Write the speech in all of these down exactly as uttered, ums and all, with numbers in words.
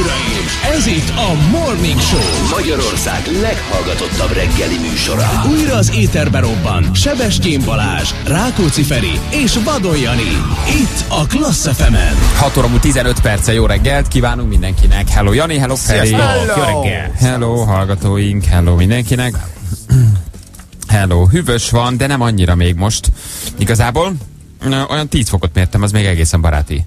uraim! Ez itt a Morning Show! Magyarország leghallgatottabb reggeli műsora. Újra az éterbe robban Sebestyén Balázs, Rákóczi Feri és Vadon Jani. Itt a Klassz ef em-en. hat óra tizenöt perce, jó reggelt kívánunk mindenkinek. Hello Jani, hello Feri. Hello. Hello hallgatóink, hello mindenkinek. Hello, hűvös van, de nem annyira még most. Igazából olyan tíz fokot mértem, az még egészen baráti.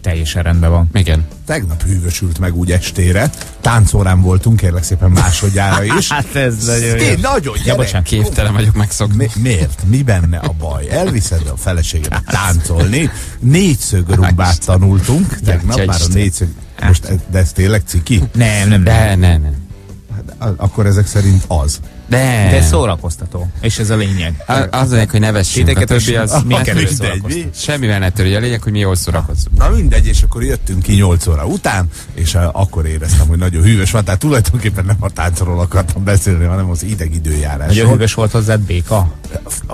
Teljesen rendben van. Igen. Tegnap hűvösült meg úgy estére. Táncórán voltunk, kérlek szépen másodjára is. Hát ez nagyon jó. Nagyon jó. Ja, bocsánat, képtelen vagyok megszokni. Mi, miért? Mi benne a baj? Elviszed a feleségemet táncolni. Négyszög rumbát tanultunk. Tegnap már a négyszög... Most, de ez tényleg ciki? Nem, nem, nem. nem, nem. Hát, akkor ezek szerint az. De. De szórakoztató. És ez a lényeg. A, az lényeg, hogy ne vessünk. A többi az mindegy, mi? Semmivel ne törj. A lényeg, hogy mi jól szórakozunk. Na mindegy, és akkor jöttünk ki nyolc óra után, és akkor éreztem, hogy nagyon hűvös van. Tehát tulajdonképpen nem a táncról akartam beszélni, hanem az ideg időjárás. Nagyon hűvös volt hozzád béka?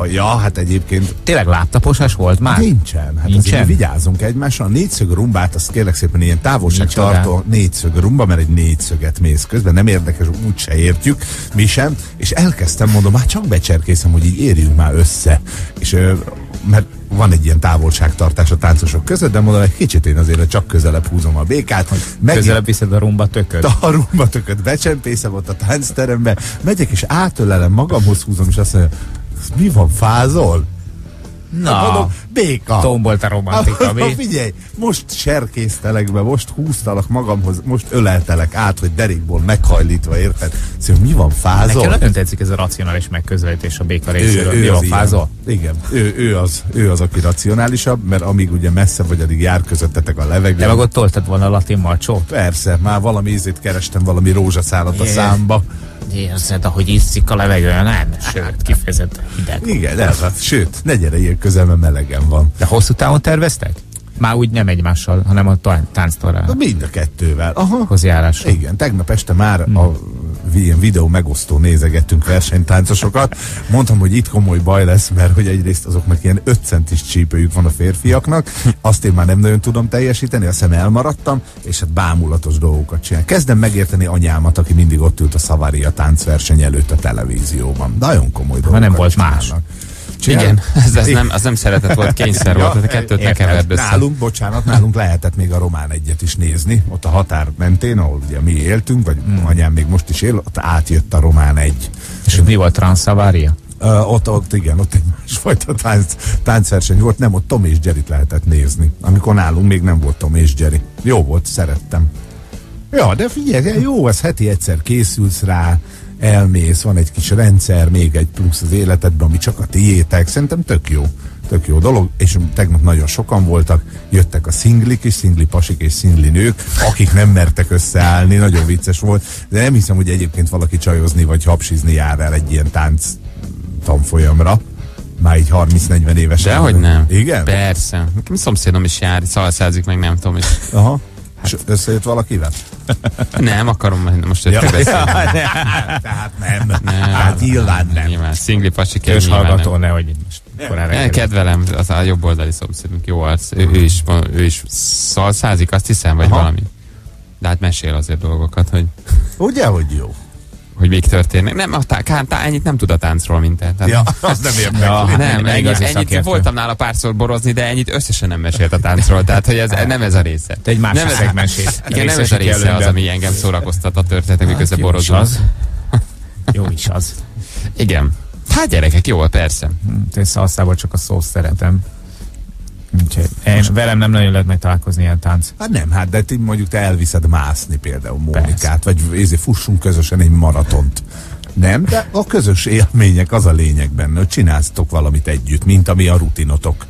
Ja, hát egyébként. Tényleg láptaposás volt már? Nincsen. Hát Nincsen. Azért vigyázunk egymásra. A négyszög rumbát, azt kérlek szépen ilyen távolságtartó négyszög rumba, mert egy négyszöget mész közben. Nem érdekes, úgyse értjük. Mi sem. És elkezdtem, mondom, már csak becserkészem, hogy így érjünk már össze. És mert van egy ilyen távolságtartás a táncosok között, de mondom, egy kicsit én azért csak közelebb húzom a békát. Megint, közelebb viszed a rumba tököt. A rumba tököt becsempészem ott a táncterembe, megyek és átölelem, magamhoz húzom, és azt mondja, mi van, fázol? Na, mondom, béka. Tombolt a romantika. Na, figyelj, most serkésztelek be, most húztalak magamhoz, most öleltelek át, hogy derékból meghajlítva, érted? Szóval mi van, fázol? Nekem nem tetszik ez a racionális megközelítés a béka részéről. Ő, ő mi van, fázol? Igen, ő, ő, az, ő az, aki racionálisabb, mert amíg ugye messze vagy, addig jár közöttetek a levegő. De meg ott toltad volna a latin marcsót? Persze, már valami ízét kerestem, valami rózsaszálat a számba. Érzed, ahogy iszik a levegőn, nem? Sőt, kifejezetten hideg. Igen, de, sőt, ne gyere ilyen közel, mert melegen van. De hosszú távon terveztek? Már úgy nem egymással, hanem a tánctorral. Mind a kettővel. Aha. Hozzájárásra. Igen, tegnap este már hmm. a ilyen videó megosztó nézegettünk versenytáncosokat. Mondtam, hogy itt komoly baj lesz, mert hogy egyrészt azoknak ilyen öt centis csípőjük van a férfiaknak, azt én már nem nagyon tudom teljesíteni, azt hiszem elmaradtam, és hát bámulatos dolgokat csinál. Kezdem megérteni anyámat, aki mindig ott ült a Szavária táncverseny előtt a televízióban. Nagyon komoly dolgokat nem volt csinálnak. Más. Csinál? Igen, ez, ez nem, az nem szeretett volt, kényszer volt, ja, a kettőt ne keverd össze. Nálunk, bocsánat, nálunk lehetett még a román egyet is nézni, ott a határ mentén, ahol ugye mi éltünk, vagy hmm. anyám még most is él, ott átjött a román egy. És mi volt, Transzavária? Uh, ott, ott igen, ott egy másfajta tánc, táncverseny volt, nem, ott Tom és Jerryt lehetett nézni, amikor nálunk még nem volt Tom és Jerry. Jó volt, szerettem. Ja, de figyelj, jó, ez heti egyszer készülsz rá, elmész, van egy kis rendszer, még egy plusz az életedben, ami csak a tiétek. Szerintem tök jó, tök jó dolog, és tegnap nagyon sokan voltak, jöttek a szinglik és szingli pasik és szingli nők, akik nem mertek összeállni, nagyon vicces volt, de nem hiszem, hogy egyébként valaki csajozni vagy hapsizni jár el egy ilyen tánc tanfolyamra. Már így harminc-negyven évesen. Dehogy nem. Igen? Persze. Nekem szomszédom is jár, szalszázik, meg nem tudom is. Aha. És összejött valakivel? Nem, akarom most ötök beszélni. Tehát nem. Hát nyilván nem. Nyilván, szingli pasik. Ős hallgató, nehogy most. Kedvelem, az a jobb oldali szomszédunk, jó arc. Ő is szalszázik, azt hiszem, vagy valami. De hát mesél azért dolgokat, hogy... Ugye, hogy jó? Hogy még történnek. Nem, ennyit nem tud a táncról, mint te. Ja, azt nem értek. Nem, ennyit voltam nála párszor borozni, de ennyit összesen nem mesélt a táncról. Tehát, hogy ez nem ez a része. Egy másik szegmenség. Igen, nem ez a része az, ami engem szórakoztat a történetek, miközben borozol. Jó is az. Jó is az. Igen. Hát gyerekek, jó, persze. Én szalszából csak a szót szeretem. Én, velem nem nagyon lehet megtalálkozni ilyen tánc. Hát nem, hát de ti mondjuk te elviszed mászni például Mónikát, persze. Vagy ezért fussunk közösen egy maratont. Nem, de a közös élmények az a lényeg benne, hogy csináltok valamit együtt, mint ami a rutinotok.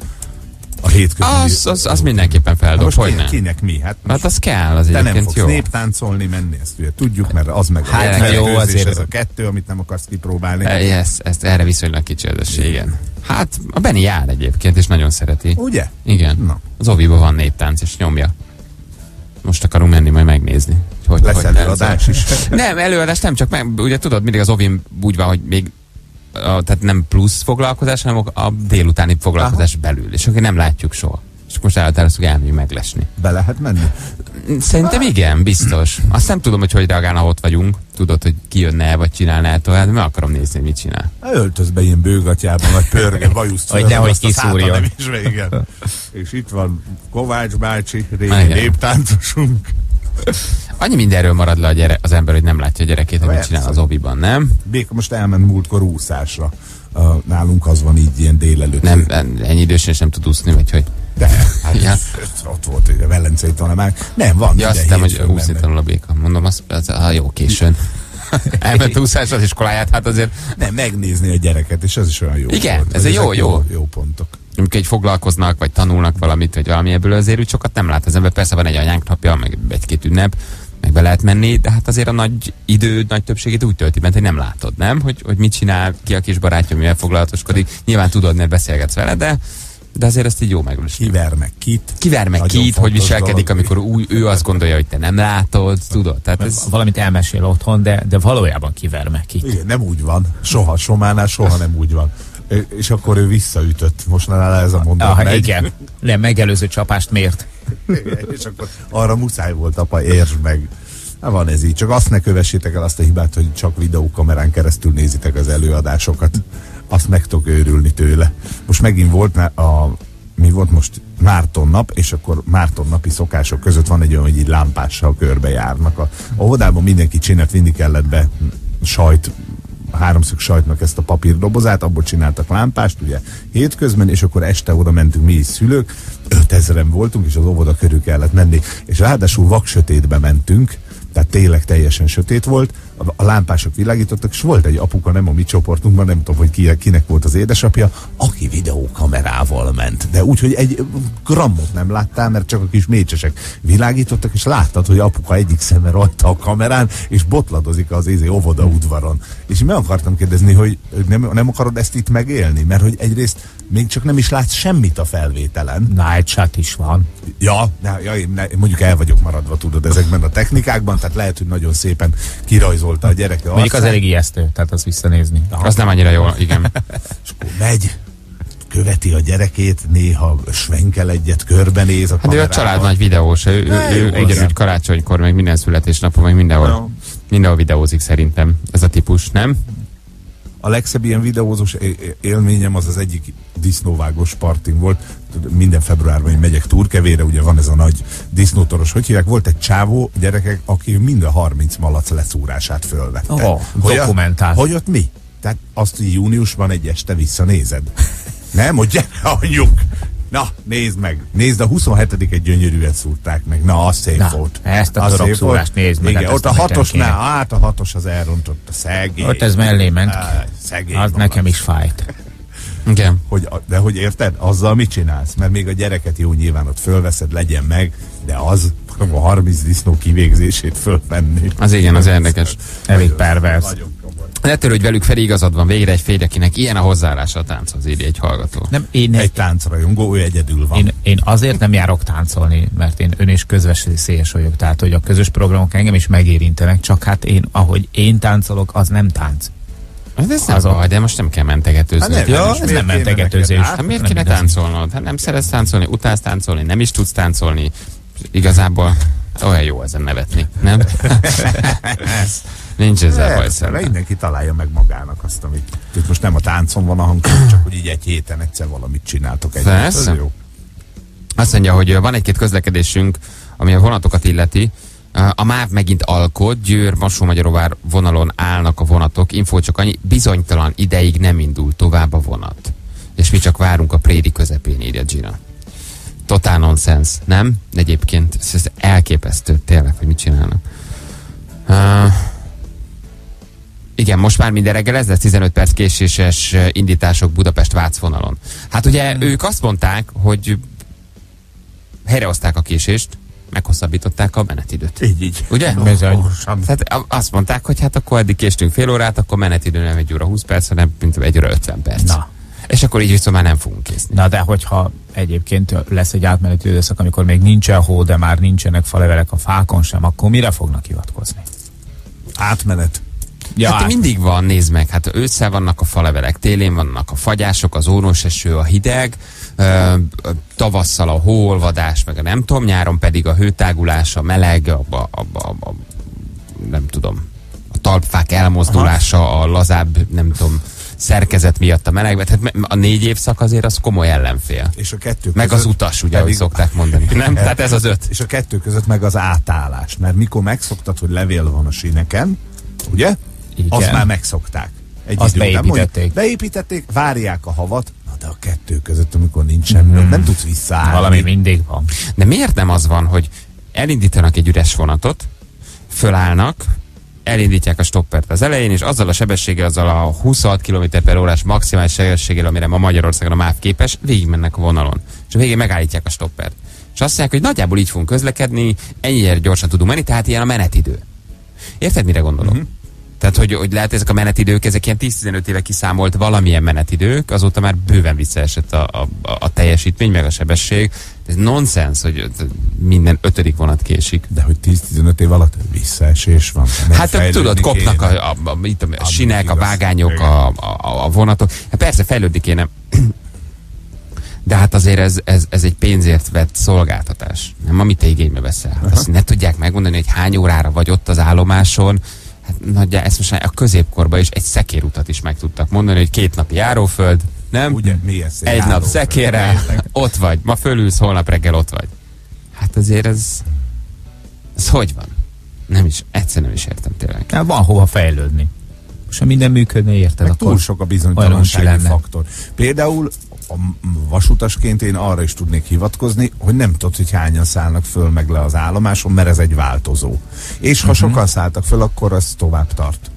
A hétköznapi. Az, az, az mindenképpen feldob, hát hogy nem. Kinek mi? Hát, hát az kell, az egyébként jó. Te nem fogsz néptáncolni menni, ezt ugye tudjuk, mert az meg hát a megőzés, ez a kettő, amit nem akarsz kipróbálni. E, yes, ezt erre viszonylag kicsi ödösség, igen. Hát a Benni jár egyébként, és nagyon szereti. Ugye? Igen. Na. Az oviba van néptánc, és nyomja. Most akarunk menni, majd megnézni. Hogy, lesz hogy előadás nem. is. Nem, előadás nem, csak meg, ugye tudod, mindig az ovim úgy van, hogy még a, tehát nem plusz foglalkozás, hanem a délutáni foglalkozás Aha. belül, és akkor nem látjuk soha. És most elhatároztuk elmenni meglesni. Be lehet menni? Szerintem igen, biztos. Azt nem tudom, hogy hogy reagálna, ott vagyunk. Tudod, hogy kijönne-e, vagy csinálná-e tovább, meg akarom nézni, mit csinál. Öltöz be ilyen bőgatjában, vagy pörge, bajuszt fel, hogy nehogy kiszúrjon. És itt van Kovács bácsi, régi néptáncosunk. Annyi mindenről marad le a gyere, az ember, hogy nem látja a gyerekét, hogy mit csinál az obiban, nem? Béka most elment múltkor úszásra. Uh, nálunk az van így ilyen délelőtt. Nem, ennyi idősen sem tud úszni, vagy hogy... De, hát ja. Ott volt a velencei tanulmány. Nem, van. Ja, azt hittem, hogy úszni tanul a béka. Mondom, az, az, az, az jó, későn. Elment úszás az iskoláját, hát azért... Nem, megnézni a gyereket, és az is olyan jó. Igen, volt. Ez egy jó, jó, jó. Jó pontok. Amikor egy foglalkoznak, vagy tanulnak valamit, vagy valami ebből, azért úgy sokat nem lát az ember. Persze van egy anyánk napja, meg egy-két ünnep, meg be lehet menni, de hát azért a nagy idő, nagy többségét úgy tölti bent, hogy nem látod, nem? Hogy, hogy mit csinál, ki a kis barátja, mivel foglalatoskodik. Nyilván tudod, mert beszélgetsz vele, de, de azért ezt így jó megvizsgálni. Kivermek kit. Kivermek kit, hogy viselkedik, dolog, amikor új, ő azt gondolja, hogy te nem látod, tudod. Tehát ez... Valamit elmesél otthon, de, de valójában kivermek kit. Igen, nem úgy van. Soha, Sománál soha nem úgy van. És akkor ő visszaütött. Most nála ez a mondat megy. Igen. Nem, megelőző csapást mért. És akkor arra muszáj volt, apa, értsd meg. Na, van ez így. Csak azt ne kövessétek el azt a hibát, hogy csak videókamerán keresztül nézitek az előadásokat. Azt meg tudok őrülni tőle. Most megint volt, a, a, mi volt most Márton nap, és akkor Márton napi szokások között van egy olyan, hogy így lámpással körbe járnak. A, a óvodában mindenki csinált, mindig kellett be sajt, háromszög sajtnak ezt a papírdobozát, abból csináltak lámpást, ugye, hétközben, és akkor este oda mentünk mi is szülők, ötezren voltunk, és az óvoda körül kellett menni, és ráadásul vaksötétbe mentünk, tehát tényleg teljesen sötét volt, a lámpások világítottak, és volt egy apuka, nem a mi csoportunkban, nem tudom, hogy ki, kinek volt az édesapja, aki videókamerával ment. De úgy, hogy egy grammot nem láttál, mert csak a kis mécsesek világítottak, és láttad, hogy apuka egyik szeme rajta a kamerán, és botladozik az Ézi Óvoda udvaron. És én meg akartam kérdezni, hogy nem, nem akarod ezt itt megélni? Mert hogy egyrészt még csak nem is látsz semmit a felvételen. Night shot is van. Ja, na, ja én, ne, én mondjuk el vagyok maradva, tudod, ezekben a technikákban, tehát lehet, hogy nagyon szépen kirajzol a gyereke. Mondjuk az elég ijesztő, tehát azt visszanézni. Aha. Az nem annyira jó, igen. És akkor megy, követi a gyerekét, néha svenkel egyet, körbenéz a kamerával. Hát ő a család nagy videós, ő, ő, ő ugyanúgy karácsonykor, meg minden születésnapon, meg mindenhol, no. mindenhol videózik szerintem. Ez a típus, nem? A legszebb ilyen videózós élményem az az egyik disznóvágós partin volt. Minden februárban én megyek túrkevére, ugye van ez a nagy disznótoros, hogy hívják, volt egy csávó, gyerekek, aki minden harminc malac leszúrását fölvette. Oh, hogy dokumentált. Hogy ott mi? Tehát azt júniusban egy este visszanézed. Nem, hogy gyere, anyjuk! Na, nézd meg! Nézd, a huszonhetediket gyönyörűet szúrták meg. Na, az szép Na, volt. Ezt a torok szúrást nézd meg. Igen, hát ott a hatosnál, hát a hatos az elrontott, a szegény. Ott ez mellé ment ki. Szegény. Az nekem is fájt. Igen. Hogy, de hogy érted? Azzal mit csinálsz? Mert még a gyereket jó nyilván ott fölveszed, legyen meg, de az a harminc disznó kivégzését fölvenni. Az igen, az érdekes. Elég pervers. Ne törődj velük, Feri, igazad van, végre egy férj, akinek ilyen a hozzáállása a tánchoz, írja egy hallgató. Nem, én egy táncrajongó, ő egyedül van. Én, én azért nem járok táncolni, mert én ön és közveszélyes vagyok, tehát hogy a közös programok engem is megérintenek, csak hát én, ahogy én táncolok, az nem tánc. Hát ez nem baj, de most nem kell mentegetőzni. Hát nem, hát, ez nem mentegetőzés. Hát miért kéne táncolnod? Hát nem szeretsz táncolni, utálsz táncolni, nem is tudsz táncolni. Igazából olyan jó ezen nevetni, nem? Nincs ezzel baj szerintem. Mindenki találja meg magának azt, amit... Itt most nem a táncon van a hangsúly, csak hogy így egy héten egyszer valamit csináltok együtt. Ez jó. Azt mondja, hogy van egy-két közlekedésünk, ami a vonatokat illeti. A MÁV megint alkot, Győr, Vasó-Magyarovár vonalon állnak a vonatok. Infó csak annyi, bizonytalan ideig nem indul tovább a vonat. És mi csak várunk a prédi közepén, írja Gina. Totál nonsense, nem? Egyébként ez elképesztő, tényleg, hogy mit csinálnak. Uh, igen, most már minden reggel ez lesz tizenöt perc késéses indítások Budapest-Vác vonalon. Hát ugye ők azt mondták, hogy helyrehozták a késést, meghosszabbították a menetidőt. Így, így. Ugye? Oh, oh, tehát azt mondták, hogy hát akkor eddig késtünk fél órát, akkor menetidő nem egy óra húsz perc, hanem mint egy óra ötven perc. Na. És akkor így viszont már nem fogunk készni. Na de hogyha egyébként lesz egy átmeneti időszak, amikor még nincsen hó, de már nincsenek falevelek a fákon sem, akkor mire fognak hivatkozni? Átmenet. Ja, hát mindig van, nézd meg, hát ősszel vannak a falevelek, télén vannak a fagyások, az ónos eső, a hideg, ö, tavasszal a hóolvadás, meg a nem tudom, nyáron pedig a hőtágulás, a meleg, a, a, a, a, a nem tudom, a talpfák elmozdulása, aha, a lazább, nem tudom, szerkezet miatt a melegben, tehát a négy évszak azért az komoly ellenfél. És a kettő között meg az utas, ugye, ahogy szokták mondani. Nem? Tehát ez az öt. És a kettő között meg az átállás, mert mikor megszoktad, hogy levél van a síneken, ugye? Igen. Azt már megszokták. Egy azt beépítették. Mondjuk, beépítették, várják a havat, na de a kettő között, amikor nincs semmi, mm. nem tudsz visszaállni. Valami mindig van. De miért nem az van, hogy elindítanak egy üres vonatot, fölállnak, elindítják a stoppert az elején, és azzal a sebességgel, azzal a huszonhat kilométer per órás maximális sebességgel, amire ma Magyarországon a MÁV képes, végigmennek a vonalon. És a végén megállítják a stoppert. És azt mondják, hogy nagyjából így fogunk közlekedni, ennyire gyorsan tudunk menni, tehát ilyen a menetidő. Érted, mire gondolom? Mm-hmm. Tehát, hogy, hogy lehet ezek a menetidők, ezek ilyen tíz-tizenöt éve kiszámolt valamilyen menetidők, azóta már bőven visszaesett a, a, a teljesítmény, meg a sebesség. Ez nonsens, hogy minden ötödik vonat késik. De hogy tíz-tizenöt év alatt visszaesés van. Hát tudod, kopnak a, a, a, a, a sinek, a vágányok, a, a, a vonatok. Hát persze, fejlődni kéne. De hát azért ez, ez, ez egy pénzért vett szolgáltatás. Nem, amit te igénybe veszel. Hát azt ne tudják megmondani, hogy hány órára vagy ott az állomáson. Hát nagyjából ezt most a középkorban is egy szekérutat is meg tudtak mondani, hogy két napi járóföld, nem? Ugye, mi ez? Egy járóföld, nap szekérrel, ott vagy. Ma fölülsz, holnap reggel ott vagy. Hát azért ez... Ez hogy van? Nem is, egyszerűen nem is értem tényleg. Hát van hova fejlődni. Most ha minden működne, érted, akkor túl sok a bizonytalansági faktor. Például a vasutasként én arra is tudnék hivatkozni, hogy nem tudod, hogy hányan szállnak föl meg le az állomáson, mert ez egy változó. És ha uh-huh. sokan szálltak föl, akkor az tovább tart.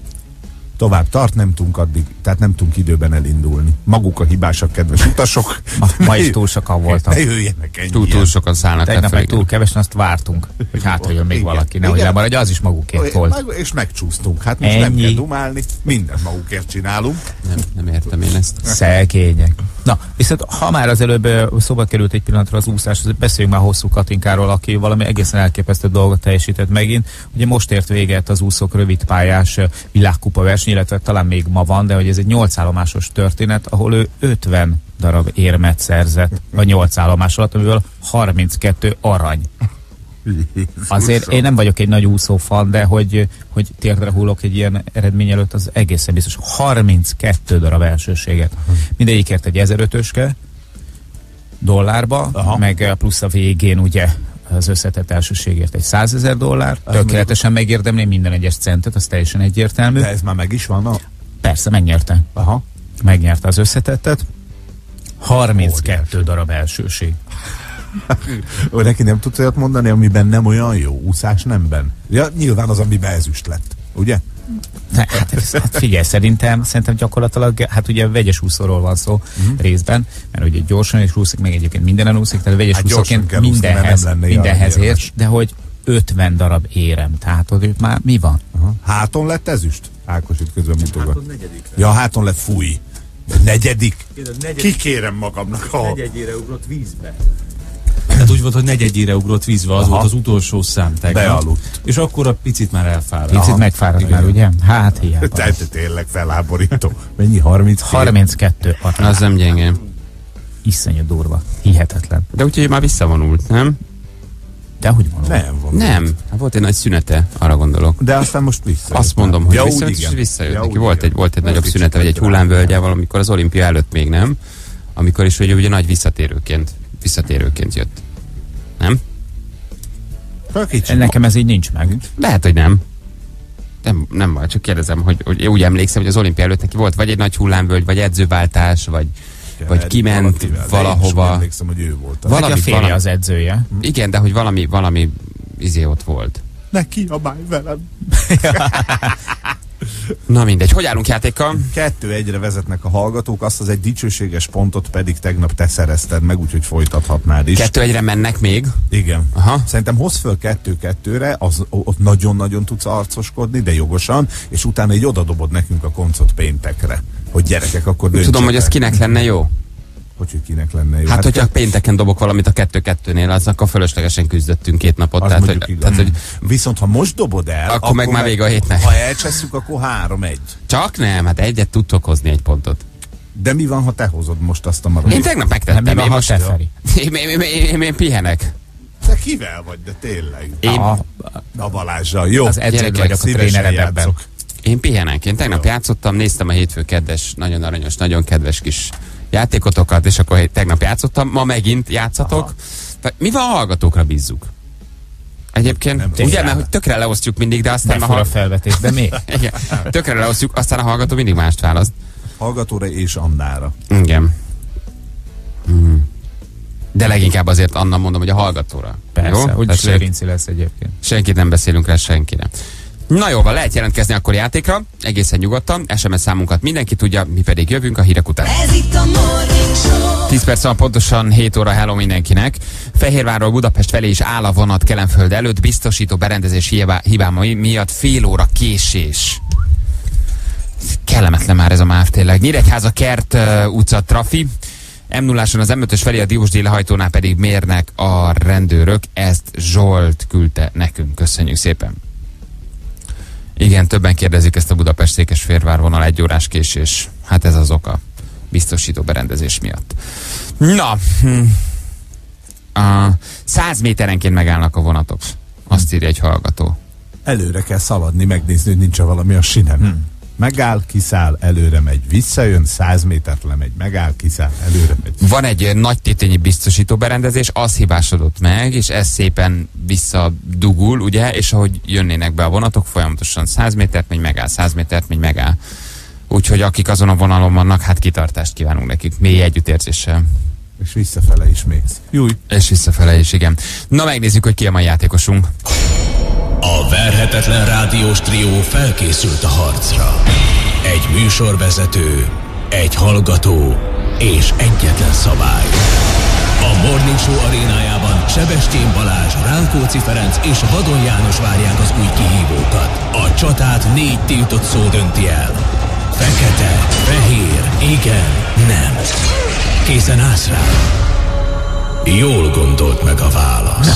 Tovább tart, nem tudunk addig, tehát nem tudunk időben elindulni. Maguk a hibásak, kedves utasok. Ma is túl sokan voltak. Ne jöjjenek ennyi. Túl, túl sokan szállnak. Tegnap meg túl kevesen, azt vártunk, hogy hát, hogy jön még igen, valaki, nehogy lemaradj, az is magukért volt. És megcsúsztunk. Hát most ennyi. Nem kell dumálni, minden magukért csinálunk. Nem, nem értem én ezt. Szelkények. Na, viszont ha már az előbb szóba került egy pillanatra az úszás, beszéljünk már Hosszú Katinkáról, aki valami egészen elképesztő dolgot teljesített megint. Ugye most ért véget az úszók rövidpályás világkupa verseny, illetve talán még ma van, de hogy ez egy nyolc állomásos történet, ahol ő ötven darab érmet szerzett a nyolc állomás alatt, amiből harminckettő arany. Azért én nem vagyok egy nagy úszó fan, de hogy, hogy térdre hullok egy ilyen eredmény előtt, az egészen biztos. harminckettő darab elsőséget. Mindegyikért egy ezerötöske dollárba, aha, meg plusz a végén ugye az összetett elsőségért egy százezer dollár. Tökéletesen megérdemlém minden egyes centet, az teljesen egyértelmű. De ez már meg is van? A... Persze, megnyerte. Aha. Megnyerte az összetettet. harminckettő darab elsőség. Neki nem tudsz olyat mondani, amiben nem olyan jó úszás nemben. Ja, nyilván az, amiben ezüst lett, ugye? Hát, hát figyelj, szerintem, szerintem gyakorlatilag, hát ugye vegyes úszóról van szó mm. részben, mert ugye gyorsan is úszik, meg egyébként mindenen úszik, tehát vegyes hát úszóként mindenhez, úszni, mindenhez ért, de hogy ötven darab érem, tehát hogy már mi van? Aha. Háton lett ezüst? Ákos itt közben mutogat. Háton negyedik. Ja, háton lett, fúj. Negyedik? negyedik. Kikérem magamnak a... Negyedjére ugrott vízbe. Tehát úgy volt, hogy negyedjére ugrott vízbe, az aha, volt az utolsó szám tegnap. Bealudt. És akkor a picit már elfáradt. Picit aha, megfáradt már, ugye? Hát hiába. Tehát tényleg felháborító. Mennyi? harminc harminckettő. Az nem gyengém. Iszonyú durva. Hihetetlen. De úgyhogy már visszavonult, nem? De hogy van? Nem volt. Nem. Hát volt egy nagy szünete, arra gondolok. De aztán most vissza. Azt mondom, hogy ja, visszajött, és visszajött ja, neki. Volt egy, volt egy nagyobb szünete, vagy egy hullámvölgyával, amikor az olimpia előtt még nem. Amikor is, hogy ugye nagy visszatérőként. visszatérőként jött. Nem? Nekem ez így nincs meg. Lehet, hogy nem. Nem, nem van, csak kérdezem, hogy, hogy úgy emlékszem, hogy az olimpia előtt neki volt vagy egy nagy hullámvölgy, vagy edzőváltás, vagy, igen, vagy kiment valativel, valahova. Emlékszem, hogy ő volt. Az valami, a férje valami, az edzője. Igen, de hogy valami, valami izé ott volt. Ne kiabálj velem! Na mindegy, hogy állunk játékkal? Kettő egyre vezetnek a hallgatók, azt az egy dicsőséges pontot pedig tegnap te szerezted meg, úgyhogy folytathatnád is. Kettő egyre mennek még? Igen. Aha. Szerintem hozz föl kettő-kettőre, az, ott nagyon-nagyon tudsz arcoskodni, de jogosan, és utána így odadobod nekünk a koncot péntekre, hogy gyerekek, akkor döntsetek. Tudom, hogy ez kinek lenne jó? hogy kinek lenne jó. Hát, hát hogyha ke... pénteken dobok valamit a kettő-kettőnél, az akkor fölöslegesen küzdöttünk két napot. Tehát, hogy, tehát, hogy... Viszont ha most dobod el, akkor, akkor meg már vége a hétnek. Ha elcsesszük, akkor három-egy. Csak nem, hát egyet tudtok hozni, egy pontot. De mi van, ha te hozod most azt a maradékot? Én tegnap megtettem. Nem, mi van, ha te Feri? Én, én, én, én pihenek. Te kivel vagy, de tényleg? Én... A, a Balázsral, jó. Az edzők vagyok, a trénered ebben. Én pihenek. Én tegnap jó. játszottam, néztem a hétfő-kedves, nagyon aranyos, nagyon kedves kis játékotokat, és akkor tegnap játszottam, ma megint játszatok. Aha. Mi van, a hallgatókra bízzuk? Egyébként, nem ugye, mert hogy tökre leosztjuk mindig, de aztán... Befúr a felvetésbe még. Igen. Tökre leosztjuk, aztán a hallgató mindig mást választ. Hallgatóra és Annára. Igen. Mm. De leginkább azért Anna, mondom, hogy a hallgatóra. Persze, úgyis Lőrinci lesz egyébként. Senkit nem beszélünk rá, senkire. Na jó, van, lehet jelentkezni akkor játékra, egészen nyugodtan, es em es számunkat mindenki tudja, mi pedig jövünk a hírek után. Ez itt a Morning Show. tíz perc pontosan hét óra, hello mindenkinek. Fehérvárról Budapest felé is áll a vonat Kelenföld előtt, biztosító berendezés hibá, hibáma miatt fél óra késés. Kellemetlen már ez a MÁV tényleg. Nyíregyháza Kert uh, utca trafi. em nullás az em ötös felé a Diósdi lehajtónál pedig mérnek a rendőrök. Ezt Zsolt küldte nekünk. Köszönjük szépen. Igen, többen kérdezik ezt a Budapest-Székesfehérvár vonal egy órás késés. Hát ez az oka. Biztosító berendezés miatt. Na. A száz méterenként megállnak a vonatok. Azt írja egy hallgató. Előre kell szaladni, megnézni, hogy nincs-e valami a sinem. Hmm. Megáll, kiszáll, előre megy, visszajön, száz métert lemegy, megáll, kiszáll, előre megy. Van egy nagy tétényi biztosító berendezés, az hibásodott meg, és ez szépen visszadugul, ugye, és ahogy jönnének be a vonatok, folyamatosan száz métert megy, megáll, száz métert megy, megáll. Úgyhogy akik azon a vonalon vannak, hát kitartást kívánunk nekik, mély együttérzéssel. És visszafele is mész. Júj. És visszafele is, igen. Na, megnézzük, hogy ki a mai játékosunk. A verhetetlen rádiós trió felkészült a harcra. Egy műsorvezető, egy hallgató és egyetlen szabály. A Morning Show arénájában Sebestyén Balázs, Rákóczi Ferenc és Vadon János várják az új kihívókat. A csatát négy tiltott szó dönti el. Fekete, fehér, igen, nem. Készen állsz rá? Jól gondolt meg a válasz.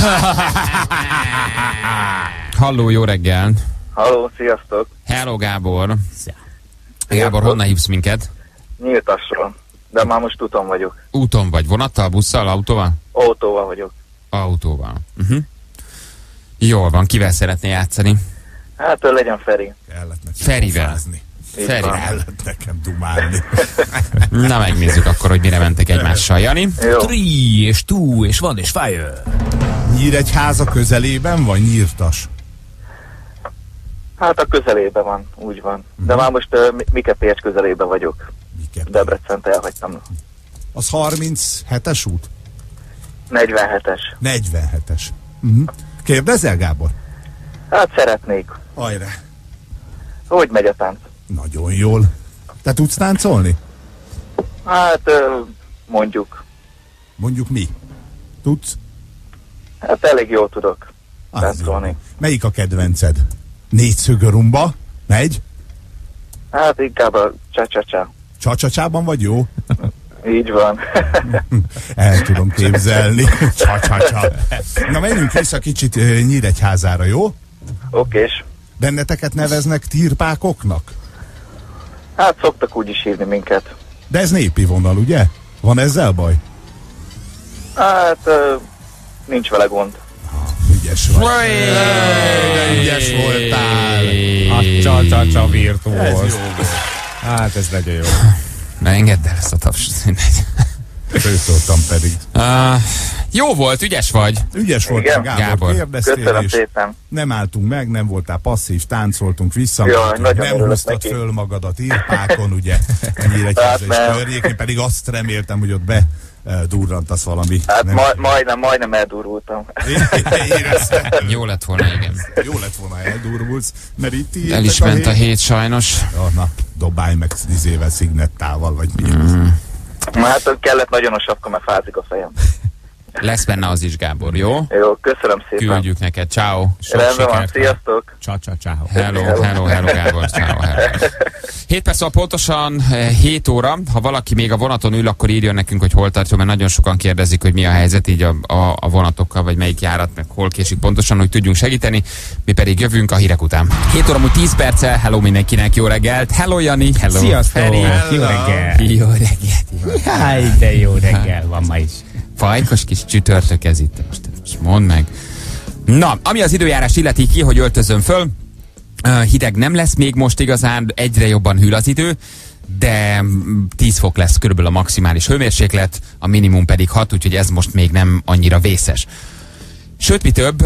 Halló, jó reggel! Halló, sziasztok! Hello, Gábor! Szia. Gábor, honnan hívsz minket? Nyíltasról, de már most úton vagyok. Úton vagy? Vonattal, busszal, autóval? Autóval vagyok. Autóval. Uh-huh. Jól van, kivel szeretné játszani? Hát, legyen Feri. Kellett nekem Ferivel. Fázni. Feri. Kellett nekem dumálni. Na, megnézzük akkor, hogy mire mentek egymással, Jani. Tri, és tú, és van, és fire. Nyíregyháza közelében van Nyírtas? Hát a közelében van, úgy van. De már most uh, Mikepécs közelében vagyok. Mikepécs. Debrecent elhagytam. Az harminchetes út? negyvenhetes. negyvenhetes. Uh-huh. Kérdezel, Gábor? Hát szeretnék. Hajrá. Hogy megy a tánc? Nagyon jól. Te tudsz táncolni? Hát uh, mondjuk. Mondjuk mi? Tudsz? Hát elég jól tudok táncolni. Melyik a kedvenced? Négyszögő rumba? Megy? Hát inkább a csa-csa-csa. Csa-csa-csában vagy jó? Így van. El tudom képzelni. Csa-csa-csa. Na, menjünk vissza kicsit Nyíregyházára, jó? Okés. Benneteket neveznek tirpákoknak? Hát szoktak úgy is hívni minket. De ez népi vonal, ugye? Van ezzel baj? Hát nincs vele gond. Ügyes vagy. De ügyes voltál. A csa-csa-csa virtuóz. Hát ez nagyon jó. Na, engedd el ezt a tapsot. Őszoltam pedig. Uh, jó volt, ügyes vagy. Ügyes voltam, Gábor. Gábor. Kérdeztél is. Nem álltunk meg, nem voltál passzív, táncoltunk, visszamentünk. Nem húztad föl magadat írpákon, ugye? Nyíregyházas környék. Én pedig azt reméltem, hogy ott be durrantasz valami. Hát nem majd, majdnem, majdnem eldurultam. Éreztem. Jó lett volna, igen. Jó lett volna, ha eldurulsz, mert itt el is ment a hét, a hét sajnos. Jó, na, dobálj meg tíz éve szignettával, vagy mi. Mm. Hát kellett nagyon a sapka, mert fázik a fejem. Lesz benne az is, Gábor, jó? Jó, köszönöm szépen. Küldjük neked, ciao. Rendben van, sziasztok. Ciao, ciao, ciao. Hello, hello, hello, Gábor, ciao, hello. hét perc, szóval pontosan hét óra. Ha valaki még a vonaton ül, akkor írjon nekünk, hogy hol tartja, mert nagyon sokan kérdezik, hogy mi a helyzet így a, a, a vonatokkal, vagy melyik járat, meg hol késik pontosan, hogy tudjunk segíteni. Mi pedig jövünk a hírek után. hét óra múlt tíz perccel, hello mindenkinek, jó reggelt. Hello, Jani. Hello. Sziasztok. Hello. Jó reggel. Jó reggelt. Jaj, de jó reggel van ma is. Fajkos kis csütörtök ez itt. Most, most mondd meg. Na, ami az időjárás illeti ki, hogy öltözöm föl. Hideg nem lesz még most igazán, egyre jobban hűl az idő, de tíz fok lesz körülbelül a maximális hőmérséklet, a minimum pedig hat, úgyhogy ez most még nem annyira vészes. Sőt, mi több,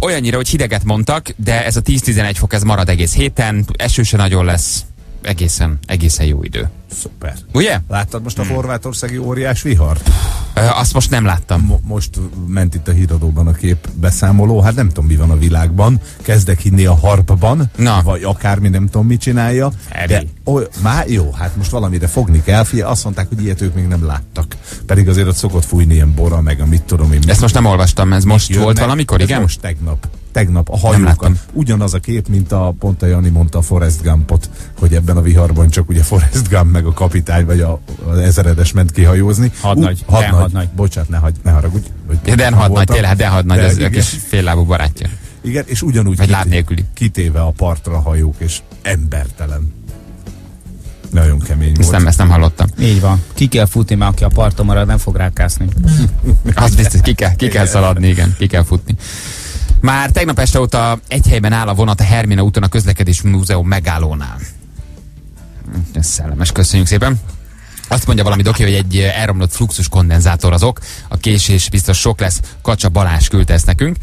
olyannyira, hogy hideget mondtak, de ez a tíz-tizenegy fok, ez marad egész héten, eső se nagyon lesz, egészen, egészen jó idő. Szuper. Ugye? Láttad most a horvátországi óriás vihart? Azt most nem láttam. Mo most ment itt a híradóban a kép beszámoló, hát nem tudom mi van a világban, kezdek hinni a harpban, na, vagy akármi, nem tudom mit csinálja. De, ó, má, jó, hát most valamire fogni kell, figyelj, azt mondták, hogy ilyet ők még nem láttak. Pedig azért ott szokott fújni ilyen bora, meg a mit tudom én. Ezt most nem olvastam, ez most jönnek, volt valamikor, igen? Most tegnap. Tegnap a hajókon. Ugyanaz a kép, mint a pont a Jani mondta a Forrest Gumpot, hogy ebben a viharban csak ugye Forrest Gump meg a kapitány, vagy a, az ezeredes ment kihajózni. Hadnagy. Uh, hadnagy. Hadnagy. Bocsánat, ne, hagy, ne haragudj. Ja, den hadnagy, tényleg, de hadnagy, de, ez igen, a kis féllábú barátja. Igen, és ugyanúgy kitéve, kitéve a partra a hajók, és embertelen. Nagyon kemény volt. Nem, ezt nem hallottam. Így van. Ki kell futni, mert aki a parton marad, nem fog rákászni. Azt biztos, ki kell, ki kell szaladni, igen, ki kell futni. Már tegnap este óta egy helyben áll a vonat a Hermina úton a Közlekedési Múzeum megállónál. Ez szellemes, köszönjük szépen. Azt mondja valami doki, hogy egy elromlott fluxus kondenzátor azok, a késés biztos sok lesz, Kacsa Balázs küldte ezt nekünk.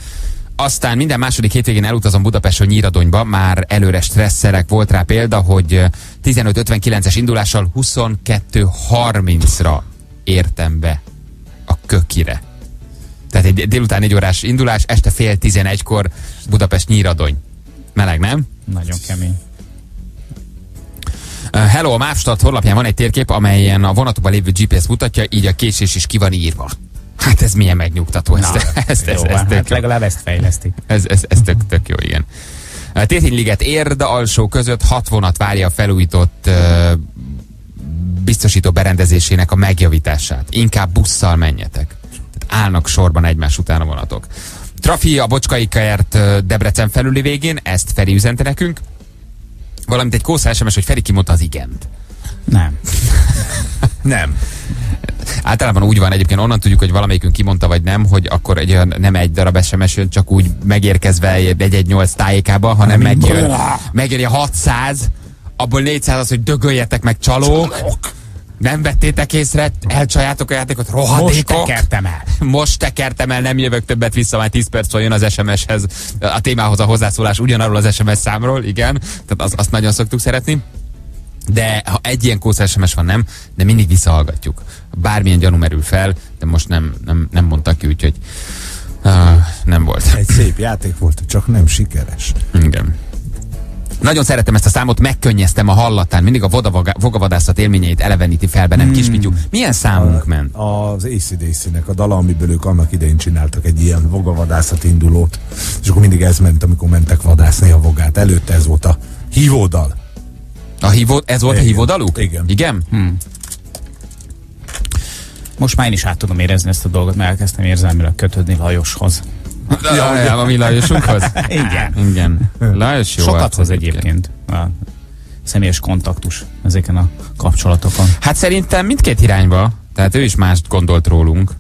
Aztán minden második hétvégén elutazom Budapestről Nyíradonyba, már előre stresszelek, volt rá példa, hogy tizenöt ötvenkilences indulással huszonkettő harmincra értem be a kökire. Tehát egy délután négy órás indulás, este fél tizenegykor Budapest Nyíradony. Meleg, nem? Nagyon kemény. Hello, a MÁV-start honlapján van egy térkép, amelyen a vonatokban lévő gé pé es mutatja, így a késés is ki van írva. Hát ez milyen megnyugtató. Na, ezt, ezt, jó, ezt, ezt hát legalább ezt fejlesztik. Ez, ez, ez tök, tök jó, igen. Tétényliget Érda alsó között hat vonat várja a felújított uh, biztosító berendezésének a megjavítását. Inkább busszal menjetek. Állnak sorban egymás után a vonatok. Trafi a Bocskaikert Debrecen felüli végén, ezt Feri üzente nekünk. Valamint egy kósza es em es, hogy Feri kimondta az igent. Nem. Nem. Általában úgy van egyébként, onnan tudjuk, hogy valamelyikünk kimondta vagy nem, hogy akkor egy olyan, nem egy darab es em es jön csak úgy megérkezve egy-egy nyolc tájékába, hanem megjön, megjön a hatszáz, abból négyszáz az, hogy dögöljetek meg csalók. Csalók. Nem vettétek észre, elcsaljátok a játékot, rohadékok. Most tekertem el. Most tekertem el, nem jövök többet vissza, már tíz perc jön az es em eshez, a témához a hozzászólás ugyanarról az es em es számról, igen. Tehát az, azt nagyon szoktuk szeretni. De ha egy ilyen kósza es em es van, nem, de mindig visszahallgatjuk. Bármilyen gyanú merül fel, de most nem, nem, nem mondtak ki, úgyhogy uh, nem volt. Egy szép játék volt, csak nem sikeres. Igen. Nagyon szeretem ezt a számot, megkönnyeztem a hallatán. Mindig a vogavadászat élményeit eleveníti fel bennem, hmm. Kismittyú. Milyen számunk a, ment? Az á cé dé cének a dala, amiből ők annak idején csináltak egy ilyen vogavadászat indulót. És akkor mindig ez ment, amikor mentek vadászni a vogát. Előtte ez volt a hívódal. A hívó, ez volt, igen, a hívódaluk? Igen. Igen? Hmm. Most már én is át tudom érezni ezt a dolgot, mert elkezdtem érzelmileg kötődni Lajoshoz. Ja, ja, a mi Lajosunkhoz? Igen. Igen. Lajos jó. Sokat hoz egyébként a személyes kontaktus ezeken a kapcsolatokon. Hát szerintem mindkét irányba, tehát ő is mást gondolt rólunk,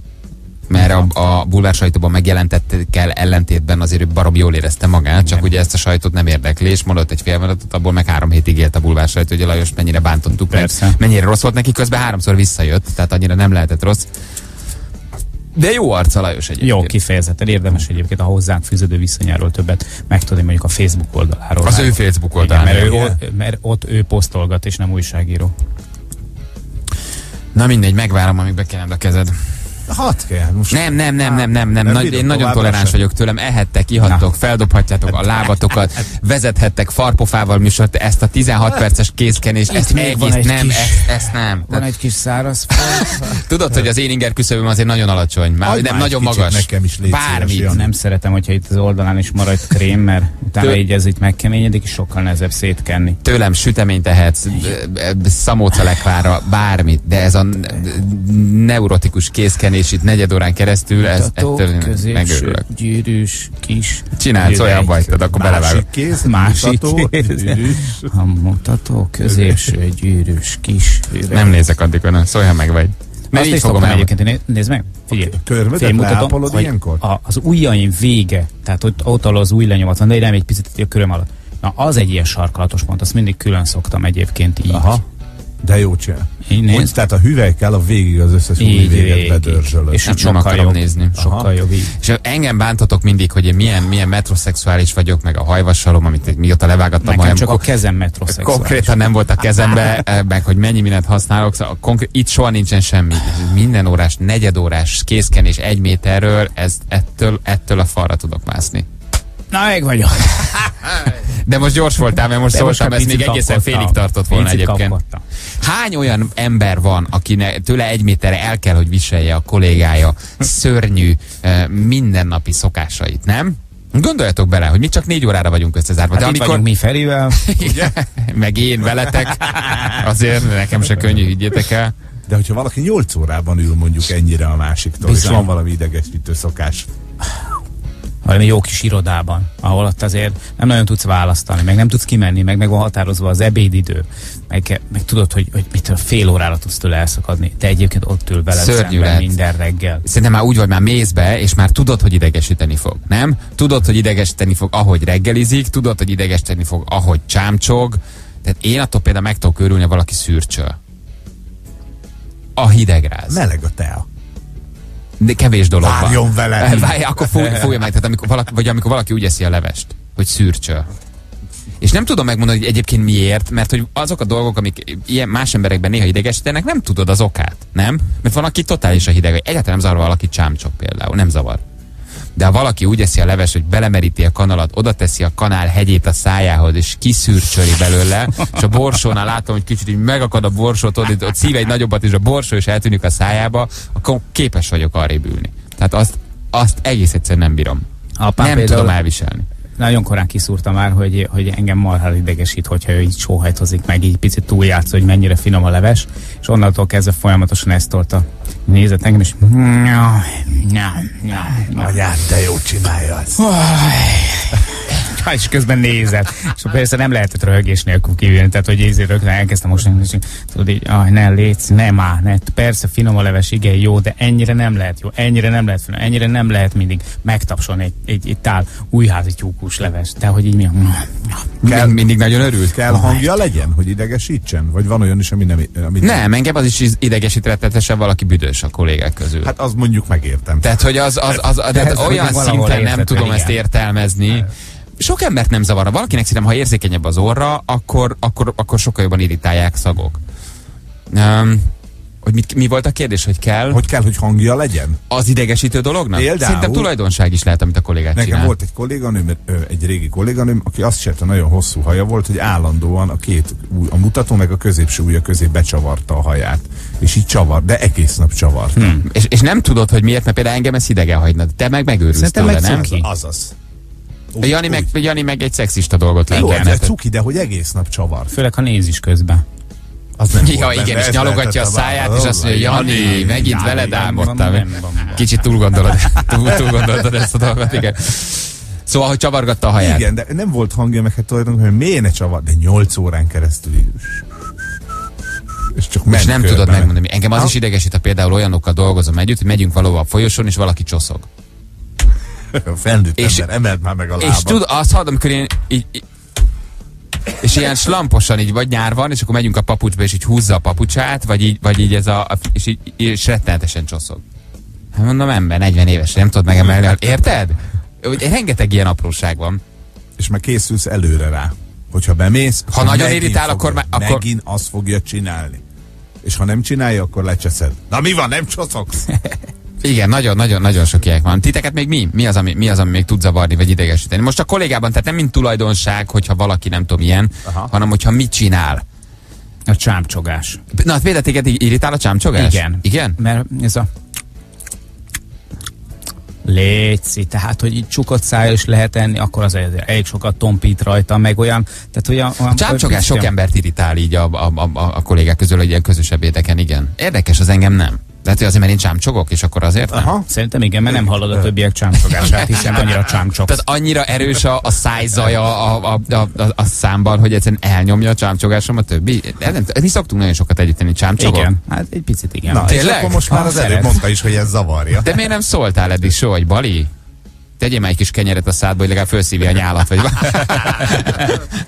mert a, a bulvár sajtóban megjelentettekkel ellentétben azért ő barom jól érezte magát, csak igen, ugye ezt a sajtót nem érdekli, és mondott egy félmondatot, abból meg három hétig élt a bulvár sajtó, hogy a Lajost mennyire bántottuk, mennyire rossz volt neki, közben háromszor visszajött, tehát annyira nem lehetett rossz. De jó arca Lajos egyébként. Jó, kifejezetten. Érdemes egyébként a hozzánk fűződő viszonyáról többet megtudni, mondjuk a Facebook oldaláról. Az ő Facebook oldaláról. Igen, mert, ő, mert ott ő posztolgat, és nem újságíró. Na mindegy, megvárom, amíg bekelem a kezed. Hat kell. Most nem, nem, nem, nem, nem, nem. Nagy, én nagyon toleráns vagyok tőlem. Ehettek, ihattok, feldobhatjátok a lábatokat, vezethettek farpofával műsort, ezt a tizenhat perces kézkenést, ezt egész nem, ezt nem. Van egy kis száraz fal. Tudod, hogy az én inger küszöböm azért nagyon alacsony. Már nem nagyon magas. Nekem is bármit. Nem szeretem, hogyha itt az oldalán is marad krém, mert utána így ez itt megkeményedik, és sokkal nehezebb szétkenni. Tőlem süteményt tehetsz, szamócalekvára, bármit, de ez a neurotikus kézkenés itt negyed órán keresztül, ez ettől megőrülök. Gyűrűs, kis. Csinálsz olyan bajtad, akkor belevágod. Másik kéz. A mutató középső gyűrűs, kis. Nem nézek addig önön, szóljál meg vagy. Mert azt így fogom egyébként, nézd meg, figyelj. Körmödet leápolod ilyenkor? Az ujjaim vége, tehát ott alól az új lenyomat van, de nem egy picit a köröm alatt. Na, az egy ilyen sarkalatos pont, azt mindig külön szoktam egyébként így. Aha, de jó csinál. Úgy, tehát a hüvelykkel a végig az összes új véget bedörzsölöd. És nem akarom nézni. Sokkal jobb így. És engem bántatok mindig, hogy én milyen, milyen metroszexuális vagyok, meg a hajvasalom, amit mióta levágattam. Nekem csak a kezem metroszexuális. Konkrétan nem volt a kezembe, meg hogy mennyi mindent használok. Szóval itt soha nincsen semmi. Minden órás, negyed órás kézkenés egy méterről, ezt, ettől, ettől a falra tudok mászni. Na, meg vagyok. De most gyors voltál, mert most szóltam, ez még egészen félig tartott volna egyébként. Kapottam. Hány olyan ember van, aki tőle egy méterre el kell, hogy viselje a kollégája szörnyű mindennapi szokásait, nem? Gondoljatok bele, hogy mi csak négy órára vagyunk összezárva. Hát de amikor vagyunk mi Ferivel, ugye? Meg én veletek, azért nekem se könnyű, higgyétek el. De hogyha valaki nyolc órában ül mondjuk ennyire a másiktól, bizony, és van valami idegesítő szokás. Valami jó kis irodában, ahol ott azért nem nagyon tudsz választani, meg nem tudsz kimenni, meg meg van határozva az ebédidő, meg, meg tudod, hogy, hogy mitől fél órára tudsz tőle elszakadni, de egyébként ott ül veled szemben minden reggel. Szerintem már úgy vagy, már mész be, és már tudod, hogy idegesíteni fog, nem? Tudod, hogy idegesíteni fog, ahogy reggelizik, tudod, hogy idegesíteni fog, ahogy csámcsog. Tehát én attól például meg tudok örülni, ha valaki szürcsöl. A hidegráz. Meleg a tea. De kevés dolog van. Várjon vele! Várj, akkor fúj, fújja meg, tehát amikor valaki, vagy amikor valaki úgy eszi a levest, hogy szürcsöl. És nem tudom megmondani, hogy egyébként miért, mert hogy azok a dolgok, amik ilyen más emberekben néha idegesítenek, nem tudod az okát, nem? Mert van, aki totális a hideg, egyáltalán nem zavar, valaki csámcsok például, nem zavar. De ha valaki úgy eszi a levest, hogy belemeríti a kanalat, oda teszi a kanál hegyét a szájához, és kiszürcsöli belőle, és a borsónál látom, hogy kicsit így megakad a borsót, ott, ott szív egy nagyobbat, és a borsó is eltűnik a szájába, akkor képes vagyok arrébb ülni. Tehát azt, azt egész egyszerűen nem bírom. Apám nem tudom elviselni. Nagyon korán kiszúrta már, hogy, hogy engem marhára idegesít, hogyha ő így sóhajtozik, meg így picit túljátsz, hogy mennyire finom a leves, és onnantól kezdve folyamatosan ezt tolta. Nézett engem, és anyád, de jó csinálja ezt. És közben nézett. És persze nem lehetett röhögés nélkül kívülni, tehát hogy ézért rögtön elkezdtem most, és tudod így, aj, ne létsz, nem áll, ne. Persze finom a leves, igen, jó, de ennyire nem lehet jó, ennyire nem lehet finom, ennyire nem lehet mindig megtapsolni egy, egy, egy tál újházi tyúkús leves. De hogy így mi? Kell, mindig nagyon örült. Kell hangja legyen, hogy idegesítsen? Vagy van olyan is, ami nem... Ami nem, engem az is idegesítretesen valaki büdös a kollégák közül. Hát az mondjuk megértem. Tehát, hogy az, az, az, az tehát olyan szinten nem tudom ezt értelmezni. Sok embert nem zavarra. Valakinek szerintem, ha érzékenyebb az orra, akkor, akkor, akkor sokkal jobban irritálják szagok. Um, hogy mit, mi volt a kérdés, hogy kell? Hogy kell, hogy hangja legyen? Az idegesítő dolognak? Például, szerintem tulajdonság is lehet, amit a kollégák csinál. Nekem volt egy kolléganőm, egy régi kolléganőm, aki azt csinálta, nagyon hosszú haja volt, hogy állandóan a két, a mutató meg a középső ujja közé becsavarta a haját. És így csavar, de egész nap csavar. Hmm. És, és nem tudod, hogy miért, mert például engem ezt idegen hagyna. Te meg megőrülsz tőle, nem? Azaz. Úgy, Jani, meg, Jani meg egy szexista dolgot lenne. Jó, ez cuki, de hogy egész nap csavar. Főleg, ha néz is közben. Az nem ja, igen, és nyalogatja a száját, és azt mondja, Jani, Jani megint Jani, veled álmodtál. Kicsit túlgondolod, túl, túlgondolod ezt a dolgot, igen. Szóval, hogy csavargatta a haját. Igen, de nem volt hangja, meg hát tulajdonképpen, hogy miért ne csavar, de nyolc órán keresztül is. És, csak és nem tudod megmondani. Engem az ha? is idegesít, ha például olyanokkal dolgozom együtt, hogy megyünk valóban a folyosón, és valaki csoszog. Felnőtt ember, emeld már meg a lábad. És tud, azt hallom, amikor én így, így, és ilyen slamposan így vagy nyár van, és akkor megyünk a papucsba, és így húzza a papucsát, vagy így, vagy így ez a, és így, így rettenetesen csoszog. Hát mondom, ember, negyven éves, nem tudod megemelni. Érted? Rengeteg ilyen apróság van. És már készülsz előre rá, hogyha bemész. Ha nagyon irritál, akkor már... Akkor... Megint azt fogja csinálni. És ha nem csinálja, akkor lecseszed. Na mi van, nem csoszogsz? Igen, nagyon-nagyon-nagyon sok ilyek van. Titeket még mi? Mi az, ami, mi az, ami még tud zavarni, vagy idegesíteni? Most a kollégában, tehát nem mint tulajdonság, hogyha valaki nem tudom ilyen, aha, hanem hogyha mit csinál. A csámcsogás. Na, hát például téged irritál a csámcsogás? Igen. Igen? Mert ez a... Léci, tehát, hogy így csukott szájjal is lehet enni, akkor az elég sokat tompít rajta, meg olyan... Tehát olyan, olyan a csámcsogás sok embert irritál így a, a, a, a kollégák közül, hogy ilyen közös ebédeken, igen. Érdekes, az engem nem. Tehát, hogy azért, mert én csámcsogok, és akkor azért nem? Aha. Szerintem igen, mert nem hallod a többiek csámcsogását, hiszen annyira csámcsogsz. Tehát annyira erős a, a szájzaja a, a, a, a, a számban, hogy egyszerűen elnyomja a csámcsogásom a többi. Nem, mi szoktunk nagyon sokat együtteni, csámcsogok. Igen, hát egy picit igen. Na, tényleg? És akkor most már ha, az előbb mondta is, hogy ez zavarja. De miért nem szóltál eddig soha, hogy Bali? Tegyél már egy kis kenyeret a szádba, hogy legalább felszívja a nyálat, vagy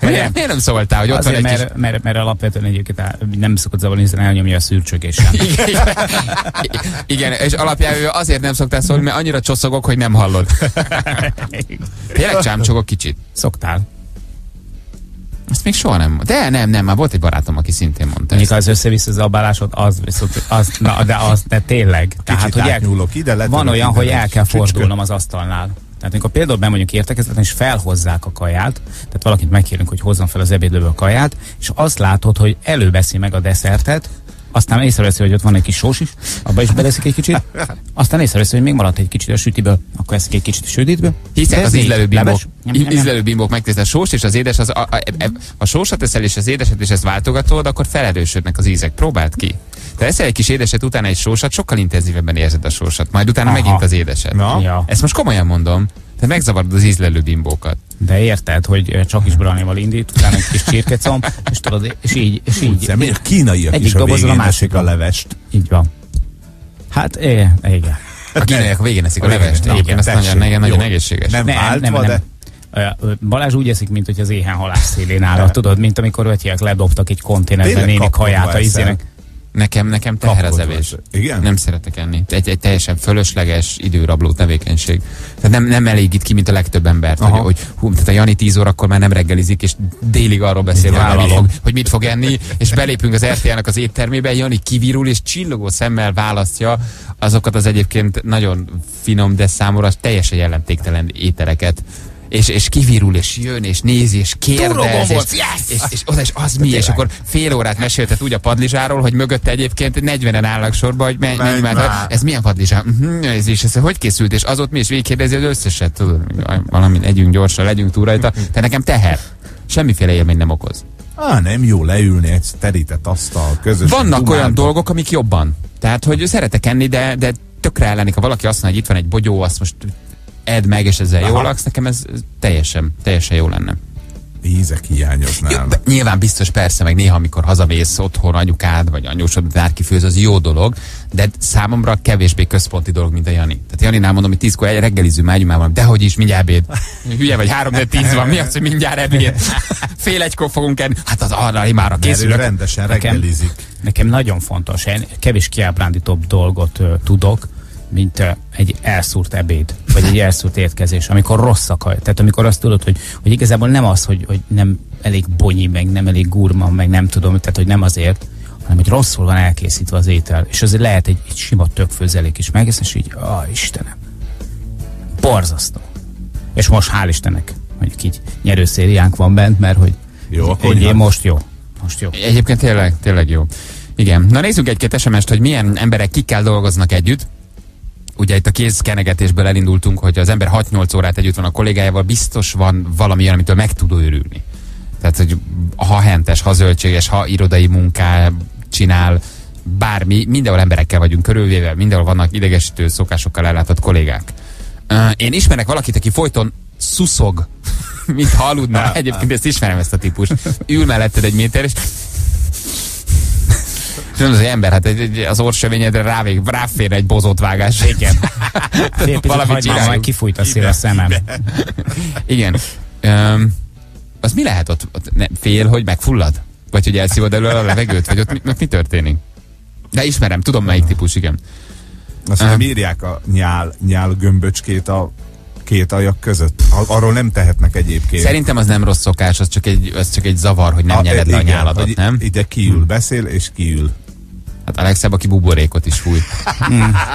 miért nem szóltál, hogy ott azért, van egy mert, kis... mert, mert alapvetően egyébként nem szokott zavarni, hiszen elnyomja a szűrcsögésen. Igen, igen, és alapjában azért nem szoktál szólni, mert annyira csosszogok, hogy nem hallod. Tényleg csámcsogok kicsit? Szoktál. Ezt még soha nem mondta. De nem, nem, már volt egy barátom, aki szintén mondta. Mikor az össze-vissza zabálásod, az viszont, az, na, de az, de tényleg. Tehát, hogy el, ide, van olyan, hogy el kell fordulnom az asztalnál. Tehát mikor például bemondjuk értekezleten, és felhozzák a kaját, tehát valakit megkérünk, hogy hozzon fel az ebédlőből a kaját, és azt látod, hogy előbeszi meg a desszertet, aztán észreveszi, hogy ott van egy kis sós is, abba is beleszik egy kicsit, aztán észreveszi, hogy még maradt egy kicsit a sütiből, akkor eszik egy kicsit a sütitből. Hiszen az ízlelő bimbók megtesznek a sós, és az édes, az, a, a, a, a sósat teszel, és az édeset, és ezt váltogatod, akkor felerősödnek az ízek. Próbáld ki. Te eszel egy kis édeset, utána egy sósat, sokkal intenzívebben érzed a sósat, majd utána aha, megint az édeset. Na? Ja. Ezt most komolyan mondom. Te megzavarod az ízlelő bimbókat. De érted, hogy csak is brannival indít, utána egy kis csirkecomb, és tudod, és így, és így. Ugyan, miért kínaiak egyik is a végén a másik a levest? Így van. Hát, igen. A kínaiak a végén eszik a, a levest. Igen, igen, ez nagyon, nagyon, nagyon egészséges. Nem, nem váltva, nem, nem. De... Balázs úgy eszik, mint hogy az éhen halás szélén áll. Tudod, mint amikor ötjek ledobtak egy konténerben néni kaját a izének. Nekem, nekem teher az evés. Igen? Nem szeretek enni. Egy, egy teljesen fölösleges, időrabló tevékenység. Tehát nem, nem elégít ki, mint a legtöbb embert. Hogy, hogy, hú, tehát a Jani tíz órakor már nem reggelizik, és délig arról beszél, hogy, fog, hogy mit fog enni, és belépünk az er té el-nek az éttermébe, Jani kivirul, és csillogó szemmel választja azokat az egyébként nagyon finom, de számomra teljesen jellemtéktelen ételeket. És, és kivirul, és jön, és nézi, és kérdez, és, yes! és, és, és az mi, és akkor fél órát meséltet úgy a padlizsáról, hogy mögötte egyébként negyvenen állnak sorba, hogy menj, menj már, már. Ez milyen padlizsá? Ez is, ez hogy készült, és az ott mi is végigkérdezi az összeset, tudod, valamint együnk gyorsan, legyünk túl rajta, tehát nekem teher. Semmiféle élmény nem okoz. Á, nem jó leülni egy terített asztal közös. Vannak dumálba olyan dolgok, amik jobban. Tehát, hogy szeretek enni, de, de tökre ellenik, ha valaki azt mondja, hogy itt van egy bogyó, azt most edd meg, és ezzel aha, jól laksz, nekem ez teljesen, teljesen jó lenne. Ízek hiányoznának. Jó, nyilván biztos, persze, meg néha, amikor hazamész otthon, anyukád, vagy anyósod, bárki főz, az jó dolog, de számomra kevésbé központi dolog, mint a Jani. Tehát Janinál mondom, hogy tízkor reggelizünk, már együtt már van, dehogy is, mindjárt ebéd. Hülye vagy, három, de tíz van, mi az, hogy mindjárt ebéd? Fél egykor fogunk enni, hát az arra imára készülök. Rendesen reggelizik. Nekem, nekem nagyon fontos, én kevés kiábrándítóbb dolgot uh, tudok, mint egy elszúrt ebéd, vagy egy elszúrt étkezés, amikor rossz a kaj. Tehát amikor azt tudod, hogy, hogy igazából nem az, hogy, hogy nem elég bonyi, meg nem elég gurma, meg nem tudom, tehát hogy nem azért, hanem hogy rosszul van elkészítve az étel. És azért lehet egy, egy sima tökfőzelék is megeszni, és így, á, Istenem, borzasztó. És most hál' Istennek, mondjuk így nyerőszériánk van bent, mert hogy jó, én most jó, most jó. Egyébként tényleg, tényleg jó. Igen. Na nézzük egy-két es em est, hogy milyen emberek kikkel dolgoznak együtt. Ugye itt a kézkenegetésből elindultunk, hogy az ember hat-nyolc órát együtt van a kollégájával, biztos van valami, amitől meg tud örülni. Tehát, hogy ha hentes, ha zöldséges, ha irodai munkát csinál, bármi, mindenhol emberekkel vagyunk körülvéve, mindenhol vannak idegesítő szokásokkal ellátott kollégák. Én ismerek valakit, aki folyton szuszog, mint ha aludna. Egyébként ezt ismerem, ezt a típust. Ül melletted egy méter, és... Nem az, hogy ember, hát egy, egy, az orsövényedre rávég, ráfér egy bozótvágás. Igen. Valamit csináljuk. Kifújt a szél a szemem. Igen. Um, az mi lehet ott? ott ne, fél, hogy megfullad? Vagy hogy elszívod elől a levegőt? Vagy ott mi, mi történik? De ismerem, tudom melyik típus, igen. Azt um, nem írják a nyál, nyál gömböcskét a két ajak között. Arról nem tehetnek egyébként. Szerintem az nem rossz szokás, az csak egy, az csak egy zavar, hogy nem a, nyered le a nyáladat, nem? Ide kiül, beszél és kiül. Hát Alexába ki buborékot is fújt.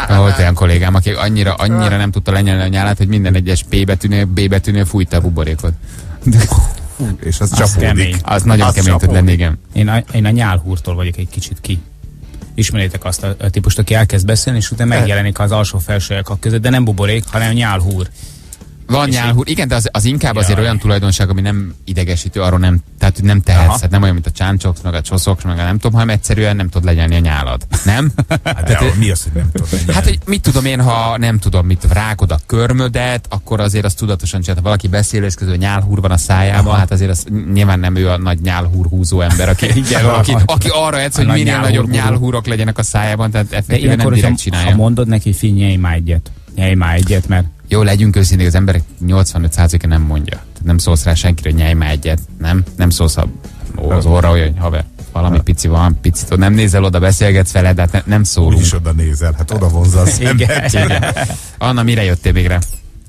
Volt olyan kollégám, aki annyira, annyira nem tudta lenyelni a nyálát, hogy minden egyes P betűnél, B betűnél fújta a buborékot. És az, az csapódik. Kemény. Az nagyon az kemény tud lenni, igen. Én a, én a nyálhúrtól vagyok egy kicsit ki. Ismeritek azt a típust, aki elkezd beszélni, és utána megjelenik az alsó-felső elkak között, de nem buborék, hanem nyálhúr. Van nyálhúr, igen, de az, az inkább azért olyan tulajdonság, ami nem idegesítő, arról nem, tehát nem tehetsz, hát nem olyan, mint a csáncsoks, meg a csoszok, meg a nem tudom, hanem egyszerűen nem tudod lenyelni a nyálad, nem? Hát de mi az, hogy nem tudod lenyelni? Hát, hogy mit tudom én, ha nem tudom, mit rákod a körmödet, akkor azért azt tudatosan csinálta. Ha valaki beszélő, és közül nyálhúr van a szájában, aha, hát azért az nyilván nem ő a nagy nyálhúr húzó ember, aki, igen, aki, aki arra edz, hogy minél nagyobb nyálhúrok legyenek a szájában, tehát effektíven nem direkt csinálja. Ha mondod neki, fi, nyelj már egyet, nyelj már egyet, mert jó, legyünk őszintén, az emberek nyolcvanöt százaléka nem mondja. Tehát nem szólsz rá senkire, hogy nyelj már egyet, nem? Nem szólsz a, ó, az orra olyan, hogy haver, valami pici van, picit, nem nézel oda, beszélgetsz vele, de hát ne, nem szólunk. Úgyis oda nézel, hát oda vonzza a szemet. Anna, mire jöttél végre?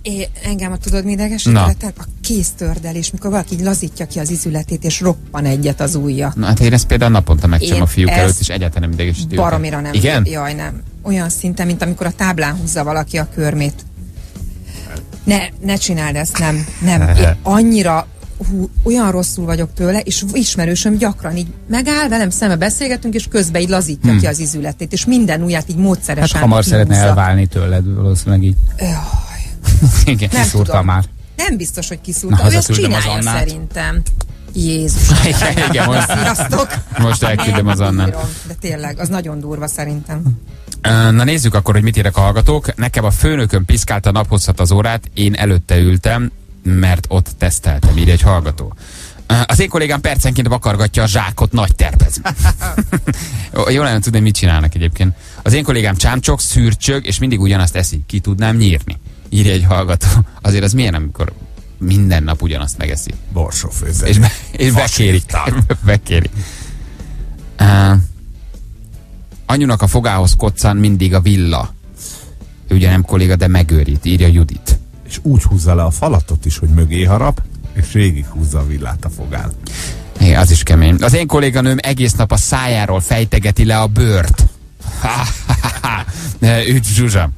É, engem a tudod mi idegesített? A kéztördelés, mikor valaki így lazítja ki az izületét, és roppan egyet az ujja. Na hát én ezt például naponta megcsinálom a fiúk előtt, és egyáltalán nem idegesítő. Baromira nem. Igen? Jaj, nem. Olyan szinten, mint amikor a táblán húzza valaki a körmét. Ne, ne csináld ezt, nem, nem. Én annyira, hú, olyan rosszul vagyok tőle, és ismerősöm gyakran így megáll, velem szembe beszélgetünk, és közben így lazítja hmm. ki az izületét, és minden ujját így módszeresen. Hát hamar kihúzza. Szeretne elválni tőled, valószínűleg így. Igen, nem kiszúrta már. Nem biztos, hogy kiszúrta, ő ezt csinálja szerintem. Jézus. Igen, igen, most, most elküldöm az Annát. De tényleg, az nagyon durva szerintem. Na nézzük akkor, hogy mit írek a hallgatók. Nekem a főnököm piszkálta naphosszat az órát, én előtte ültem, mert ott teszteltem, így egy hallgató. Az én kollégám percenként vakargatja a zsákot nagy terpezben. Jól lenne tudni, mit csinálnak egyébként. Az én kollégám csámcsok, szürcsög, és mindig ugyanazt eszi. Ki tudnám nyírni? Írja egy hallgató. Azért az milyen, amikor minden nap ugyanazt megeszi? Borsófőző. És, be, és bekéri. bekéri. Uh, Anyunak a fogához koccan mindig a villa. Ő ugye nem kolléga, de megőrít, írja Judit. És úgy húzza le a falatot is, hogy mögé harap, és végig húzza a villát a fogán. Igen, az is kemény. Az én kolléganőm egész nap a szájáról fejtegeti le a bőrt. Üdv Zsuzsa.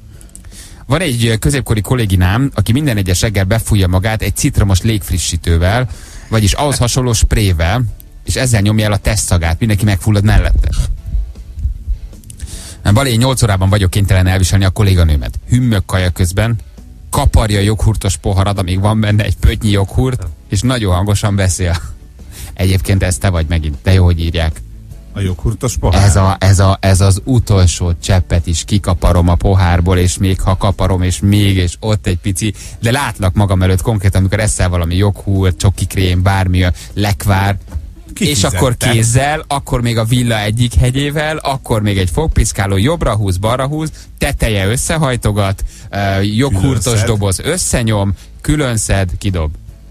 Van egy középkori kolléginám, aki minden egyes reggel befújja magát egy citromos légfrissítővel, vagyis ahhoz hasonló sprével, és ezzel nyomja el a testszagát. Mindenki megfullad mellette. Balé, nyolc órában vagyok kénytelen elviselni a kolléganőmet. Hümmög kaja közben, kaparja a joghurtos poharad, amíg van benne egy pötnyi joghurt, és nagyon hangosan beszél. Egyébként ez te vagy megint, de jó, hogy írják. A joghurtos pohár? Ez, a, ez, a, ez az utolsó cseppet is kikaparom a pohárból, és még ha kaparom, és még, és ott egy pici, de látlak magam előtt konkrétan, amikor eszel valami joghurt, csokikrém, bármi, lekvár, és akkor kézzel, akkor még a villa egyik hegyével, akkor még egy fogpiszkáló jobbra húz, balra húz, teteje összehajtogat, joghurtos doboz összenyom, különszed, kidob.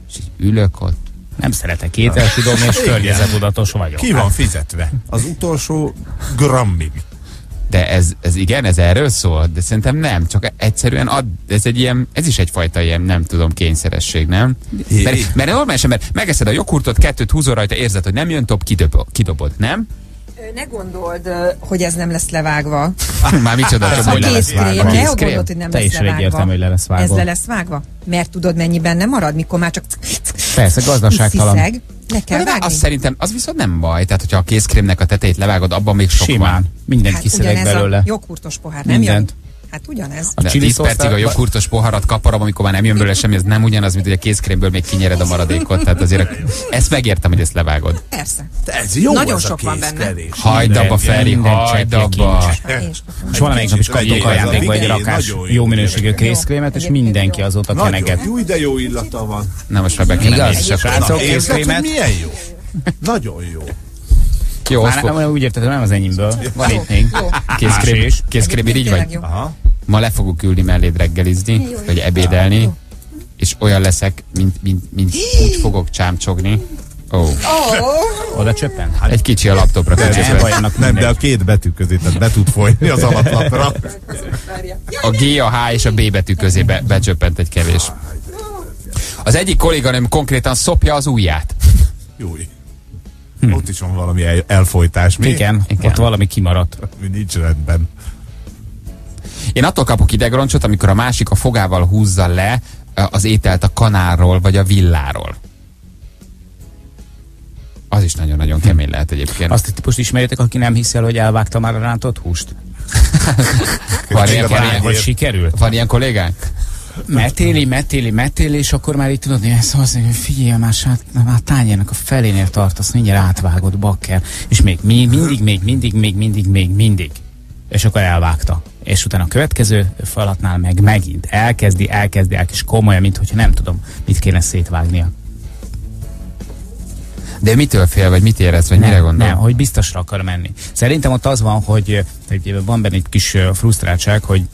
És így ülök ott. Nem szeretek ételt, tudom, és környezettudatos vagyok. Ki van fizetve? Az utolsó grammig. De ez, ez igen, ez erről szól, de szerintem nem, csak egyszerűen ad, ez egy ilyen, ez is egyfajta ilyen, nem tudom, kényszeresség, nem? Mert, mert normálisan, mert megeszed a joghurtot, kettőt húzol rajta, érzed, hogy nem jön top, kidob, kidobod, nem? Ne gondold, hogy ez nem lesz levágva. Már micsoda, hogy le lesz vágva. Ne gondold, hogy nem lesz levágva. Te is egyértelmű, hogy le lesz vágva. Ez le lesz vágva? Mert tudod, mennyi benne marad, mikor már csak... Persze, gazdaságtalan. Le kell vágni. Az szerintem, az viszont nem baj. Tehát, hogyha a kézkrémnek a tetejét levágod, abban még sok simán van. Mindent hát kiszedek belőle. A joghurtos pohár nem mindent jön? Hát ugyanez. A tíz percig a joghurtos poharat kaparom, amikor már nem jön belőle semmi, ez nem ugyanaz, mint hogy a kézkrémből még kinyered a maradékot. Tehát azért ezt megértem, hogy ezt levágod. Persze. Ez jó. Nagyon sok van benne. Hagyd abba, Feri, hagyd abba. És valamelyik nap is kaptunk ajándékba egy rakás jó minőségű kézkrémet, és mindenki azóta keneget. Jó, de jó illata van. Na most már be kéne nézni a kézkrémet. Milyen jó. Nagyon jó. Jó, már nem, úgy értettem, nem az enyémből. Van itt még. Kézkrém, így vagy? Ma le fogok ülni melléd reggelizni, vagy ebédelni, jó, és olyan leszek, mint, mint, mint úgy fogok csámcsogni. Ó. Oh. Oh. Oda csöppen? Hát egy kicsi a laptopra. De nem, nem, de a két betű közé, tehát be tud folyni az alaplapra. A G, a H és a B betű közé be, becsöppent egy kevés. Az egyik kolléganőm konkrétan szopja az ujját. Júj. Hm. Hm. Ott is van valami el, elfojtás. Mi? Igen, Igen, ott valami kimaradt. Mi nincs rendben. Én attól kapok idegroncsot, amikor a másik a fogával húzza le az ételt a kanálról, vagy a villáról. Az is nagyon-nagyon kemény lehet egyébként. Azt a típust ismerjétek, aki nem hiszi el, hogy elvágta már a rántott húst? Van ilyen kollégánk, hogy sikerült? Van ilyen kollégánk? Metéli, metéli, metéli, és akkor már így tudod, hogy szóval figyelj, már a tányérnak a felénél tartasz, mindjárt átvágod, bakker. És még mindig, még mindig, még mindig, még mindig. És akkor elvágta. És utána a következő falatnál meg megint elkezdi, elkezdi, elkezdi, és komolyan, mint hogyha nem tudom, mit kéne szétvágnia. De mitől fél, vagy mit érez, vagy nem, mire gondol? Nem, hogy biztosra akar menni. Szerintem ott az van, hogy van benne egy kis frusztráltság, hogy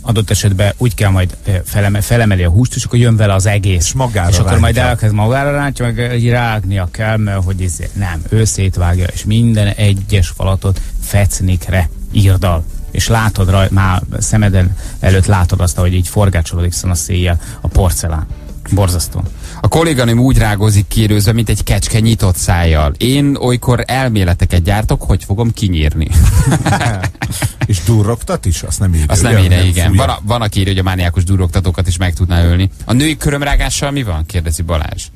adott esetben úgy kell majd feleme, felemeli a húst, és akkor jön vele az egész. És magára És akkor rántja. Majd elkezd magára rántja, meg rágnia kell, mert hogy ez nem, ő szétvágja, és minden egyes falatot fecnikre írdal. És látod, raj, már szemeden előtt látod azt, hogy így forgácsolódik szóval a széjjel a porcelán. Borzasztó. A kolléganőm úgy rágózik kiérőzve, mint egy kecske nyitott szájjal. Én olykor elméleteket gyártok, hogy fogom kinyírni. És durrogtat is? Azt nem írja. Azt nem írja, igen. Van, van aki írja, hogy a mániákus durrogtatókat is meg tudná ölni. A női körömrágással mi van? Kérdezi Balázs.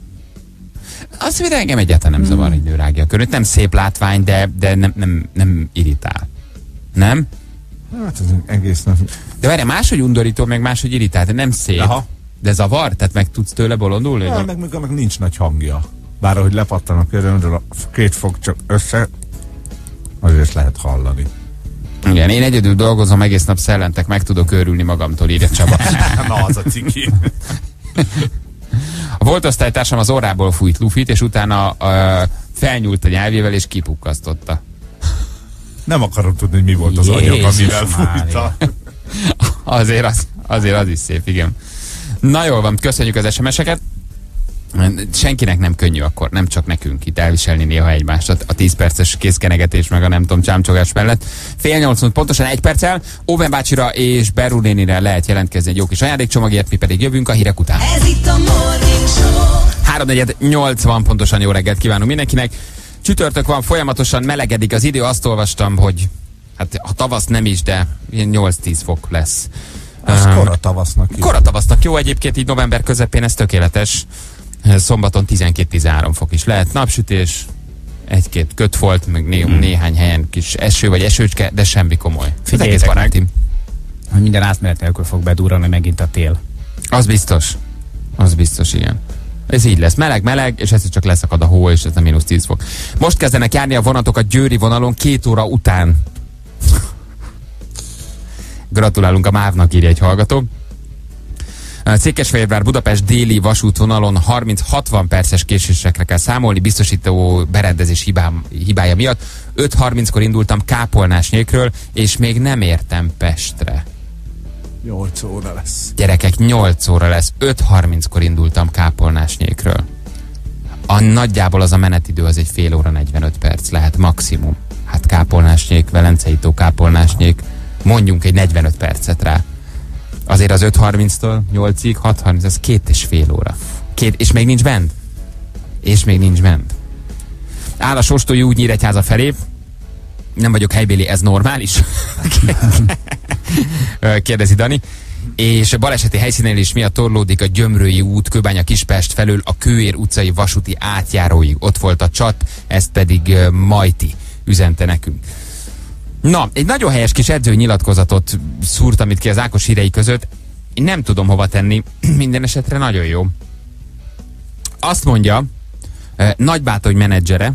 Azt mondja, engem egyáltalán nem zavar, hogy nő rágja a köröt. Nem szép látvány, de, de nem, nem, nem irritál. Nem? Hát ez egész nem. De várjál, máshogy undorító, meg máshogy irritál, de nem szép. Aha. De zavar? Tehát meg tudsz tőle bolondulni? Ja, meg még annak nincs nagy hangja. Bár ahogy lepattan a körömről, a két fog csak össze, azért lehet hallani. Igen, én egyedül dolgozom, egész nap szellentek, meg tudok őrülni magamtól, írja Csaba. Na, az a ciki. A volt osztálytársam az orrából fújt lufit, és utána uh, felnyúlt a nyelvével, és kipukkasztotta. Nem akarom tudni, hogy mi volt az anyag, amivel fújta. Azért az, azért az is szép, igen. Na jól van, köszönjük az es em es-eket. Senkinek nem könnyű akkor, nem csak nekünk itt elviselni néha egymást a, a tíz perces kézkenegetés meg a nem tudom csámcsogás mellett. Fél nyolc, pontosan egy perccel Owen bácsira és Beru nénire lehet jelentkezni egy jó kis ajándékcsomagért, mi pedig jövünk a hírek után. Ez itt a Morning Show. háromnegyed nyolc pontosan, jó reggelt kívánunk mindenkinek. Csütörtök van, folyamatosan melegedik az idő, azt olvastam, hogy hát a tavasz nem is, de nyolc-tíz fok lesz. Ez koratavasznak jó. Koratavasznak jó, egyébként így november közepén ez tökéletes. Szombaton tizenkét-tizenhárom fok is lehet. Napsütés, egy-két kötfolt, meg né hmm. néhány helyen kis eső vagy esőcske, de semmi komoly. Figyeljétek meg, hogy minden átmenet nélkül fog bedurrani megint a tél. Az biztos. Az biztos, igen. Ez így lesz. Meleg, meleg, és ez csak leszakad a hó, és ez a mínusz tíz fok. Most kezdenek járni a vonatok a győri vonalon két óra után. Gratulálunk a MÁV-nak, írja egy hallgató. Székesfehérvár Budapest déli vasútvonalon harminc-hatvan perces késésekre kell számolni, biztosító berendezés hibám, hibája miatt. öt harminckor indultam Kápolnásnyékről, és még nem értem Pestre. nyolc óra lesz. Gyerekek, nyolc óra lesz. öt harminckor indultam Kápolnásnyékről. A nagyjából az a menetidő az egy fél óra negyvenöt perc lehet maximum. Hát Kápolnásnyék, Velenceitó Kápolnásnyék. Mondjunk egy negyvenöt percet rá. Azért az öt harminctól nyolcig, hat harminc, az két és fél óra. Két, és még nincs bent? És még nincs bent. Áll a sóstói úgy Nyíregyháza felé. Nem vagyok helybéli, ez normális? Kérdezi Dani. És baleseti helyszínél is miatt torlódik a Gyömrői út, Kőbánya Kispest felől a Kőér utcai vasúti átjáróig. Ott volt a csat, ezt pedig Majti üzente nekünk. Na, egy nagyon helyes kis edzőnyilatkozatot szúrtam itt ki az Ákos hírei között. Én nem tudom hova tenni, minden esetre nagyon jó. Azt mondja, Nagybátony menedzsere,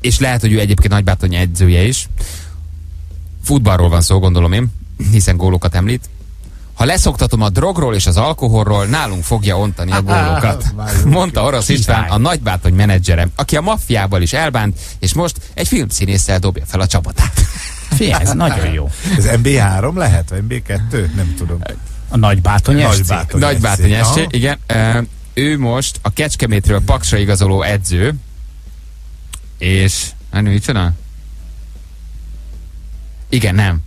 és lehet, hogy ő egyébként Nagybátony edzője is. Futballról van szó, gondolom én, hiszen gólokat említ. Ha leszoktatom a drogról és az alkoholról, nálunk fogja ontani a gólokat. Mondta Orosz István, a Nagybátony menedzsere, aki a maffiával is elbánt, és most egy filmszínésszel dobja fel a csapatát. Figyelj, ez nagyon jó. Ez em bé három lehet? em bé kettő? Nem tudom. A Nagybátony es cé? Nagybátony es cé, igen. Ő most a Kecskemétről Paksra igazoló edző, és... micsoda? Igen, nem.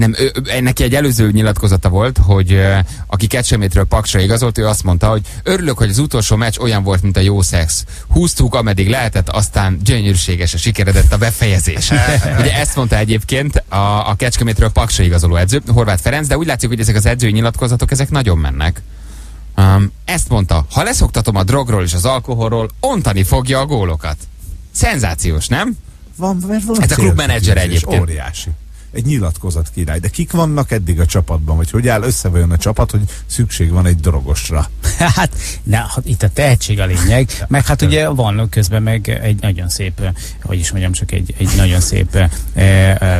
Nem, ő, neki egy előző nyilatkozata volt, hogy uh, aki Kecskemétről Paksra igazolt, ő azt mondta, hogy örülök, hogy az utolsó meccs olyan volt, mint a jó szex. Húztuk, ameddig lehetett, aztán gyönyörűségesen sikeredett a befejezés. Ugye ezt mondta egyébként a, a Kecskemétről Paksra igazoló edző, Horváth Ferenc, de úgy látszik, hogy ezek az edzői nyilatkozatok, ezek nagyon mennek. Um, ezt mondta, ha leszoktatom a drogról és az alkoholról, ontani fogja a gólokat. Szenzációs, nem? Van, mert van ez a klubmenedzser egyébként. Óriási. Egy nyilatkozat király. De kik vannak eddig a csapatban? Vagy hogy áll össze vajon a csapat, hogy szükség van egy drogosra? Hát, na, itt a tehetség a lényeg. Meg hát ugye van közben meg egy nagyon szép, hogy is mondjam, csak egy, egy nagyon szép eh, eh,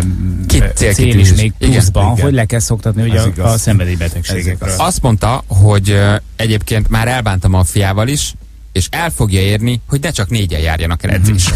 cél is még pluszban, igen, igen. Hogy le kell szoktatni ugye a, a szenvedélybetegségekről. Azt mondta, hogy egyébként már elbántam a fiával is, és el fogja érni, hogy ne csak négyen járjanak el edzésre.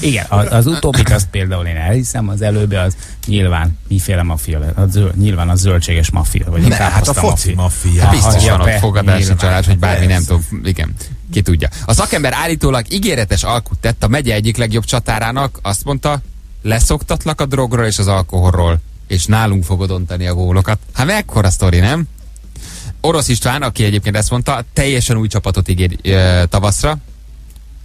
Igen, az, az utóbbik azt például én elhiszem, az előbb az nyilván miféle maffia, nyilván a zöldséges maffia, vagy ne, hát a foci maffia. Hát biztos van ott fogadási család, hogy bármi nem tudom, igen, ki tudja. A szakember állítólag ígéretes alkut tett a megye egyik legjobb csatárának, azt mondta, leszoktatlak a drogról és az alkoholról, és nálunk fogod ontani a gólokat. Hát mekkora sztori, nem? Orosz István, aki egyébként ezt mondta, teljesen új csapatot ígér e, tavaszra,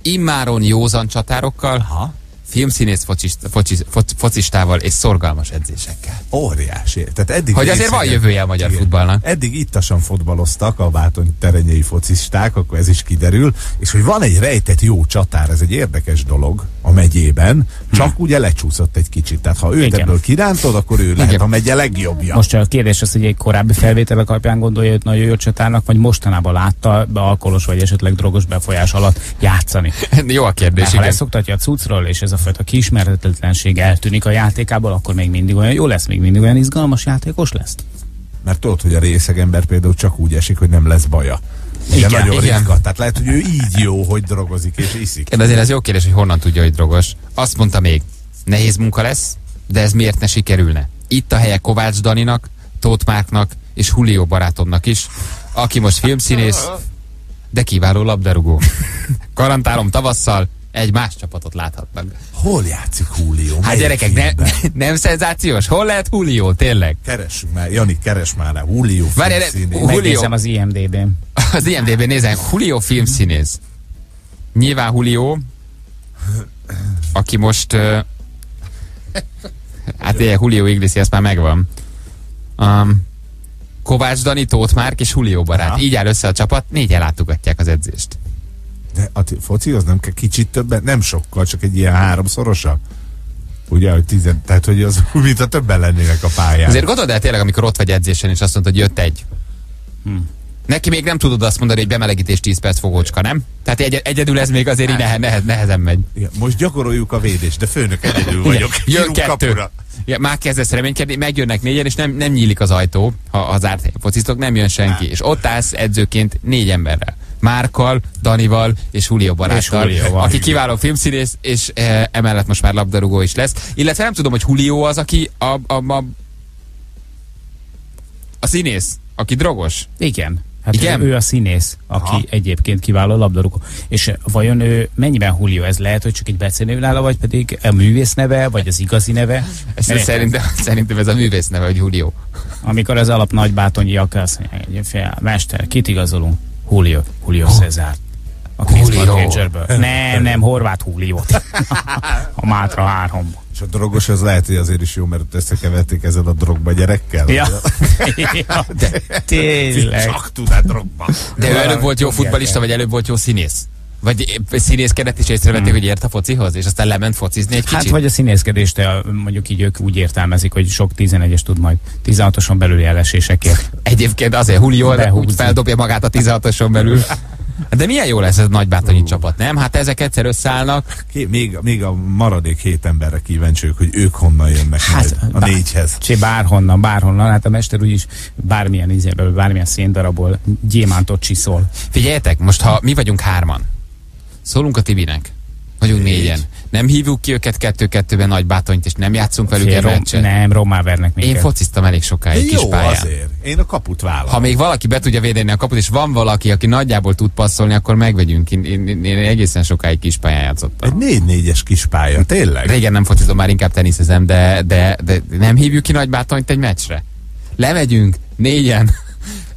immáron józan csatárokkal, aha, filmszínész focista, focis, foc, focistával és szorgalmas edzésekkel. Óriási. Tehát eddig hogy azért van jövője a magyar futballnak. Eddig ittasan fotbaloztak a Bátony terenyei focisták, akkor ez is kiderül, és hogy van egy rejtett jó csatár, ez egy érdekes dolog a megyében, csak hm. ugye lecsúszott egy kicsit. Tehát ha őt igen. ebből kirántod, akkor ő lehet igen. a megye legjobbja. Most a kérdés az, hogy egy korábbi felvételek alapján gondolja őt nagyon jó csatárnak, vagy mostanában látta be alkoholos vagy esetleg drogos befolyás alatt játszani. Jó a kérdés. Hát, ha leszoktatja a cuccról, és ez a fajta kiismerhetetlenség eltűnik a játékából, akkor még mindig olyan jó lesz, még mindig olyan izgalmas játékos lesz. Mert tudod, hogy a részeg ember például csak úgy esik, hogy nem lesz baja. Igen, igen, nagyon igen. ritka. Tehát lehet, hogy ő így jó, hogy drogozik és iszik. De azért ez jó kérdés, hogy honnan tudja, hogy drogos. Azt mondta még, nehéz munka lesz, de ez miért ne sikerülne? Itt a helye Kovács Daninak, Tóth Márknak és Julio barátomnak is, aki most filmszínész, de kiváló labdarúgó. Garantálom tavasszal egy más csapatot láthatnak. Hol játszik Julio? Hát gyerekek, ne, ne, nem szenzációs? Hol lehet Julio, tényleg? Keressünk már, Jani, keres már rá, Julio filmszínész. Megnézem az i em dé bén. Az i em dé bén nézem, Julio filmszínész. Nyilván Julio, aki most... Uh, hát ilyen Julio Iglesias már megvan. Um, Kovács Dani, Tóth Márk és Julio barát. Ha. Így áll össze a csapat, négyen látogatják az edzést. De a foci az nem kell kicsit többen, nem sokkal, csak egy ilyen háromszorosa. Ugye, hogy tizen, tehát hogy az úgy, mint a többen lennének a pályán. Azért gondold el tényleg, amikor ott vagy edzésen, és azt mondod, hogy jött egy. Hm. Neki még nem tudod azt mondani, hogy bemelegítés tíz perc fogócska, nem? Tehát egy, egyedül ez még azért így nehe, nehe, nehezen megy. Igen, most gyakoroljuk a védést, de főnök egyedül vagyok. Igen, jön kettő. Igen, már kezdesz reménykedni, megjönnek négyen, és nem, nem nyílik az ajtó, ha az zárt focisztok, nem jön senki. És ott állsz edzőként négy emberrel. Márkkal, Danival és Julio baráttal, és Julio aki kiváló filmszínész, és e, emellett most már labdarúgó is lesz. Illetve nem tudom, hogy Julio az, aki a, a, a, a színész, aki drogos. Igen. Hát igen? Ő a színész, aki aha. egyébként kiváló labdarúgó. És vajon ő mennyiben Julio? Ez lehet, hogy csak egy becenőnála, vagy pedig a művész neve, vagy az igazi neve? Ezt szerintem, szerintem ez a művész neve, hogy Julio. Amikor az alap nagybátonyiak azt mondják, fél, mester, kit igazolunk? Julio, Julio Cezár. A Krészparkédzserből. Nem, nem, Horváth Juliót. A Mátra háromba. És a drogos az lehet, hogy azért is jó, mert összekeverték ezzel a drogba gyerekkel. Ja, ja de tényleg. Csak tudál drogba. De ő előbb volt jó futballista, vagy előbb volt jó színész? Vagy színészkedett is észrevették, hmm. hogy ért a focihoz, és aztán lement focizni egy kicsit? Hát vagy a színészkedést mondjuk így ők úgy értelmezik, hogy sok tizenegyes tud majd tizenhatoson belüli elesésekért. Egyébként azért Julio úgy feldobja magát a tizenhatoson belül. De milyen jó lesz ez a nagybátonyi uh. csapat, nem? Hát ezek egyszer összeállnak. Ké, még, még a maradék hét emberre kíváncsiak, hogy ők honnan jönnek hát, majd a bár, négyhez. Csé bárhonnan, bárhonnan. Hát a mester úgyis bármilyen ízéből, bármilyen széndarabból gyémántot csiszol. Figyeljetek, most ha mi vagyunk hárman, szólunk a Tibinek. Vagyunk négyen. Nem hívjuk ki őket kettő-kettőben Nagybátonyt, és nem játszunk velük egy meccset. Nem, rommá vernek minket. Én fociztam elég sokáig kis pályán. Azért. Én a kaput vállalom. Ha még valaki be tudja védeni a kaput, és van valaki, aki nagyjából tud passzolni, akkor megvegyünk. Én, én, én egészen sokáig kis pályán játszottam. Egy négy-négyes kis pálya, tényleg? Régen nem focizom, már inkább teniszezem, de, de, de nem hívjuk ki Nagybátonyt egy meccsre. Lemegyünk négyen.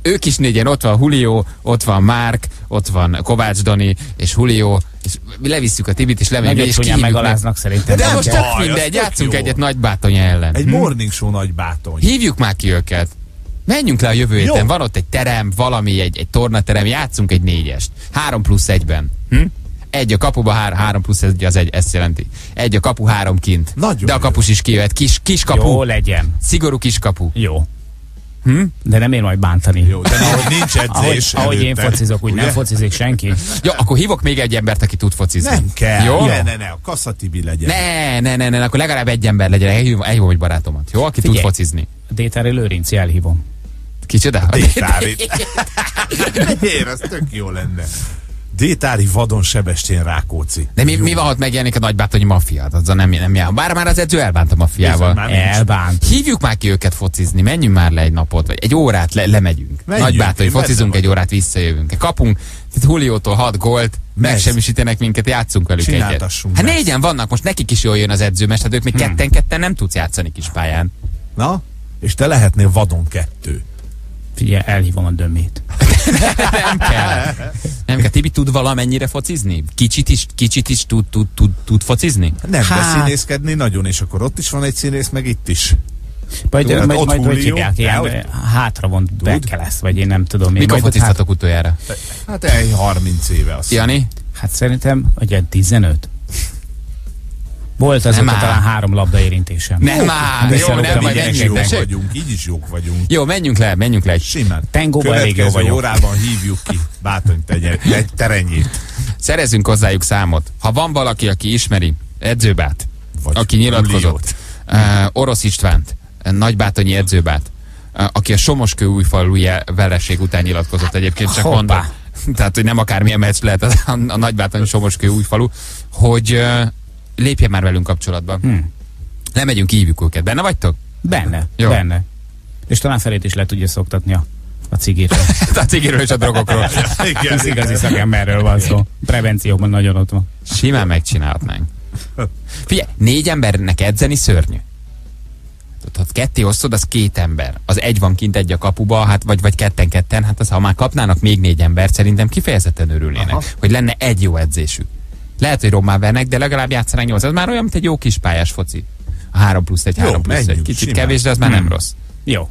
Ők is négyen, ott van Julio, ott van Márk, ott van Kovács Dani, és Julio, és levisszük a Tibit, és lemegyünk, és kihívjuk megaláznak meg. Szerintem. De, de most csak mindegy, játszunk jó. egyet Nagybátony ellen. Egy hm? Morning Show Nagybátony. Hívjuk már ki őket. Menjünk le a jövő héten, jó. Van ott egy terem, valami, egy, egy tornaterem, játszunk egy négyest. Három plusz egyben. Hm? Egy a kapuba, hár, három plusz egy az egy, ezt jelenti. Egy a kapu, három kint. Nagyon de a kapus jó. is kijöhet. Kis, kis kapu. Jó legyen. Szigorú kis kapu. Jó. Hm? De nem én majd bántani. Jó, de ahogy nincs edzés. ahogy, ahogy én focizok, úgy ugye? Nem focizik senki. Jó, akkor hívok még egy embert, aki tud focizni. Nem kell. Jó? Ne, ne, ne, a Kassa Tibi legyen. Ne, ne, ne, ne, akkor legalább egy ember legyen. Elhívom, elhívom egy barátomat. Jó, aki figyelj, tud focizni. A Détári Lőrinci elhívom. Kicsoda? A Détári. Miért? Ez tök jó lenne. Détári, Vadon, Sebestyén, Rákóczi. De mi, mi van, ott megjelenik a nagybátony maffiát? Azzal nem, nem jár. Bár már az edző elbánt a maffiával. Elbánt. Hívjuk már ki őket focizni, menjünk már le egy napot, vagy egy órát le, lemegyünk. Menjünk, Nagybátony, focizunk egy órát, visszajövünk. Kapunk Juliótól hat gólt, megsemmisítenek minket, játszunk velük egyet. Hát négyen vannak, most nekik is jól jön az edzőmest, hát ők még hmm. ketten-ketten nem tudsz játszani kispályán. Na, és te lehetnél Vadon kettő. Figyelj, elhívom a dömét. Nem kell. Nem kell. Tibi tud valamennyire focizni? Kicsit is, kicsit is tud, tud, tud, tud focizni? Nem, hát... de színészkedni nagyon, és akkor ott is van egy színész, meg itt is. Majd, Tudod, majd, majd hogy hívják, ilyen hogy... hátravont bekelesz, vagy én nem tudom. Én mikor fociztatok hát... utoljára? Hát egy harminc éve az. Jani? Hát szerintem, hogy tizenöt. Volt az talán három labda érintésem. Nem már! Jó, nem, nem vagy ennyit, vagyunk, így is jók vagyunk. Jó, menjünk le, menjünk le. Simán. Tengóban elég jó vagyok. Órában hívjuk ki Bátony terenyét. Szerezünk hozzájuk számot. Ha van valaki, aki ismeri Edzőbát, vagy aki nyilatkozott, uh, Orosz Istvánt, Nagybátonyi Edzőbát, uh, aki a Somoskő-újfaluji vereség után nyilatkozott egyébként, csak mondom. Tehát, hogy nem akármilyen meccs lehet a, a, a Nagybátonyi Somoskő-újfalu, hogy... Uh, lépjen már velünk kapcsolatban. Hmm. Lemegyünk, hívjuk őket. Benne vagytok? Benne. Jó. Benne. És talán felét is le tudja szoktatni a, a cigéről. A cigéről és a drogokról. Az igazi szakemberről van szó. Prevencióban nagyon ott van. Simán megcsinálhatnánk. Figyelj, négy embernek edzeni szörnyű. Ha ketté osztod, az két ember. Az egy van kint, egy a kapuba, hát, vagy, vagy ketten-ketten, hát az, ha már kapnának még négy embert, szerintem kifejezetten örülnének, aha, hogy lenne egy jó edzésük. Lehet, hogy rommá vernek, de legalább játszanak nyolc. Az már olyan, mint egy jó kis pályás foci. A három plusz egy, három plusz egy. Kicsit simán kevés, de az már hmm. nem rossz. Jó.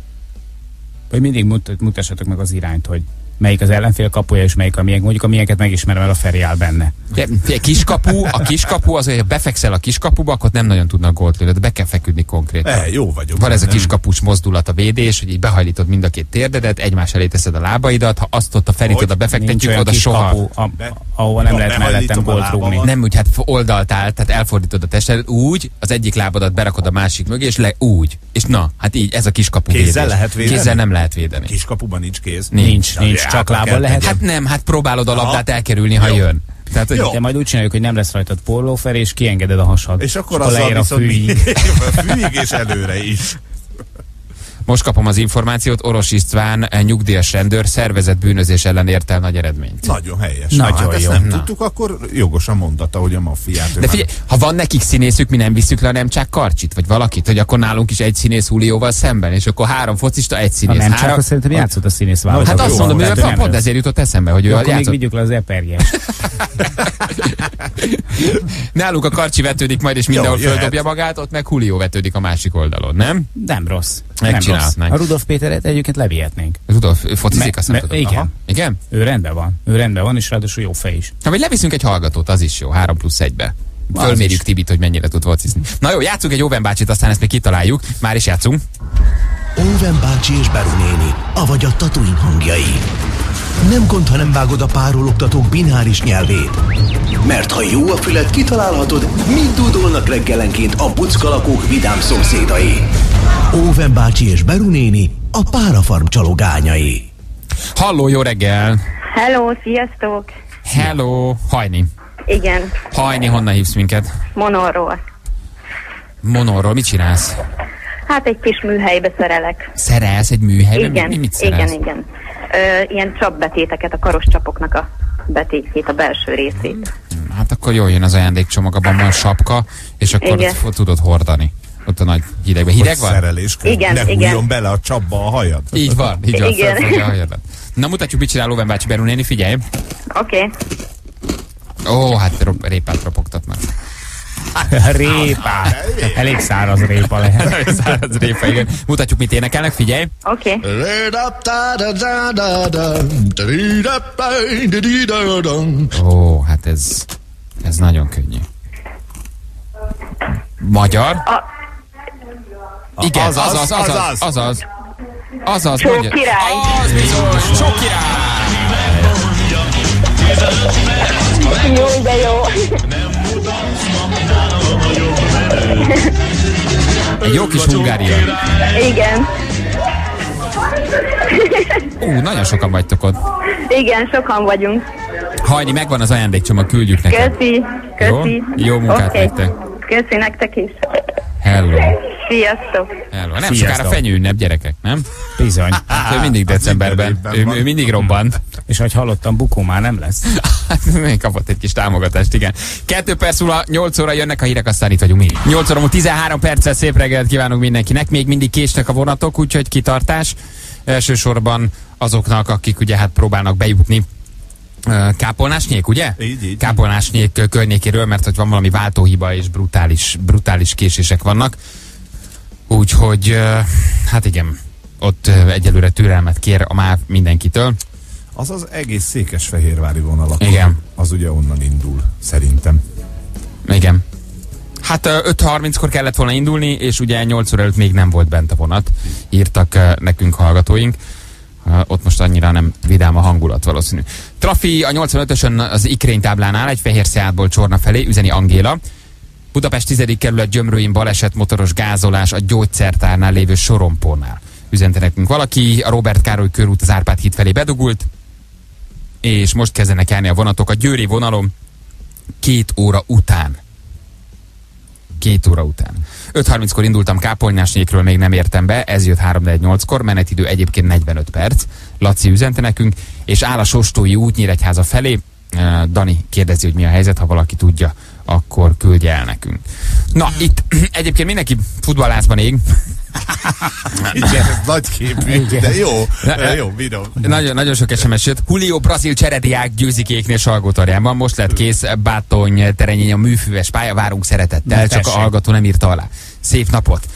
Vagy mindig mut mutassatok meg az irányt, hogy melyik az ellenfél kapuja, és melyik a miénk. Mondjuk a miénket megismerem, mert a Feri áll benne. De, de kiskapu, a kiskapu az, hogy ha befekszel a kiskapuba, akkor nem nagyon tudnak gólt lőni, de be kell feküdni konkrétan. E, jó vagyok. Van ez nem? A kiskapus mozdulat, a védés, hogy így behajlítod mind a két térdedet, egymás elé teszed a lábaidat, ha azt ott a Ferit oda befektetjük, oda soha. Kapu, a, ahol nem lehet mellettem gólt rúgni. Nem úgy, hát oldalt áll, tehát elfordítod a testedet, úgy, az egyik lábadat berakod a másik mögé, és le úgy. És na, hát így, ez a kiskapu védés. Kézzel lehet védeni? Kézzel nem lehet védeni. Kiskapuban nincs kéz? Nincs, nincs. Csak lábbal lehet? Hát nem, hát próbálod a labdát elkerülni, ha jó. jön. Tehát, hogy te majd úgy csináljuk, hogy nem lesz rajtad porlófer, és kiengeded a hasad. És akkor az leér a fűig. A fűig és előre is. Most kapom az információt, Orosz István nyugdíjas rendőr szervezett bűnözés ellen ért el nagy eredményt. Nagyon helyes. Nagyon hát, jó. Ezt nem Na. tudtuk, akkor jogos a mondata, hogy a maffiát. De figyelj, már... ha van nekik színészük, mi nem visszük le a Nemcsák Karcsit, vagy valakit, hogy akkor nálunk is egy színész Julióval szemben, és akkor három focista, egy színész. Nem csak azt szerintem játszott a színész válogatott. Hát azt mondom, hogy pont ezért jutott eszembe, hogy ő a játszott. Még vigyük le az eperjes. Nálunk a Karcsi vetődik majd, és mindenhol földobja magát, ott meg Julió vetődik a másik oldalon, nem? Nem rossz. A Rudolf Péteret egyébként levihetnénk. Rudolf, ő focizik, azt nem tudom. Igen. Igen? Ő rendben van. Ő rendben van, és ráadásul jó fej is. Ha vagy leviszünk egy hallgatót, az is jó, három plusz egybe. Fölmérjük Tibit, hogy mennyire tud focizni. Na jó, játszunk egy Óven bácsit, aztán ezt még kitaláljuk. Már is játszunk. Óven bácsi és Beru néni, avagy a Tatooine hangjai. Nem gond, ha nem vágod a párologtatók bináris nyelvét. Mert ha jó a füled, kitalálhatod, mit dúdolnak reggelenként a buckalakók vidám szomszédai. Óven bácsi és Beru néni, a párafarm csalogányai. Halló, jó reggel! Hello, sziasztok! Hello, hajni! Igen. Hajni, honnan hívsz minket? Monorról. Monorról, mit csinálsz? Hát egy kis műhelybe szerelek. Szerelsz egy műhelybe? Igen, mi, mit szerelsz? igen, igen. Ö, ilyen csapbetéteket, a karoscsapoknak a betétjét, a belső részét. Hát akkor jól jön az ajándékcsomag, abban van sapka, és akkor tudod hordani. Ott a nagy hidegben. Hideg van? Szereléskor. Igen, ne igen. hújjon bele a csapba a hajad. Így van, így van, felfogja a hajadat. Na mutatjuk, mit csinál Lóven bácsi Berúnéni, figyelj. Oké. Okay. Ó, hát rop, répát ropogtatnak. Répa. Elég száraz répa lehet. Elég száraz répa, igen. Mutatjuk, mit énekelnek, figyelj. Oké. Okay. Ó, hát ez, ez nagyon könnyű. Magyar? A... Igen, azaz, azaz, azaz, azaz. azaz. azaz Csók király. Az bizony, Csók király. Jó, de jó. Egy jó kis Hungária. Igen. Ú, nagyon sokan vagytok ott. Igen, sokan vagyunk. Hajni, megvan az ajándékcsomag, küldjük neked. Köszi, köszi. Jó, jó munkát okay. nektek. Köszi nektek is. Hello. Sziasztok. Hello. Nem Sziasztok. sokára fenyőünnep, gyerekek, nem? Bizony. Ő mindig decemberben, ő, ő mindig robban. És ahogy hallottam, bukó már nem lesz. Kapott egy kis támogatást, igen. Kettő perc múlva, nyolc óra jönnek a hírek, aztán itt vagyunk mi. nyolc óra múlva, tizenhárom perccel szép reggelt kívánunk mindenkinek. Még mindig késnek a vonatok, úgyhogy kitartás. Elsősorban azoknak, akik ugye hát próbálnak bejutni Kápolnásnyék, ugye? Így, így. Kápolnásnyék környékéről, mert hogy van valami váltóhiba, és brutális, brutális késések vannak. Úgyhogy, hát igen, ott egyelőre türelmet kér a MÁV mindenkitől. Az az egész székesfehérvári vonalak. Igen. Az ugye onnan indul, szerintem. Igen. Hát öt harminckor kellett volna indulni, és ugye nyolc óra előtt még nem volt bent a vonat. Írtak nekünk hallgatóink. Ott most annyira nem vidám a hangulat valószínű. Trafi a nyolcvanötösön az Ikrény táblánál egy fehér Seatból Csorna felé, üzeni Angéla. Budapest tizedik kerület Gyömrőin baleset, motoros gázolás a gyógyszertárnál lévő sorompónál. Üzente nekünk valaki, a Róbert Károly körút az Árpád híd felé bedugult, és most kezdenek járni a vonatok a győri vonalom két óra után. Két óra után. öt harminckor indultam Kápolnásnyékről, még nem értem be, ez jött három negyvennyolckor, menetidő egyébként negyvenöt perc. Laci üzente nekünk, és áll a Sostói út Nyíregyháza felé. Dani kérdezi, hogy mi a helyzet, ha valaki tudja, akkor küldje el nekünk. Na, itt egyébként mindenki futballázban ég. Igen, ez nagyképű, de jó, jó, videó. Nagyon, nagyon sok es em es jött. Julio brazil cserediák győzik éknél Salgótarjánban. Most lett kész Bátony terenyén a műfüves pálya. Várunk szeretettel, csak a hallgató nem írta alá. Szép napot!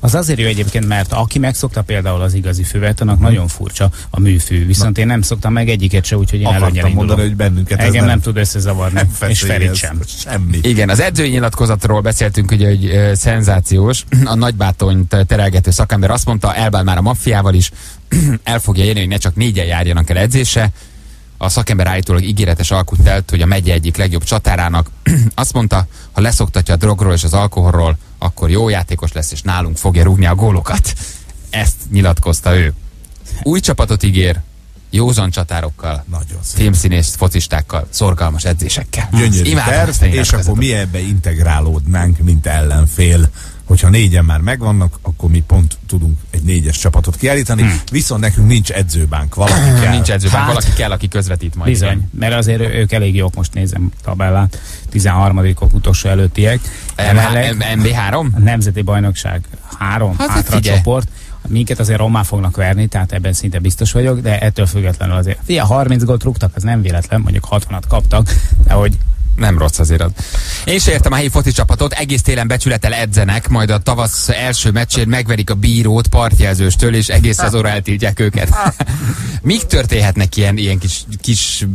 Az azért jó egyébként, mert aki megszokta például az igazi füvet, annak mm. nagyon furcsa a műfű. Viszont én nem szoktam meg egyiket se, úgyhogy én előnyel indulok. Mondani, hogy bennünket Engem nem, nem tud összezavarni, és Ferit sem. Semmi. Igen, az edzői nyilatkozatról beszéltünk, ugye, hogy uh, szenzációs. A Nagybátonyt terelgető szakember azt mondta, elbán már a maffiával is, el fogja érni, hogy ne csak négyen járjanak el edzése. A szakember állítólag ígéretes alkut telt, hogy a megye egyik legjobb csatárának. Azt mondta, ha leszoktatja a drogról és az alkoholról, akkor jó játékos lesz, és nálunk fogja rúgni a gólokat. Ezt nyilatkozta ő. Új csapatot ígér, józan csatárokkal, filmszínész focistákkal, szorgalmas edzésekkel. Gyönyörű terv, és akkor mi ebbe integrálódnánk, mint ellenfél. Hogyha négyen már megvannak, akkor mi pont tudunk egy négyes csapatot kiállítani, hmm. viszont nekünk nincs edzőbánk, valaki kell. Nincs edzőbánk, hát, valaki kell, aki közvetít majd. Bizony, igen. Mert azért ők elég jók, most nézem tabellát, tizenharmadikok utolsó előttiek. em bé három? A Nemzeti Bajnokság három, hát, hátracsoport. Minket azért rommá fognak verni, tehát ebben szinte biztos vagyok, de ettől függetlenül azért. Fia, harminc gólt rúgtak, az nem véletlen, mondjuk hatvanat kaptak, de hogy nem rossz azért az. Én se értem a helyi foci csapatot, egész télen becsülettel edzenek, majd a tavasz első meccsén megverik a bírót partjelzőstől, és egész szezonra eltiltják őket. Mik történhetnek ilyen, ilyen kis, kis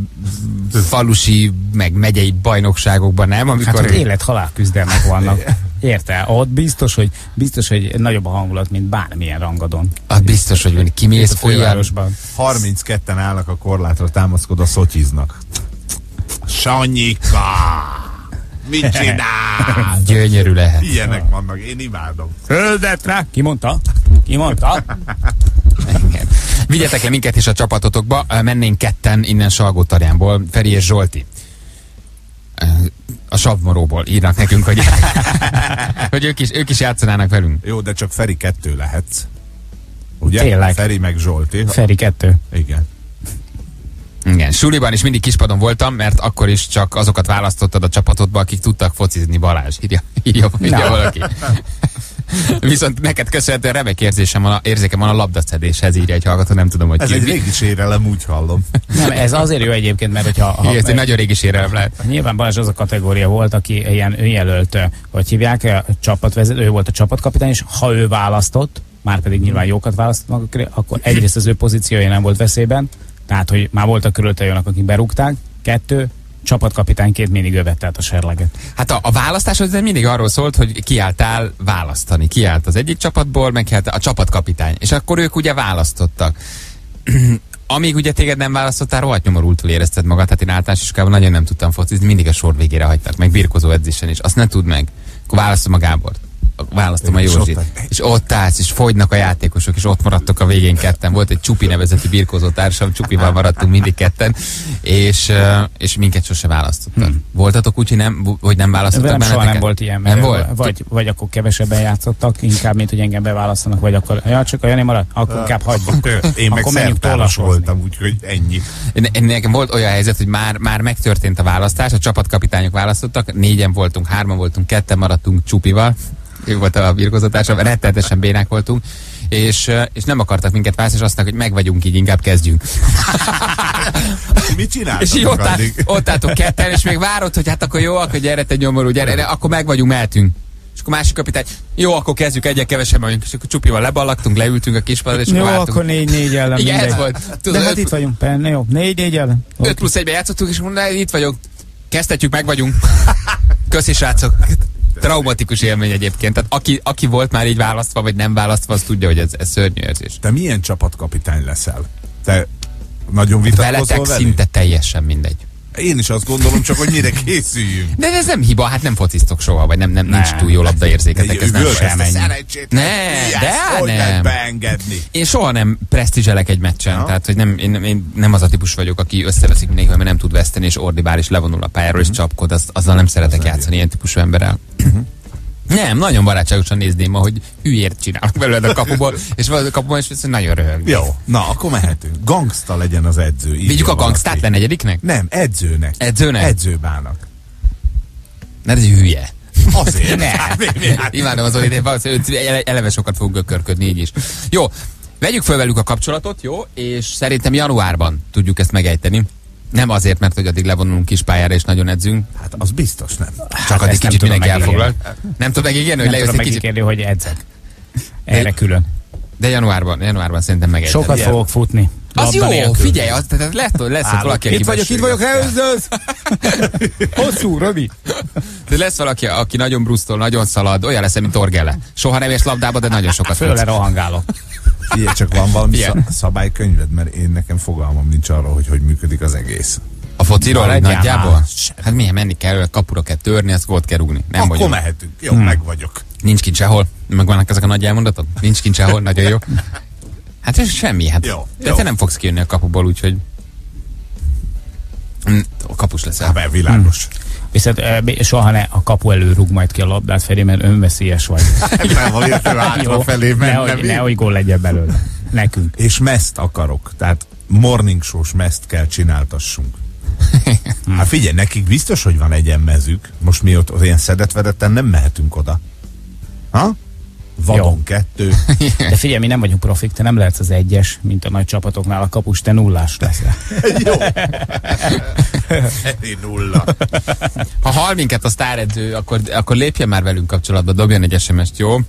falusi, meg megyei bajnokságokban, nem? Amikor hát, hogy élet-halál küzdelmek vannak. Érte? Ott biztos, hogy biztos, hogy nagyobb a hangulat, mint bármilyen rangadon. A biztos, hogy kimész folyárosban. harmincketten állnak a korlátra, támaszkodva szotyiznak. Sanyika! Mit csinál? Gyönyörű lehet. Ilyenek vannak, én imádom. Földetre! Ki mondta? Ki mondta? Vigyetek le minket is a csapatotokba, mennénk ketten innen Salgótarjánból, Feri és Zsolti. a savmaróból írnak nekünk, hogy, hogy ők, is, ők is játszanának velünk. Jó, de csak Feri kettő lehetsz. Ugye? Tényleg. Feri meg Zsolti. Feri kettő. Igen. Igen, suliban is mindig kispadon voltam, mert akkor is csak azokat választottad a csapatodba, akik tudtak focizni, Balázs. Írja, írja, írja valaki. Viszont neked köszönhetően remek érzésem van, érzékem van a labdaszedéshez, írja egy hallgató, nem tudom, hogy ki. Ez egy régi sérelem, úgy hallom. Nem, ez azért jó egyébként, mert hogyha... Ha, ez egy nagyon régi sérelem lehet. Nyilván Balázs az a kategória volt, aki ilyen önjelölt, hogy hívják, csapatvezető, ő volt a csapatkapitány, és ha ő választott, már pedig nyilván jókat választottak, akkor egyrészt az ő pozíciója nem volt veszélyben, tehát, hogy már voltak körülötte olyanok, akik berúgták. Kettő, csapatkapitányként mindig ő vette át a serleget. Hát a, a választás az mindig arról szólt, hogy kiálltál választani. Kiállt az egyik csapatból, meg kiállt a csapatkapitány. És akkor ők ugye választottak. Amíg ugye téged nem választottál, rohadt nyomorultul érezted magad. Hát én általános iskában nagyon nem tudtam focizni, mindig a sor végére hagytak, meg birkozó edzésen is. Azt ne tudd meg. Akkor választom a Gábort. Választom a Józsit. És ott állsz, és fogynak a játékosok, és ott maradtok a végén ketten. Volt egy Csupi nevezetű birkózó társam, Csupival maradtunk mindig ketten, és, és minket sose választottak. Hmm. Voltatok úgy, hogy nem, hogy nem választottak benneteket? Soha nem volt ilyen. Nem volt? Vagy, vagy akkor kevesebben játszottak, inkább, mint hogy engem beválasztanak, vagy akkor, ja, csak a Jani marad, akkor inkább hagyjuk. Én meg szertáros voltam, úgyhogy ennyi. Nekem volt olyan helyzet, hogy már, már megtörtént a választás, a csapatkapitányok választottak, négyen voltunk, hárman voltunk, ketten maradtunk Csupival. Ő volt a birkózótársam, rettenetesen bénák voltunk, és, és nem akartak minket választani, és azt mondták, hogy meg vagyunk így, inkább kezdjünk. Mit csináltak? És így ott, áll, ott álltunk ketten, és még várod, hogy hát akkor jó, akkor gyere, te nyomorú, gyere, akkor meg vagyunk, mehetünk. És akkor másik kapitány, jó, akkor kezdjük, egyre kevesebb vagyunk, és akkor Csupival leballagtunk, leültünk a kispadra, és jó, akkor akkor négy-négy ellen. Igen, mindegy. Ez volt. Tudod, de hát itt vagyunk, például, jó, négy-négy ellen. öt plusz egyben játszottuk, és mondom, itt vagyok. Kezdhetjük, meg vagyunk. Köszi, srácok. Traumatikus élmény egyébként. Tehát aki, aki volt már így választva, vagy nem választva, az tudja, hogy ez, ez szörnyű érzés. Te milyen csapatkapitány leszel? Te nagyon vitatkozol veletek velé? Szinte teljesen mindegy. Én is azt gondolom, csak hogy mire készüljünk. De ez nem hiba, hát nem fociztok soha, vagy nem, nem, nem. Nincs túl jó labdaérzéketek. Ez nem sem ennyi. Ne, de nem. Beengedni. Én soha nem presztízselek egy meccsen. No. Tehát, hogy nem, én, én nem az a típus vagyok, aki összeveszik néha, mert nem tud veszteni, és ordibál, és levonul a pályáról, mm-hmm. és csapkod. Az, azzal nem szeretek az játszani ilyen típusú emberrel. Nem, nagyon barátságosan nézném ma, hogy hülyért csinálok belőled a kapuból, és a kapuban is viszont nagyon röhög. Jó, na, akkor mehetünk. Gangsta legyen az edző. Vigyük a gangstát le negyediknek? Nem, edzőnek. Edzőnek? Edzőbának. Mert ez hülye. Azért ne. Imádom az olyan, valószínűleg eleve sokat fogunk ökörködni, így is. Jó, vegyük föl velük a kapcsolatot, jó? És szerintem januárban tudjuk ezt megejteni. Nem azért, mert hogy addig levonulunk kis pályára és nagyon edzünk. Hát az biztos nem. Csak addig kicsit mindenki elfoglal. Nem tudom megígérni, hogy lejössz egy kicsit. Nem tudom megígérni, hogy edzek. Erre külön. De januárban, januárban szerintem megegyed. Sokat fogok futni. Az jó, figyelj, az, tehát lesz, lesz valaki, aki... Itt vagyok, itt vagyok, előzőz! Hosszú, rövid. De lesz valaki, aki nagyon brusztol, nagyon szalad, olyan lesz, mint Torgele. Soha nem érs labdába, de nagyon sokat fut. Főle rohangálok. Ilyen, csak van valami szabálykönyved, mert én nekem fogalmam nincs arról, hogy hogy működik az egész. A fociról nagyjából? Hát milyen, menni kell, kapura kell törni, azt gólt kell rúgni. Nem akkor vagyok. Mehetünk, jó, hmm. meg vagyok. Nincs kint sehol. Megvannak ezek a nagy elmondatok? Nincs kint sehol, nagyon jó. Hát ez semmi, hát. Jó, de jó. Te nem fogsz kijönni a kapuból, úgyhogy... A kapus leszel. Hát, világos. Hmm. Viszont e, soha ne a kapu elő rúg majd ki a labdát felé, mert önveszélyes vagy. Nem, hogy jöttem átra felé mennem. Nehogy gól legyen belőle. Nekünk. És mezt akarok. Tehát morning show-s mezt kell csináltassunk. Hát figyelj, nekik biztos, hogy van egy ilyen mezük. Most mi ott ilyen szedett-vedetten nem mehetünk oda. Ha? Vadon jó. Kettő. De figyelj, mi nem vagyunk profik, te nem lehetsz az egyes, mint a nagy csapatoknál a kapus, te nullás leszel. Jó. Én nulla. Ha hal minket a sztáredző, akkor, akkor lépjen már velünk kapcsolatba, dobjon egy es em es-t, jó?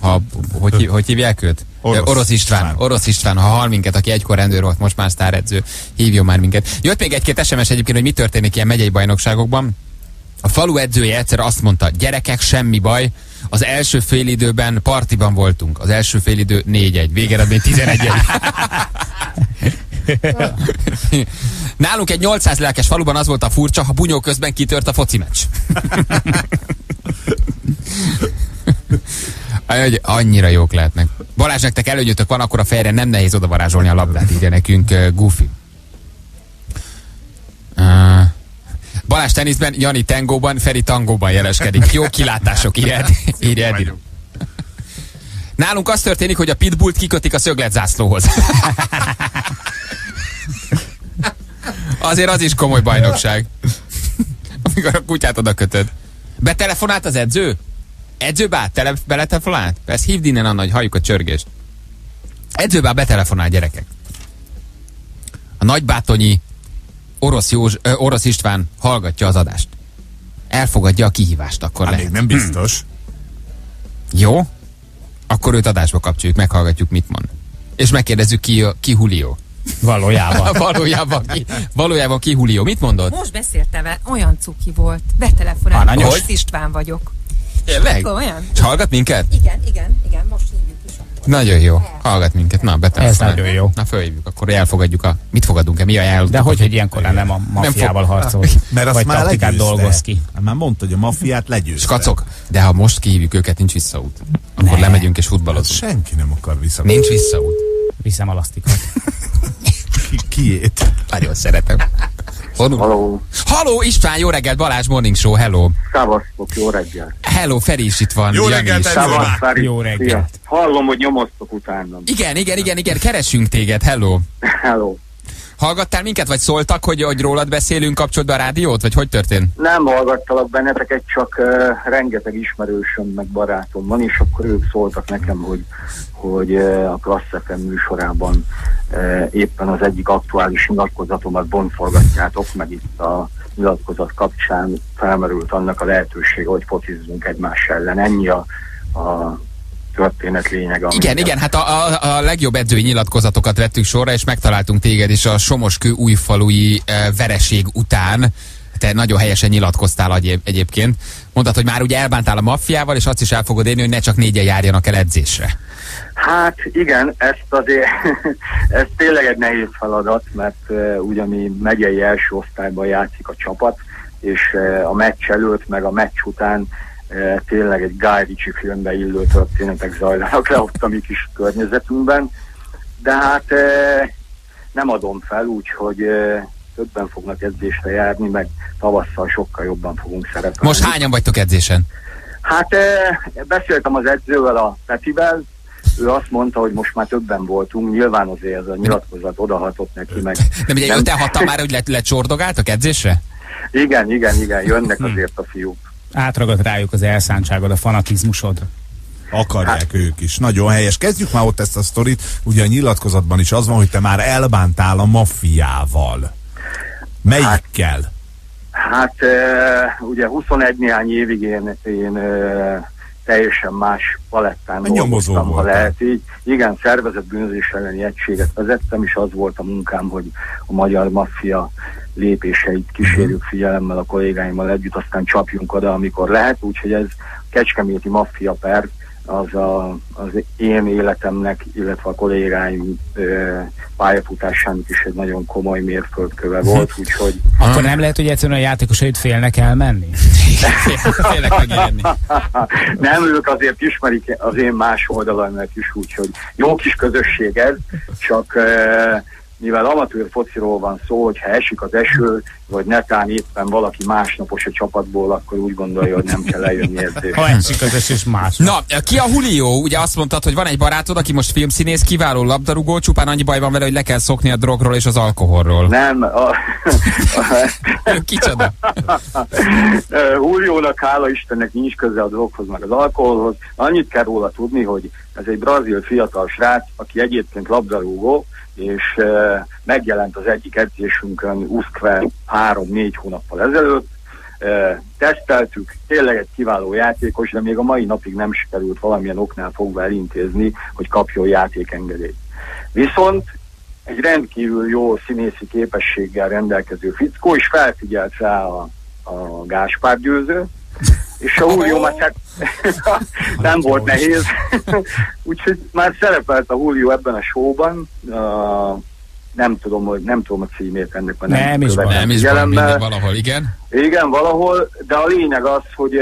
Ha, hogy, hogy hívják őt? Orosz, Orosz István. István. Orosz István, ha hal minket, aki egykor rendőr volt, most már sztáredző, hívjon már minket. Jött még egy-két es em es egyébként, hogy mi történik ilyen megyei bajnokságokban. A falu edzője egyszer azt mondta, gyerekek, semmi baj, az első fél időben partiban voltunk. Az első fél idő négy-egy. Végeredmény tizenegy-egy. Nálunk egy nyolcszáz lelkes faluban az volt a furcsa, ha bunyó közben kitört a foci meccs. Annyira jók lehetnek. Balázs, nektek előnyötök van, akkor a fejre nem nehéz odavarázsolni a labdát. Így nekünk, uh, Goofy. Uh, Balázs teniszben, Jani tengóban, Feri tangóban jeleskedik. Jó kilátások, írja Edil. Nálunk az történik, hogy a pitbullt kikötik a szögletzászlóhoz. Azért az is komoly bajnokság. Amikor a kutyát oda kötöd. Betelefonált az edző? Edzőbá tele beletelefonált? Persze hívd innen, Anna, hogy halljuk a csörgést. Edzőbá betelefonál, gyerekek. A nagybátonyi Orosz, Józs, ö, Orosz István hallgatja az adást. Elfogadja a kihívást, akkor hát lehet. Még nem biztos. Hm. Jó? Akkor őt adásba kapcsoljuk, meghallgatjuk, mit mond. És megkérdezzük, ki, ki Julio. Valójában. valójában, ki, valójában ki Julio. Mit mondod? Most beszéltem el, olyan cuki volt. Betelefonáltam, Orosz István vagyok. Tényleg? És hallgat minket? Igen, igen, igen, most hívjuk is. Nagyon jó. Hallgat minket. Na, betelefonál. Ez nagyon jó. Na, fölhívjuk, akkor elfogadjuk a... Mit fogadunk-e? Mi ajánlunk? De hogy, hogy ilyenkor nem a maffiával fog... harcol. Mert azt már legyőzte. Dolgoz ki. Már mondta, hogy a maffiát legyőzte. Skacok, de ha most kihívjuk őket, nincs visszaút. Akkor ne. Lemegyünk és futballozunk. Hát senki nem akar visszaút. Nincs visszaút. Viszem a lasztikot. Kiét? Nagyon szeretem. Halló. Halló István, jó reggelt, Balázs Morning Show, hello. Szávasztok, jó reggelt. Hello, Feri is itt van. Jó reggelt, Szávaszt, Feri. Jó reggelt. Szia. Hallom, hogy nyomoztok utánam. Igen, igen, igen, igen, keresünk téged, hello. Hello. Hallgattál minket, vagy szóltak, hogy, hogy rólad beszélünk, kapcsolod a rádiót, vagy hogy történt? Nem hallgattalak benneteket, csak uh, rengeteg ismerősöm, meg barátom van, és akkor ők szóltak nekem, hogy, hogy uh, a Klassz ef em műsorában uh, éppen az egyik aktuális nyilatkozatomat bontforgatjátok, meg itt a nyilatkozat kapcsán felmerült annak a lehetősége, hogy focizzunk egymás ellen. Ennyi a... a történet lényeg. Igen, igen, hát a, a, a legjobb edzői nyilatkozatokat vettük sorra, és megtaláltunk téged is a Somoskő újfalui e, vereség után. Te nagyon helyesen nyilatkoztál egyéb, egyébként. Mondtad, hogy már ugye elbántál a maffiával, és azt is el fogod érni, hogy ne csak négyen járjanak el edzésre. Hát igen, ezt azért, ez tényleg egy nehéz feladat, mert e, ugye mi megyei első osztályban játszik a csapat, és e, a meccs előtt, meg a meccs után tényleg egy Guy Ritchie filmbe illő történetek zajlanak le ott a mi kis környezetünkben, de hát nem adom fel, úgyhogy többen fognak edzésre járni, meg tavasszal sokkal jobban fogunk szerepelni. Most hányan vagytok edzésen? Hát beszéltem az edzővel, a Petivel, ő azt mondta, hogy most már többen voltunk, nyilván azért ez a nyilatkozat odahatott neki meg. De ugye öten hatan már, hogy lecsordogáltak edzésre? Igen, igen, igen, jönnek azért a fiúk. Átragad rájuk az elszántságod, a fanatizmusod. Akarják hát ők is. Nagyon helyes. Kezdjük már ott ezt a sztorit. Ugye a nyilatkozatban is az van, hogy te már elbántál a maffiával. Melyikkel? Hát, hát ugye huszonegy néhány évig én, én teljesen más palettán dolgoztam, ha lehet így. Igen, szervezett bűnözés elleni egységet vezettem, és az volt a munkám, hogy a magyar maffia lépéseit kísérjük figyelemmel a kollégáimmal együtt, aztán csapjunk oda, amikor lehet, úgyhogy ez kecskeméti maffia per az, a, az én életemnek, illetve a kollégáim ö, pályafutásának is egy nagyon komoly mérföldköve volt, úgyhogy... Akkor nem lehet, hogy egyszerűen a játékosait félnek elmenni? Félnek megérni. Nem, ők azért ismerik az én más oldalaimat is, úgyhogy jó kis közösség ez, csak... Ö, mivel amatőr fociról van szó, hogy ha esik az eső, vagy netán éppen valaki másnapos a csapatból, akkor úgy gondolja, hogy nem kell eljönni edzésre. Ha esik az eső, és másnap. Na, ki a Julio? Ugye azt mondtad, hogy van egy barátod, aki most filmszínész, kiváló labdarúgó, csupán annyi baj van vele, hogy le kell szokni a drogról és az alkoholról. Nem. A... Kicsoda? Julionak, hála Istennek, nincs köze a droghoz, meg az alkoholhoz. Annyit kell róla tudni, hogy ez egy brazil fiatal srác, aki egyébként labdarúgó, és e, megjelent az egyik edzésünkön úszkve három-négy hónappal ezelőtt. E, teszteltük, tényleg egy kiváló játékos, de még a mai napig nem sikerült valamilyen oknál fogva elintézni, hogy kapjon játékengedélyt. Viszont egy rendkívül jó színészi képességgel rendelkező fickó, és felfigyelt rá a, a Gáspár Győző, és a Julio már csak nem volt nehéz. Úgyhogy már szerepelt a Julio ebben a showban. Uh, nem tudom, hogy nem tudom a címét ennek, nem, nem is van, nem is van, valahol, igen. Igen, valahol, de a lényeg az, hogy,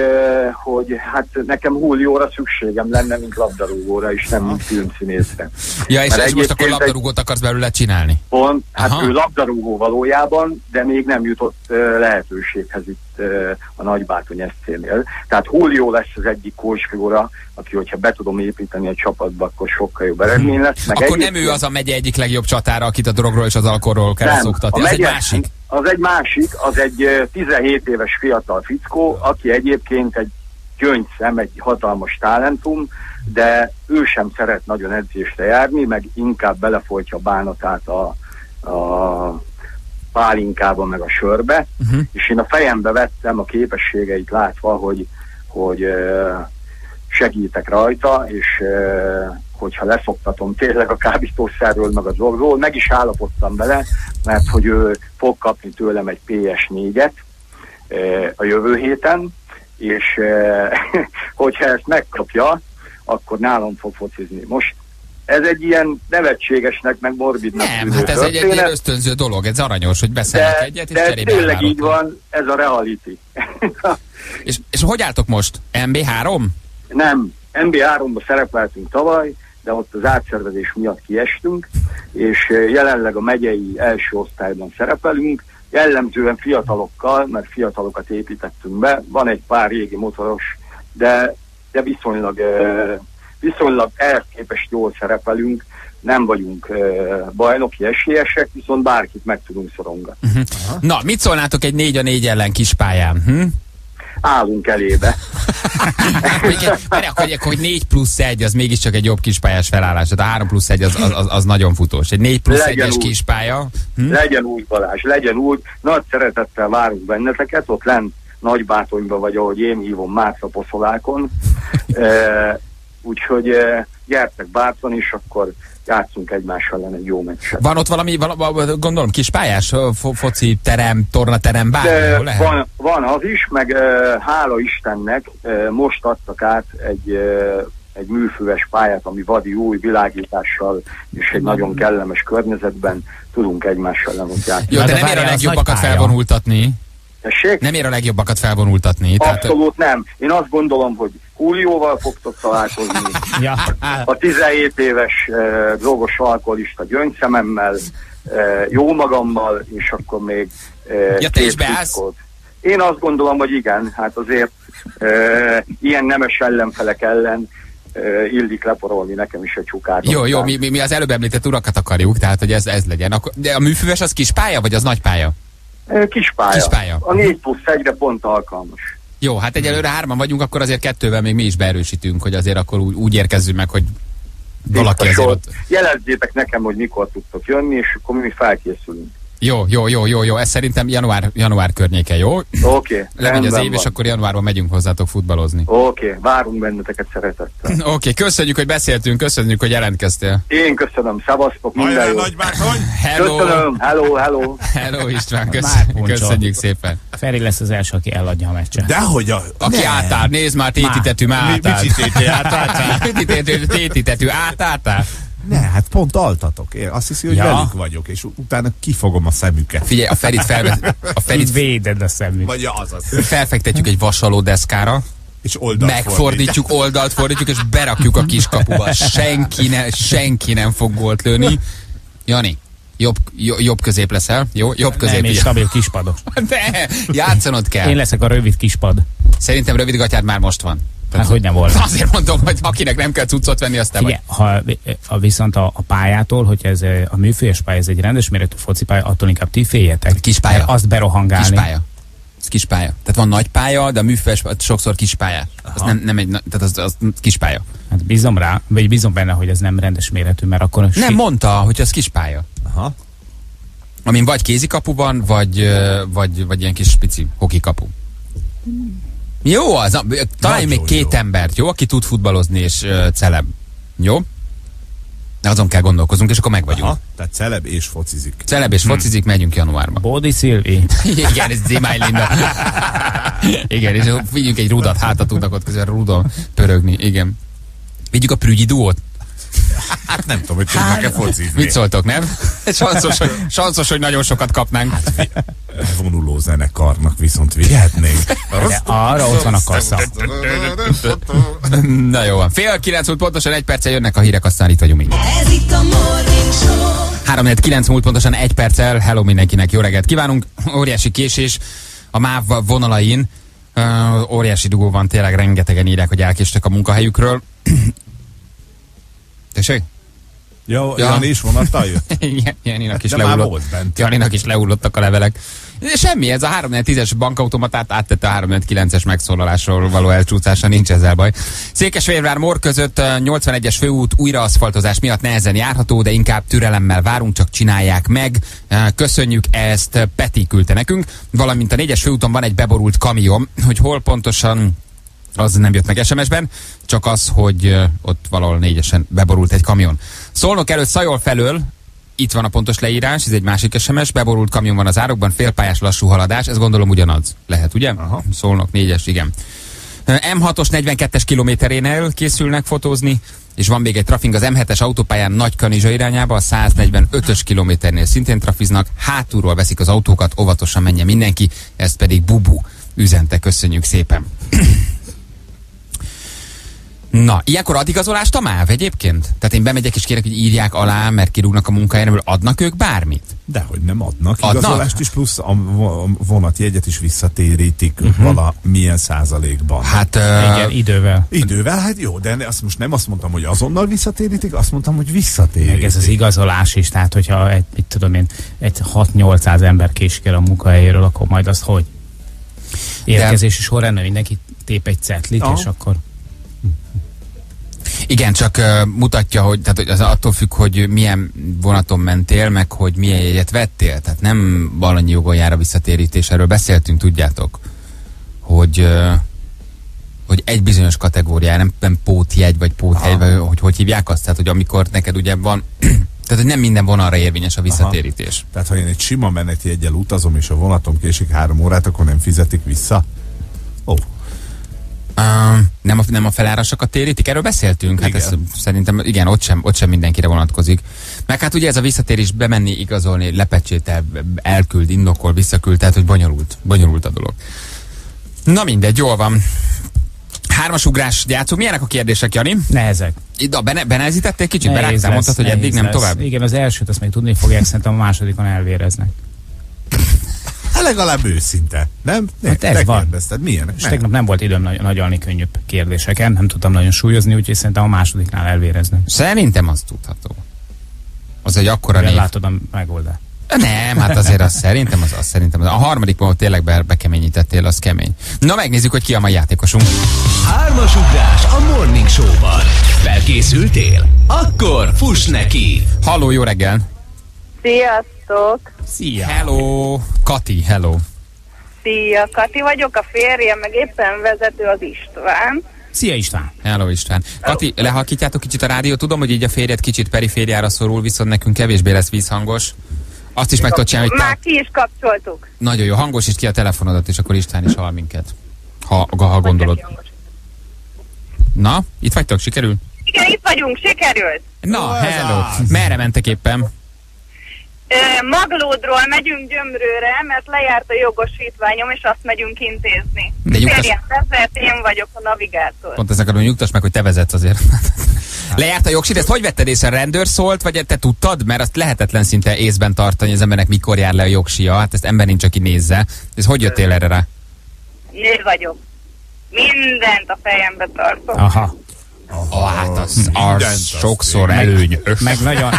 hogy hát nekem Juliora szükségem lenne, mint labdarúgóra, és nem mint filmszínészre. Ja, és, és most akkor labdarúgót akarsz belőle csinálni? Pont, hát aha, ő labdarúgó valójában, de még nem jutott lehetőséghez itt a Nagybátony es cé-nél. Tehát Julio lesz az egyik kulcsfigura, aki, hogyha be tudom építeni a csapatba, akkor sokkal jobb eredmény lesz. Meg akkor nem ő az a megye egyik legjobb csatára, akit a drogról és az alkoholról kell szoktatni, az egy másik. Az egy másik, az egy tizenhét éves fiatal fickó, aki egyébként egy gyöngyszem, egy hatalmas talentum, de ő sem szeret nagyon edzésre járni, meg inkább belefolytja bánatát a, a pálinkába, meg a sörbe, uh-huh. és én a fejembe vettem a képességeit látva, hogy, hogy segítek rajta, és hogyha leszoktatom tényleg a kábítószerről, meg a drogról, meg is állapodtam bele, mert hogy ő fog kapni tőlem egy pé es négyet a jövő héten, és hogyha ezt megkapja, akkor nálam fog focizni. Most ez egy ilyen nevetségesnek, meg morbidnak nem, hát ez történet. Egy ilyen ösztönző dolog, ez aranyos, hogy beszélnek de, egyet, és cserébe tényleg elvárok. Így van, ez a reality. és, és hogy álltok most? em bé három? Nem, em bé háromba szerepeltünk tavaly, de ott az átszervezés miatt kiestünk, és jelenleg a megyei első osztályban szerepelünk, jellemzően fiatalokkal, mert fiatalokat építettünk be, van egy pár régi motoros, de, de viszonylag, viszonylag elképes jól szerepelünk, nem vagyunk bajnoki esélyesek, viszont bárkit meg tudunk szorongatni. Uh-huh. Na, mit szólnátok egy négy a négy ellen kispályán? Hm? Állunk elébe. Mert akkor, hogy négy plusz egy, az mégiscsak egy jobb kispályás felállás. Tehát a három plusz egy az, az, az nagyon futós. Egy négy plusz egyes kispálya. Hm? Legyen úgy, Balázs, legyen úgy. Nagy szeretettel várunk benneteket. Ott lent Nagybátonyban vagy, ahogy én hívom, Mátra poszolákon. E, úgyhogy e, gyertek bátran, és akkor játszunk egymással ellen egy jó meccset. Van ott valami, val- gondolom, kispályás fo- foci terem, tornaterem, bármi, lehet? Van, van az is, meg e, hála Istennek e, most adtak át egy, e, egy műfüves pályát, ami vadi új világítással és egy nagyon kellemes környezetben tudunk egymással ellen játszani. Jó, de nem ér a legjobbakat felvonultatni. Tessék? Nem ér a legjobbakat felvonultatni. Abszolút tehát... nem. Én azt gondolom, hogy Julioval fogtok találkozni, ja. a tizenhét éves eh, drogos alkoholista gyöngyszememmel, eh, jó magammal, és akkor még... Eh, ja, te is beállsz? Én azt gondolom, hogy igen, hát azért eh, ilyen nemes ellenfelek ellen eh, illik leporolni nekem is a csukát. Jó, jó, mi, mi az előbb említett urakat akarjuk, tehát hogy ez, ez legyen. De a műfüves az kis pálya, vagy az nagy pálya? Kispálya. Kispálya. A négy plusz egyre pont alkalmas. Jó, hát egyelőre hárman vagyunk, akkor azért kettővel még mi is beerősítünk, hogy azért akkor úgy, úgy érkezzünk meg, hogy valaki azért ott... Jelezzétek nekem, hogy mikor tudtok jönni, és akkor mi felkészülünk. Jó, jó, jó, jó, jó. Ez szerintem január, január környéke, jó? Oké. Okay, lemegy az év, van. És akkor januárban megyünk hozzátok futballozni. Oké, okay, várunk benneteket szeretettel. Oké, okay, köszönjük, hogy beszéltünk, köszönjük, hogy jelentkeztél. Én köszönöm, szavaztok, minden jót. Hello. Köszönöm, hello, hello. Hello István, köszönjük, köszönjük szépen. Feri lesz az első, aki eladja a meccset. Dehogy a... Aki ne. Átár, nézd már, tétitetű, már átár. Mi bicitétű, átártál. Tétitetű, átártál. Ne, hát pont altatok. Én azt hiszi, hogy ja. velük vagyok, és utána kifogom a szemüket. Figyelj, a Ferit felvez... A Ferit véded a szemük. Vagy az az. Felfektetjük egy vasaló deszkára, és oldalt megfordítjuk, fordít. oldalt fordítjuk, és berakjuk a kiskapuba. Senki, ne, senki nem fog gólt lőni. Jani, jobb, jobb közép leszel, jó? Jobb közép. Nem, és stabil kispados. De, játszanod kell. Én leszek a rövid kispad. Szerintem rövid gatyád már most van. Hát, hogy nem volna. Azért mondom, hogy akinek nem kell cuccot venni, azt nem vagy. Ha, ha viszont a, a pályától, hogy ez a műfős pálya, ez egy rendes méretű focipálya, attól inkább ti féljetek. Kispálya. Azt berohangálni. Kispálya. Ez kispálya. Tehát van nagy pálya, de a műfős sokszor kispálya. Az nem, nem egy, tehát az, az kispálya. Hát bízom rá, vagy bízom benne, hogy ez nem rendes méretű, mert akkor... Nem, si- mondta, hogy ez kispálya. Aha. Amin vagy kézikapuban, vagy, vagy, vagy ilyen kis pici hokikapu. Hmm. Jó, az, találj Nagy még jó, két jó. embert, jó? Aki tud futballozni és uh, celeb. Jó? Azon kell gondolkozunk, és akkor megvagyunk. Aha, tehát celeb és focizik. Celeb és hmm. focizik, megyünk januárba. Bódi Szilvi. Igen, ez Zimai Linda. Igen, és vigyünk egy rudat, hátat tudnak ott közül rudon pörögni. Igen. Vigyük a prügyi duót. Hát nem tudom, hogy tudnak-e focizni. Mit szóltok, nem? Sanszos, hogy, sanszos, hogy nagyon sokat kapnánk. Hát, vonuló zenekarnak viszont vihetnénk. Arra ott van a kassa. Na jó, fél kilenc múlt pontosan egy perccel jönnek a hírek, aztán itt vagyunk mindjárt. Ez itt a Morning Show. három negyvenkilenc múlt pontosan egy perccel. Hello mindenkinek, jó reggelt kívánunk. Óriási késés a MÁV vonalain. Uh, óriási dugó van, tényleg rengetegen írják, hogy elkéstek a munkahelyükről. Tessék? Jó, ja. Jani is vonattal jött? Igen, Janinak is leullott. Janinak is leullottak a levelek. Semmi, ez a három négy tízes bankautomatát áttette a három négy kilences megszólalásról való elcsúszása, nincs ezzel baj. Székesfehérvár Mór között nyolcvanegyes főút újraaszfaltozás miatt nehezen járható, de inkább türelemmel várunk, csak csinálják meg. Köszönjük, ezt Peti küldte nekünk. Valamint a négyes főúton van egy beborult kamion, hogy hol pontosan, az nem jött meg es em es-ben, csak az, hogy ott valahol négyesen beborult egy kamion. Szolnok előtt Szajol felől, itt van a pontos leírás, ez egy másik es em es, beborult kamion van az árokban, félpályás lassú haladás, ez gondolom ugyanaz lehet, ugye? Aha. Szolnok négyes, igen. em hatos negyvenkettes kilométerénél készülnek fotózni, és van még egy trafing az em hetes autópályán Nagykanizsa irányába, a száznegyvenötös kilométernél szintén trafiznak, hátulról veszik az autókat, óvatosan menjen mindenki, ezt pedig Bubu üzente, köszönjük szépen. Na, ilyenkor ad igazolást a MÁV egyébként? Tehát én bemegyek és kérek, hogy írják alá, mert kirúgnak a munkájáról, adnak ők bármit? Dehogy nem adnak. adnak. Igazolást is, plusz a vonatjegyet is visszatérítik uh -huh. valamilyen százalékban. Hát, uh... igen, idővel. Idővel, hát jó, de azt most nem azt mondtam, hogy azonnal visszatérítik, azt mondtam, hogy visszatérítik. Meg ez az igazolás is, tehát hogyha egy, mit tudom én, egy hat-nyolcszáz ember késik el a munkahelyéről, akkor majd azt hogy? Érkezési során mindenki tép egy cetlit, ah. és akkor... Igen, csak uh, mutatja, hogy, tehát, hogy az attól függ, hogy milyen vonaton mentél, meg hogy milyen jegyet vettél. Tehát nem valanyi jogon jár a visszatérítés, erről beszéltünk, tudjátok, hogy, uh, hogy egy bizonyos kategóriá, nem, nem pótjegy, vagy pótjegy, vagy, hogy hogy hívják azt, tehát hogy amikor neked ugye van, tehát hogy nem minden vonalra érvényes a visszatérítés. Aha. Tehát ha én egy sima meneti jeggyel utazom, és a vonatom késik három órát, akkor nem fizetik vissza? Ó. Oh. Uh, nem, a, nem a felárasakat térítik? Erről beszéltünk? Hát ez, szerintem igen, ott sem, ott sem mindenkire vonatkozik. Meg hát ugye ez a visszatérés, bemenni, igazolni, lepecsétel, elküld, indokol, visszaküld, tehát hogy bonyolult, bonyolult a dolog. Na mindegy, jól van. Hármasugrás játszunk. Milyenek a kérdések, Jani? Nehezek. De bene, benezítették kicsit? Berágtál, mondtad, hogy eddig lesz. Nem tovább? Igen, az elsőt azt még tudni fogják, szerintem a másodikon elvéreznek. Legalább őszinte, nem? Hát ez van. Milyen? És tegnap nem volt időm nagy nagyalni könnyűbb kérdéseken, nem tudtam nagyon súlyozni, úgyhogy szerintem a másodiknál elvéreznek. Szerintem az tudható. Az egy akkora név. Látod a megoldást. Nem, hát azért az szerintem az, az szerintem az. A harmadik, ahol tényleg be, bekeményítettél, az kemény. Na megnézzük, hogy ki a mai játékosunk. Hármas ugrás a Morning Show-ban. Felkészültél? Akkor fuss neki! Halló, jó reggel! Sziasztok! Szia! Hello! Kati, hello! Szia, Kati vagyok, a férjem, meg éppen vezető az István. Szia, István! Hello, István! Hello. Kati, lehalkítjátok kicsit a rádiót, tudom, hogy így a férjed kicsit perifériára szorul, viszont nekünk kevésbé lesz vízhangos. Azt is meg tudod csinálni, hogy... Már ki is kapcsoltuk. Nagyon jó, hangos is ki a telefonodat, és akkor István is hall minket. Ha, ha gondolod. Na, itt vagytok, sikerül? Igen, itt vagyunk, sikerült! Na, hello! Merre mentek éppen? Maglódról megyünk Gyömrőre, mert lejárt a jogosítványom, és azt megyünk intézni. De nyugtass... Férjem vezet, én vagyok a navigátor. Pont ezek akarom, hogy nyugtass meg, hogy te vezetsz azért. Lejárt a jogsit, ezt hogy vetted észre? Rendőr szólt, vagy te tudtad? Mert azt lehetetlen szinte észben tartani, az embernek mikor jár le a jogsia. Hát ezt ember nincs, aki nézze. Ez hogy jöttél erre rá? Nő vagyok. Mindent a fejembe tartom. Aha. Oh, hát az, az sokszor előnyös. Meg nagyon...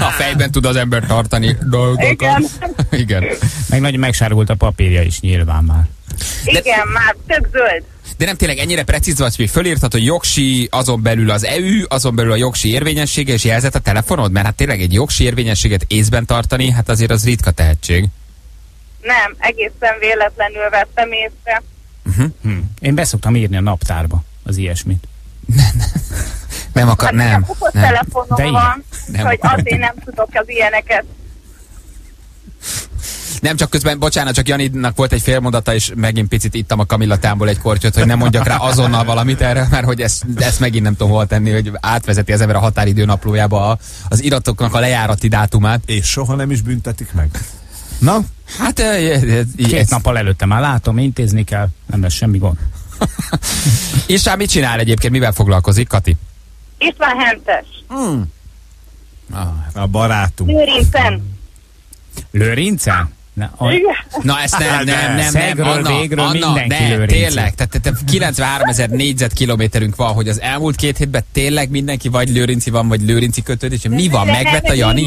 A fejben tud az ember tartani dolgokat. Igen. Igen. Meg nagyon megsárgult a papírja is nyilván már. De... Igen, már tök zöld. De nem tényleg ennyire precíz vagy, hogy fölírtad, hogy jogsi, azon belül az e ü, azon belül a jogsi érvényessége, és jelzett a telefonod? Mert hát tényleg egy jogsi érvényességet észben tartani, hát azért az ritka tehetség. Nem, egészen véletlenül vettem észre. Uh-huh. hm. Én beszoktam írni a naptárba az ilyesmit. Nem, nem. nem akar, nem. nem. A nem. telefonom van, hogy azért nem tudok az ilyeneket. Nem, csak közben, bocsánat, csak Janidnak volt egy félmondata, és megint picit ittam a Kamillatámból egy kortyot, hogy nem mondjak rá azonnal valamit erre, mert hogy ezt, ezt megint nem tudom hol tenni, hogy átvezeti az ember a határidő naplójába a, az iratoknak a lejárati dátumát. És soha nem is büntetik meg. Na? Hát e, e, e, két ezt... nappal előtte már látom, intézni kell, nem lesz semmi gond. És ám mit csinál egyébként, mivel foglalkozik, Kati? István Hentes. Hmm. Ah, a barátunk. Lőrincen. Lőrincen? Na, a... Na ezt nem, nem, nem, nem, Anna, végről Anna, ne, tényleg, tehát te, kilencvenháromezer négyzetkilométerünk van, hogy az elmúlt két hétben tényleg mindenki vagy lőrinci van, vagy lőrinci kötődés, mi van, megvett a Jani?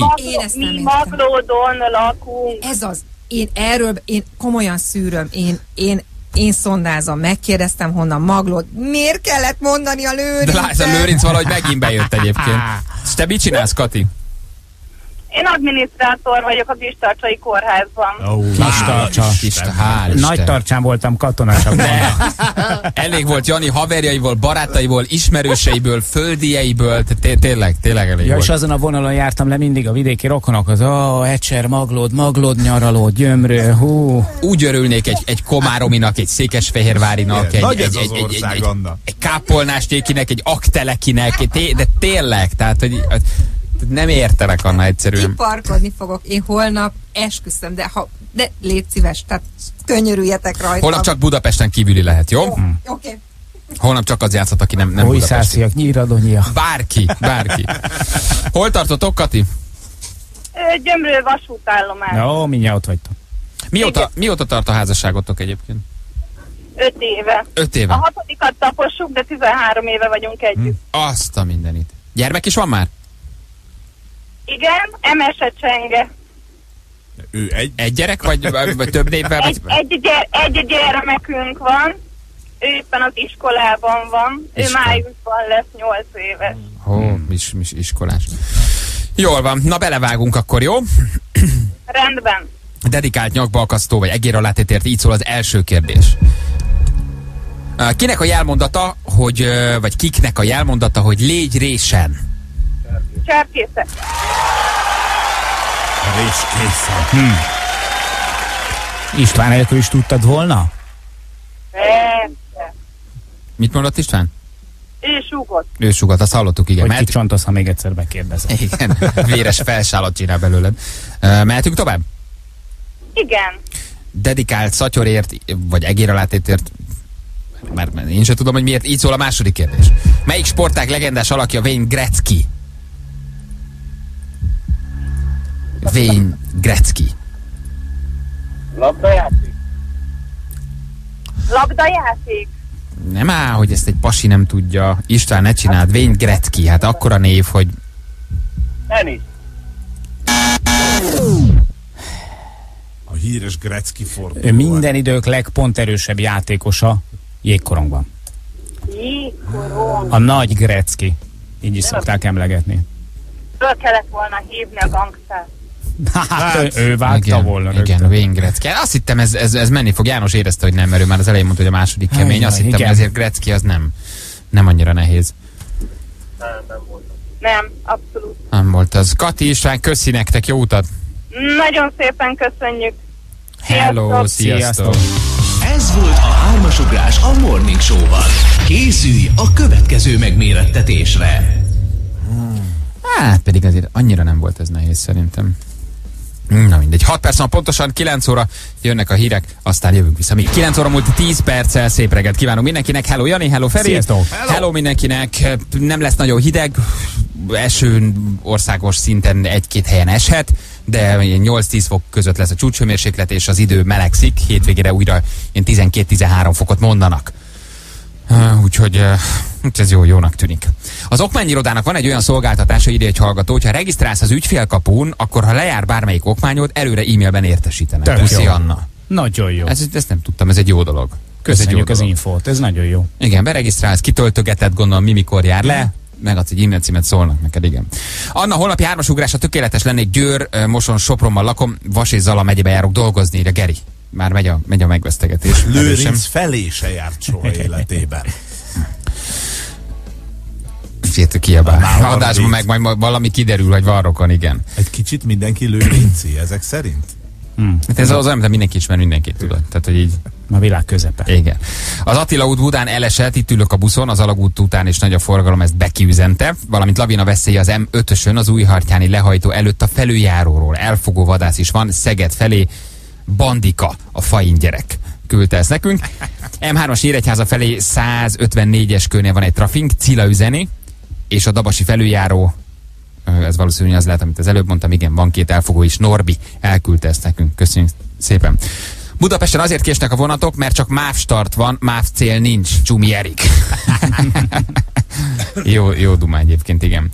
Mi Maglódon lakunk. Ez az, én erről, én komolyan szűröm, én, én Én szondázom, megkérdeztem honnan Maglód, miért kellett mondani a Lőrincet? De látsz, a Lőrinc valahogy megint bejött egyébként. És te mit csinálsz, Kati? Én adminisztrátor vagyok a Kistarcsai kórházban. Oh, Kistarcsa. Kista, Nagytarcsán voltam katonásabb. Elég volt Jani haverjaiból, barátaiból, ismerőseiből, földijeiből, tényleg, tényleg elég volt. És azon a vonalon jártam le mindig a vidéki rokonokhoz. Ó, Ecser, Maglód, Maglód nyaraló, Gyömrő, hú. Úgy örülnék egy komárominak, egy székesfehérvárinak, egy kápolnásnyékinek, egy aktelekinek, de tényleg, tehát, hogy... Nem értelek, Anna, egyszerűen. Én parkodni fogok, én holnap esküszöm, de, ha, de légy szíves, tehát könyörüljetek rajta. Holnap csak Budapesten kívüli lehet, jó? Jó, hmm. Oké. Okay. Holnap csak az játszhat, aki nem, nem budapesti. Újszásziak, nyíradonyiak. Bárki, bárki. Hol tartotok, Kati? Gyömrő vasútállomás. Jó, mindjárt ott vagytok. Mióta, mióta tart a házasságotok egyébként? Öt éve. Öt éve. A hatodikat tapossuk, de tizenhárom éve vagyunk együtt. Hm. Azt a mindenit. Gyermek is van már? Igen, Emese Csenge. Ő egy, egy gyerek, vagy, vagy több névvel? Vagy... Egy, egy, gyere, egy gyermekünk van, ő éppen az iskolában van, Iskol. Ő májusban lesz nyolc éves. Ó, oh, is, is iskolás. Jól van, na belevágunk akkor, jó? Rendben. Dedikált nyakba akasztó, vagy egér alá tétért, így szól az első kérdés. Kinek a jelmondata, hogy, vagy kiknek a jelmondata, hogy légy résen? Cserkészek. Réskészek. Hmm. István nélkül is tudtad volna? Persze. Mit mondott István? Ő súgott. Ő súgott, azt hallottuk, igen. Hogy Mehet... kicsontasz, ha még egyszer megkérdezem. Igen, véres felsálat csinál belőled. Uh, mehetünk tovább? Igen. Dedikált szatyorért, vagy egér alátétért, már én sem tudom, hogy miért, így szól a második kérdés. Melyik sportág legendás alakja Wayne Gretzky? Wayne Gretzky. Labdajáték. Labdajáték. Nem áll, hogy ezt egy pasi nem tudja. István, ne csináld. Wayne Gretzky. Hát akkora név, hogy... Tenis. A híres Gretzky forduló. Minden idők legponterősebb játékosa jégkorongban. Jégkorong. A nagy Gretzky. Így is szokták emlegetni. Föl kellett volna hívni a gangstert. Hát, ő vágta volna. Igen, Wayne Gretzky. Azt hittem, ez, ez, ez menni fog. János érezte, hogy nem, mert ő már az elején mondta, hogy a második kemény. Há, azt hittem, igen. Ezért Gretzky az nem, nem annyira nehéz. Nem, nem volt. Nem, abszolút. Nem volt az. Kati, István, köszi nektek, jó utat! Nagyon szépen köszönjük! Hello, sziasztok! Ez volt a hármasugrás a Morning Show-val. Készülj a következő megmérettetésre! Hát pedig azért annyira nem volt ez nehéz szerintem. Na mindegy, hat perc van pontosan, kilenc óra, jönnek a hírek, aztán jövünk vissza mi. kilenc óra múlt tíz perccel, szép reggelt kívánunk mindenkinek. Hello Jani, hello Feri. Sziasztok. Hello. hello mindenkinek, nem lesz nagyon hideg, esőn országos szinten egy-két helyen eshet, de nyolc-tíz fok között lesz a csúcshőmérséklet és az idő melegszik, hétvégére újra tizenkettő-tizenhárom fokot mondanak. Uh, úgyhogy uh, ez jó, jónak tűnik. Az okmányirodának van egy olyan szolgáltatása, írja egy hallgató, hogyha regisztrálsz az ügyfélkapun, akkor ha lejár bármelyik okmányod, előre e-mailben értesítenek. Puszi Anna. Nagyon jó. Ez, ezt nem tudtam, ez egy jó dolog. Köszönjük jó az dolog. Infót, ez nagyon jó. Igen, beregisztrálsz, kitöltögeted, gondolom, mi mikor jár le, megadsz egy e-mail címet, szólnak neked, igen. Anna, holnapi hármas ugrásra tökéletes lennék, Győr, Moson, Sopronban lakom, Vas és Zala megyébe járok dolgozni, írja Geri. Már megy a, megy a megvesztegetés. Lőrinc felé se járt soha életében. Fiat kiabál. Adásban meg majd valami kiderül, hogy van rokon, igen. Egy kicsit mindenki lőrinci, ezek szerint? Mm. Hát ez az olyan, de mindenki ismer mindenkit, tudod. Tehát, hogy így... A világ közepe. Igen. Az Attila út Budán elesett, itt ülök a buszon, az Alagút után is nagy a forgalom, ezt bekiüzente, valamint lavina veszélye az M ötösön, az újhartyáni lehajtó előtt a felüljáróról. Elfogó vadász is van, Szeged felé, Bandika, a fain gyerek. Küldte ezt nekünk. M hármas Nyíregyháza felé száz ötvennégyes körnél van egy trafink, Cilla üzeni, és a Dabasi felüljáró, ez valószínűleg az lehet, amit az előbb mondtam, igen, van két elfogó is, Norbi elküldte ezt nekünk. Köszönjük szépen. Budapesten azért késnek a vonatok, mert csak MÁV start van, MÁV cél nincs, Csumi Erik. jó, jó dumá egyébként, igen.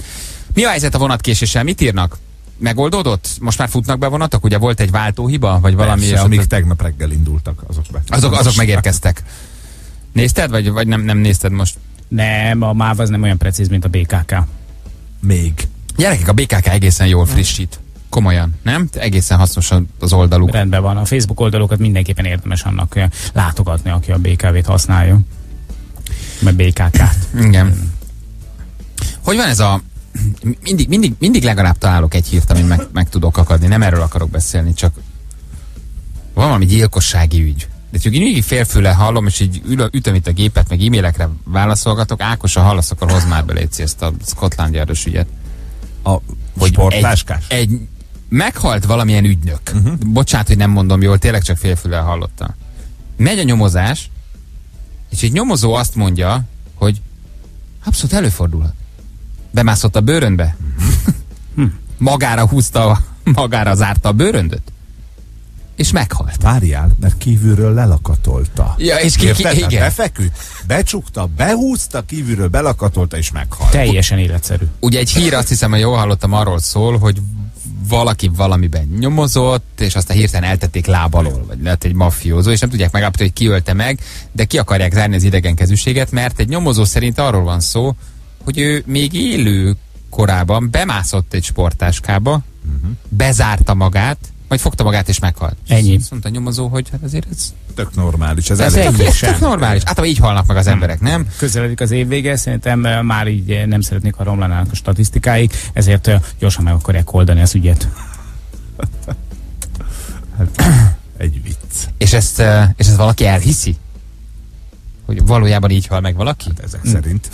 Mi a helyzet a vonatkéséssel? Mit írnak? Megoldódott? Most már futnak be vonatok? Ugye volt egy váltóhiba? Vagy valami? Persze, amik tegnap reggel indultak, azok be. Azok, azok megérkeztek. Nézted? Vagy, vagy nem, nem nézted most? Nem, a MÁV az nem olyan precíz, mint a bé ká ká. Még. Gyerekek, a bé ká ká egészen jól frissít. Komolyan, nem? Egészen hasznos az oldaluk. Rendben van. A Facebook oldalokat mindenképpen érdemes annak látogatni, aki a bé ká vét használja. Mert bé ká ká-t. Igen. Hogy van ez a... Mindig, mindig, mindig legalább találok egy hírt, amit meg, meg tudok akadni. Nem erről akarok beszélni, csak van valami gyilkossági ügy. De csak én így félfőle hallom, és így ül, ütöm itt a gépet, meg e-mailekre válaszolgatok. Ákos, ha hallasz, akkor hozd már be, légy ezt a Scotland Yard-ös ügyet. A sportláskás? Egy, egy meghalt valamilyen ügynök. Uh-huh. Bocsánat, hogy nem mondom jól, tényleg csak félfülel hallottam. Megy a nyomozás, és egy nyomozó azt mondja, hogy abszolút előfordulhat. Bemászott a bőrönbe? Hm. Magára húzta, magára zárta a bőröndöt? És meghalt. Várjál, mert kívülről lelakatolta. Ja, és ki, ki, igen. Befeküdt, becsukta, behúzta, kívülről belakatolta, és meghalt. Teljesen életszerű. Ugye egy hír, azt hiszem, hogy jól hallottam, arról szól, hogy valaki valamiben nyomozott, és aztán hirtelen eltették láb alól, vagy lehet egy maffiózó, és nem tudják megállapítani, hogy ki ölte meg, de ki akarják zárni az idegenkezűséget, mert egy nyomozó szerint arról van szó, hogy ő még élő korában bemászott egy sporttáskába, uh-huh. bezárta magát, majd fogta magát és meghalt. Ennyi. Azt mondta a nyomozó, hogy hát azért ez... Tök normális. Ez, ez elég. Ez tök normális. Hát így halnak meg az emberek, nem? Közeledik az évvége, szerintem már így nem szeretnék, ha romlanának a statisztikáik, ezért gyorsan meg akarják oldani az ügyet. Hát, egy vicc. És ezt, és ezt valaki elhiszi? Hogy valójában így hal meg valaki? Hát ezek hm. szerint.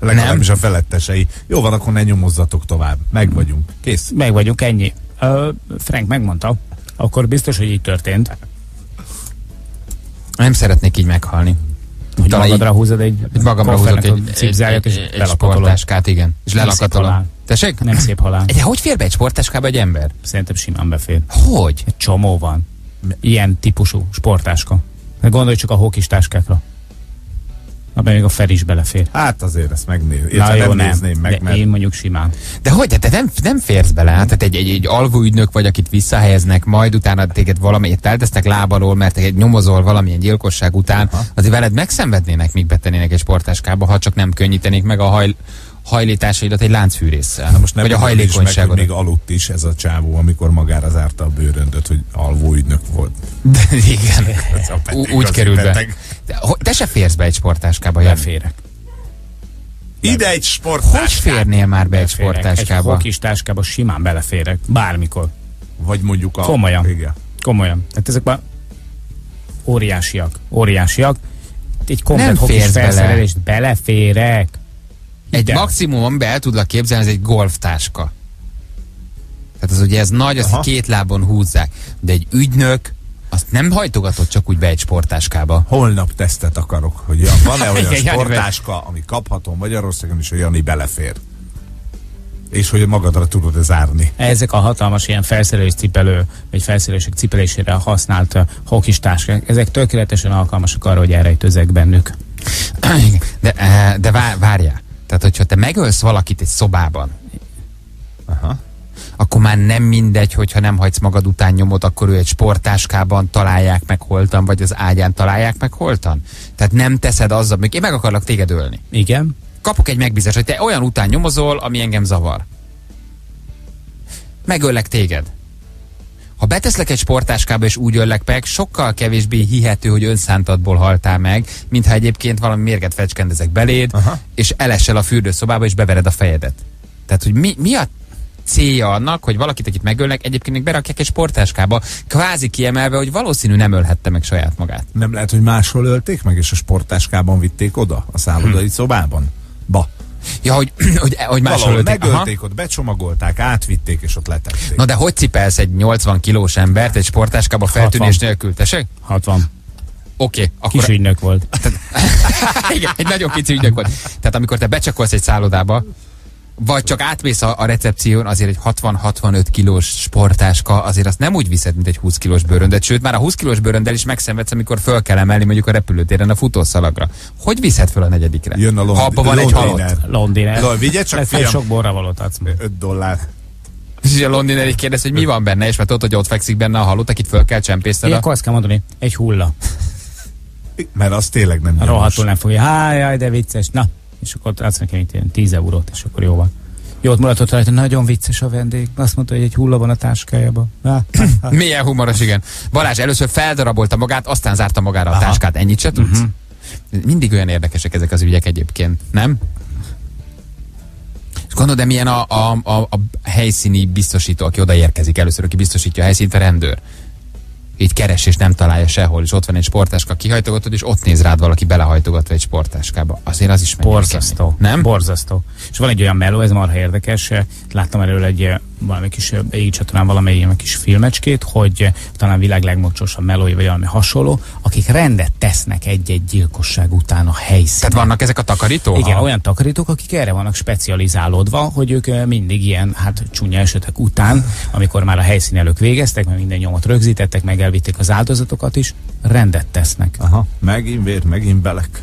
Legalábbis a felettesei. Jó van, akkor ne nyomozzatok tovább. Meg vagyunk. Kész. Meg vagyunk, ennyi. Uh, Frank megmondta, akkor biztos, hogy így történt. Nem szeretnék így meghalni. Hogy talán magadra így, húzod egy, hogy magamra húzod egy, egy, egy, és egy sportáskát, igen. És lelakatolom. Tessék? Nem szép halál. De hogy fér be egy sportáskába egy ember? Szerintem simán befér. Hogy? Egy csomó van. Ilyen típusú sportáska. Gondolj csak a hókis táskákra. Abban még a Feri is belefér. Hát azért ezt megnézni. Én nem nézném meg, mert... Én mondjuk simán. De hogy? De te nem, nem férsz bele. Hát egy, egy, egy alvóügynök vagy, akit visszahelyeznek, majd utána téged valamelyet eltesznek láb alól, mert te nyomozol valamilyen gyilkosság után. Aha. Azért veled megszenvednének, míg betennének egy sportáskába, ha csak nem könnyítenék meg a haj, hajlításaidat egy láncfűrésszel. Na most nem vagy a hajlékonyságot. Még aludt is ez a csávó, amikor magára zárta a bőröndöt, hogy alvóügynök volt. De igen. Peték, úgy kerül be. De, te se férsz be egy sporttáskába, Jan? Beférek. Ide egy sporttáskába. Hogy férnél már be egy sporttáskába? Egy hokis táskába simán beleférek. Bármikor. Vagy mondjuk a... Komolyan. Igen. Komolyan. Tehát ezek már óriásiak. Óriásiak. Egy komplet hokis felszerelést beleférek. Egy de. Maximum, be el tudlak képzelni, ez egy golftáska. Tehát az ugye ez nagy, azt két lábon húzzák. De egy ügynök, azt nem hajtogatod csak úgy be egy sporttáskába. Holnap tesztet akarok, hogy ja, van-e olyan sporttáska, ami kapható Magyarországon is, hogy Jani belefér. És hogy magadra tudod-e zárni. Ezek a hatalmas ilyen felszerelés cipelő, vagy felszerelések cipelésére használt hokis táskák, ezek tökéletesen alkalmasak arra, hogy elrejtőzzek bennük. De, de várjál. Tehát, hogyha te megölsz valakit egy szobában, aha, akkor már nem mindegy, hogyha nem hagysz magad után nyomot, akkor ő egy sporttáskában találják meg holtan, vagy az ágyán találják meg holtan. Tehát nem teszed azzal, még én meg akarlak téged ölni. Igen. Kapok egy megbízást, hogy te olyan után nyomozol, ami engem zavar. Megöllek téged. Ha beteszlek egy sporttáskába és úgy öllek meg, sokkal kevésbé hihető, hogy önszántatból haltál meg, mintha egyébként valami mérget fecskendezek beléd, aha, és elesel a fürdőszobába és bevered a fejedet. Tehát, hogy mi, mi a célja annak, hogy valakit, akit megölnek, egyébként még berakják egy sporttáskába, kvázi kiemelve, hogy valószínű nem ölhette meg saját magát. Nem lehet, hogy máshol ölték meg, és a sporttáskában vitték oda, a szállodai hmm. szobában? Ba. Ja, hogy, hogy, hogy máshol ölték. Megölték, ott becsomagolták, átvitték, és ott letették. Na de hogy cipelsz egy nyolcvan kilós embert egy sporttáskába feltűnés nélkül? Tessék? hatvan. Oké, okay, akkor... Kis ügynök volt. Igen, egy nagyon kicsi ügynök volt. Tehát amikor te becsakolsz egy szállodába, vagy csak átmész a, a recepción, azért egy hatvan-hatvanöt kilós sportáska, azért azt nem úgy viszed, mint egy húsz kilós bőröndet. Sőt, már a húsz kilós bőröndel is megszenvedsz, amikor föl kell emelni mondjuk a repülőtéren a futószalagra. Hogy viszed föl a negyedikre? Jön a Lond ha abban van egy halott. Londiner. Londiner. Vigye csak, fiam. Sok borra valót adsz. öt dollár. És a londineri kérdez, hogy mi van benne, és mert ott, hogy ott fekszik benne a halott, akit föl kell csempészned. Én azt kell mondani, egy hulla. Mert az tényleg nem nyilvános. Rohadtul nem fogja. Háj, jaj, de vicces. Na, és akkor azt mondja, hogy tíz eurót, és akkor jó van. Jót mulatott rajta, nagyon vicces a vendég. Azt mondta, hogy egy hulla van a táskájában. Milyen humoros, igen. Balázs először feldarabolta magát, aztán zárta magára Aha. a táskát. Ennyit se tudsz? Uh-huh. Mindig olyan érdekesek ezek az ügyek egyébként, nem? És gondolod, de milyen a, a, a, a helyszíni biztosító, aki odaérkezik először, aki biztosítja a helyszínt, a rendőr. Így keres és nem találja sehol, és ott van egy sportáska, kihajtogatod, és ott néz rád valaki belehajtogatva egy sportáskába. Azért az is borzasztó. Nem? Borzasztó. És van egy olyan meló, ez marha érdekes, láttam erről egy valami kis, így csatornán valamelyik ilyen kis filmecskét, hogy talán világ legmocsosabb melói, vagy valami hasonló, akik rendet tesznek egy-egy gyilkosság után a helyszínen. Tehát vannak ezek a takarítók? Igen, ha? Olyan takarítók, akik erre vannak specializálódva, hogy ők mindig ilyen, hát csúnya esetek után, amikor már a helyszínen elők végeztek, meg minden nyomot rögzítettek, meg elvitték az áldozatokat is, rendet tesznek. Aha, megint vér, megint belek.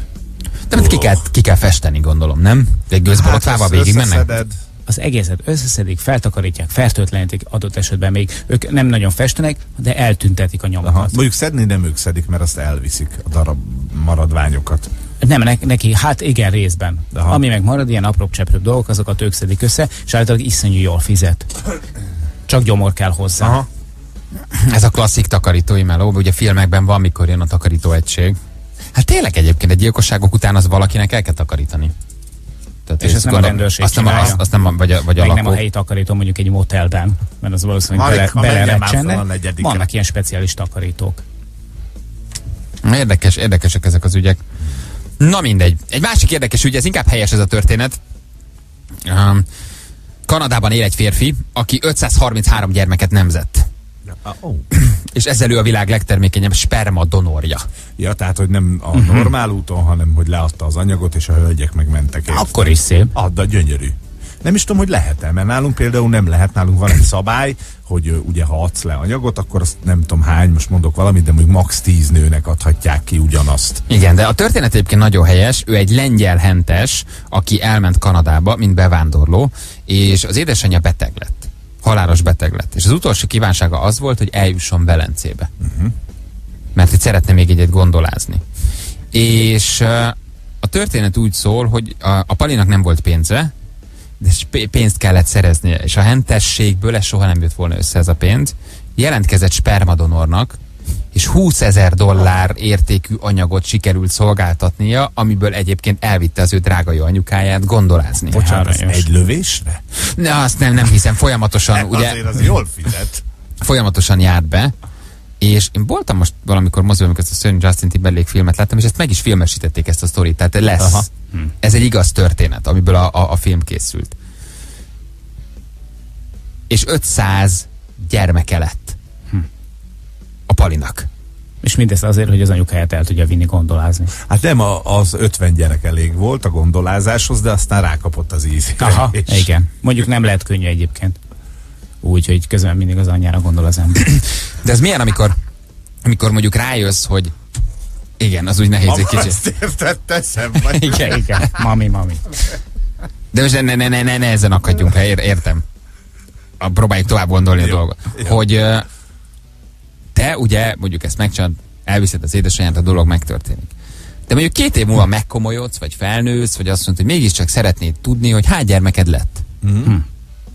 De ki kell, ki kell festeni, gondolom, nem? Egy gőzborotvával végig mennek? Az egészet összeszedik, feltakarítják, fertőtlenítik, adott esetben még ők nem nagyon festenek, de eltüntetik a nyomokat. Aha. Mondjuk szedni nem ők szedik, mert azt elviszik a darab maradványokat. Nem, ne, neki, hát igen, részben. Aha. Ami meg marad, ilyen apró cseprő dolgok, azokat ők szedik össze, és általában iszonyú jól fizet. Csak gyomor kell hozzá. Aha. Ez a klasszik takarítói meló, ugye filmekben van, mikor jön a takarítóegység. Hát tényleg egyébként egy gyilkosságok után az valakinek el kell takarítani. Tehát és ezt nem gondolom, a rendőrség azt nem, azt, azt nem vagy a, vagy a nem a helyi takarító mondjuk egy motelben, mert az valószínűleg belerecsenne. Vannak ilyen speciális takarítók. Érdekes, érdekesek ezek az ügyek. Na mindegy. Egy másik érdekes ügy, ez inkább helyes ez a történet. Um, Kanadában él egy férfi, aki ötszázharminchárom gyermeket nemzett. Oh. És ezzel ő a világ legtermékenyebb sperma donorja. Ja, tehát, hogy nem a uh-huh. normál úton, hanem hogy leadta az anyagot, és a hölgyek megmentek. Akkor is szép. Add a gyönyörű. Nem is tudom, hogy lehet-e, mert nálunk például nem lehet, nálunk van egy szabály, hogy ugye, ha adsz le anyagot, akkor azt nem tudom hány, most mondok valamit, de mondjuk max tíz nőnek adhatják ki ugyanazt. Igen, de a történet egyébként nagyon helyes, ő egy lengyel hentes, aki elment Kanadába, mint bevándorló, és az édesanyja beteg lett. Halálos beteg lett. És az utolsó kívánsága az volt, hogy eljusson Velencébe. Uh-huh. Mert itt szeretne még egyet gondolázni. És uh, a történet úgy szól, hogy a, a Palinak nem volt pénze, de pénzt kellett szereznie. És a hentességből ez soha nem jött volna össze ez a pénz. Jelentkezett spermadonornak, és húszezer dollár értékű anyagot sikerült szolgáltatnia, amiből egyébként elvitte az ő drágai anyukáját gondolázni. Bocsánat, ez egy lövésre? Ne, azt nem, nem hiszem, folyamatosan. Ugye, azért az jól fizet. Folyamatosan járt be, és én voltam most valamikor moziban, amikor ezt a szörnyű Justin Timberlake filmet láttam, és ezt meg is filmesítették, ezt a sztorit, tehát lesz. Aha. Ez egy igaz történet, amiből a, a, a film készült. És ötszáz gyermeke lett a Palinak. És mindez azért, hogy az anyukáját el tudja vinni gondolázni. Hát nem, a, az ötven gyerek elég volt a gondolázáshoz, de aztán rákapott az ízére. Aha, és... igen. Mondjuk nem lehet könnyű egyébként. Úgyhogy közben mindig az anyjára gondol az ember. De ez milyen, amikor, amikor mondjuk rájössz, hogy igen, az úgy nehéz egy kicsit. Azt értette szemben. Igen, igen. Mami, mami. De most ne, ne, ne, ne, ne ezen akadjunk, ha ér, értem. A, próbáljuk tovább gondolni jó, a dolgot. Jó. Hogy... te ugye, mondjuk ezt megcsinálod, elviszed az édesanyját, a dolog megtörténik. De mondjuk két év múlva megkomolyodsz, vagy felnősz, vagy azt mondod, hogy mégiscsak szeretnéd tudni, hogy hány gyermeked lett. Mm. Hm.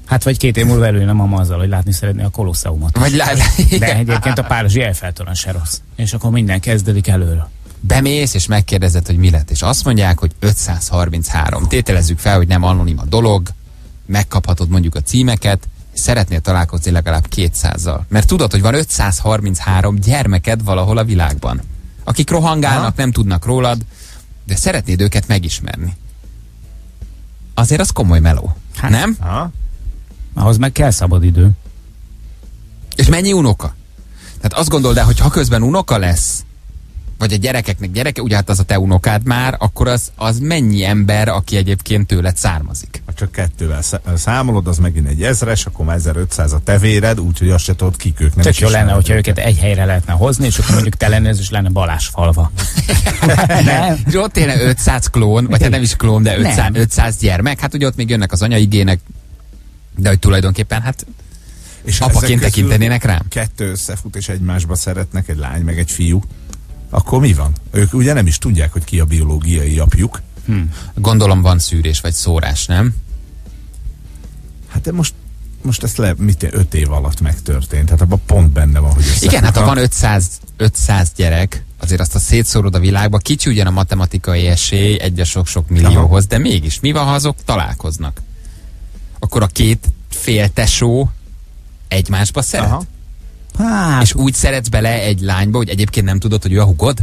Hát vagy két év múlva előjön a mama azzal, hogy látni szeretné a Kolosseumot. Vagy lá... De egyébként a párizsi Eiffel-torony se rossz. És akkor minden kezdődik előről. Bemész, és megkérdezed, hogy mi lett. És azt mondják, hogy ötszázharminchárom. Tételezzük fel, hogy nem anonim a dolog, megkaphatod mondjuk a címeket, szeretnél találkozni legalább kétszázzal. Mert tudod, hogy van ötszázharminchárom gyermeked valahol a világban, akik rohangálnak, ha? Nem tudnak rólad, de szeretnéd őket megismerni. Azért az komoly meló, hát, nem? Ha? Ahhoz meg kell szabad idő. És mennyi unoka? Tehát azt gondold el, hogy ha közben unoka lesz, vagy a gyerekeknek gyereke, ugye hát az a te unokád már, akkor az, az mennyi ember, aki egyébként tőled származik? Ha csak kettővel számolod, az megint egy ezres, akkor már ezerötszáz a tevéred, úgyhogy azt se tudod, kik ők, nem tök is jó is lenne, hogyha őket egy helyre lehetne hozni, és akkor mondjuk te lennél, és lenne Balázs falva. Nem? És ott élne ötszáz klón, vagy hát nem is klón, de ötszáz, ötszáz gyermek, hát ugye ott még jönnek az anyaigének, de hogy tulajdonképpen hát... És apaként tekintenének rám? Kettő összefut és egymásba szeretnek, egy lány meg egy fiú. Akkor mi van? Ők ugye nem is tudják, hogy ki a biológiai apjuk. Hmm. Gondolom van szűrés vagy szórás, nem? Hát de most, most ezt le, mit, öt év alatt megtörtént. Hát abban pont benne van, hogy összefut. Igen, hát ha van ötszáz, ötszáz gyerek, azért azt a szétszórod a világba, kicsi ugyan a matematikai esély egy a sok-sok millióhoz, de mégis mi van, ha azok találkoznak? Akkor a két féltesó egymásba szeret? Hát. És úgy szeretsz bele egy lányba, hogy egyébként nem tudod, hogy ő a hugod?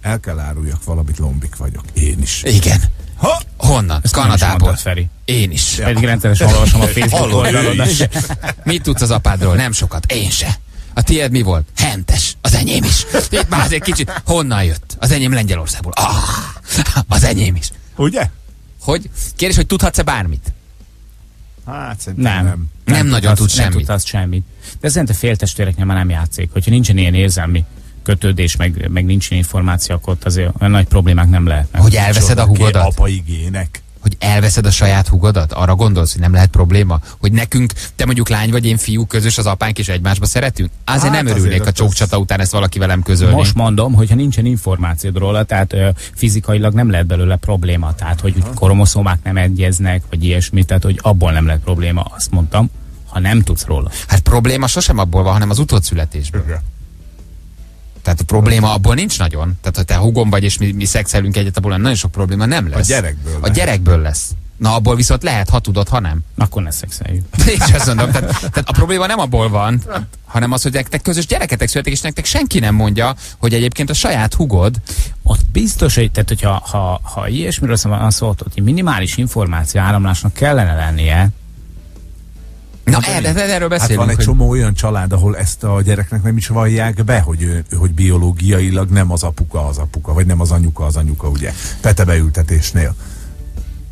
El kell áruljak, valamit lombik vagyok. Én is. Igen. Ha? Honnan? Ezt Kanadából. Mondod, én is. Ja. Pedig rendszeresen olvasom a Facebook oldalon. Mit tudsz az apádról? Nem sokat. Én se. A tiéd mi volt? Hentes. Az enyém is. Itt már azért kicsit. Honnan jött? Az enyém Lengyelországból. Ah, az enyém is. Ugye? Hogy? Kérdés, hogy tudhatsz-e bármit? Hát szerintem nem. Nem, nem, nem nagyon tud semmit. Nem tudhatsz semmit. De szerintem féltestvéreknél már nem játszik. Hogyha nincsen ilyen érzelmi kötődés, meg, meg nincs ilyen információ, akkor azért nagy problémák nem lehetnek. Hogy elveszed a húgodat? Apai gének. Hogy elveszed a saját húgodat? Arra gondolsz, hogy nem lehet probléma? Hogy nekünk, te mondjuk lány vagy én fiú, közös az apánk és egymásba szeretünk? Azért hát nem örülnék a csókcsata után ezt valaki velem közölni. Most mondom, hogyha nincsen információd róla, tehát ö, fizikailag nem lehet belőle probléma. Tehát, hogy kromoszómák nem egyeznek, vagy ilyesmi, tehát, hogy abból nem lehet probléma, azt mondtam, ha nem tudsz róla. Hát probléma sosem abból van, hanem az utódszületésből. Tehát a probléma abból nincs nagyon. Tehát, ha te hugom vagy, és mi, mi szexelünk egyet, abból nagyon sok probléma nem lesz. A gyerekből. A gyerekből lesz. Na, abból viszont lehet, ha tudod, ha nem. Akkor ne szexeljük. Nincs, azt mondom. Tehát, tehát a probléma nem abból van, hanem az, hogy nektek közös gyereketek születik, és nektek senki nem mondja, hogy egyébként a saját hugod. Ott biztos, hogy tehát, hogyha, ha, ha ilyesmiről szólt, hogy minimális információ áramlásnak kellene lennie. Na, hát, erről, erről beszélünk. Hát van egy csomó olyan család, ahol ezt a gyereknek nem is vallják be, hogy, ő, hogy biológiailag nem az apuka az apuka, vagy nem az anyuka az anyuka, ugye, tetebeültetésnél.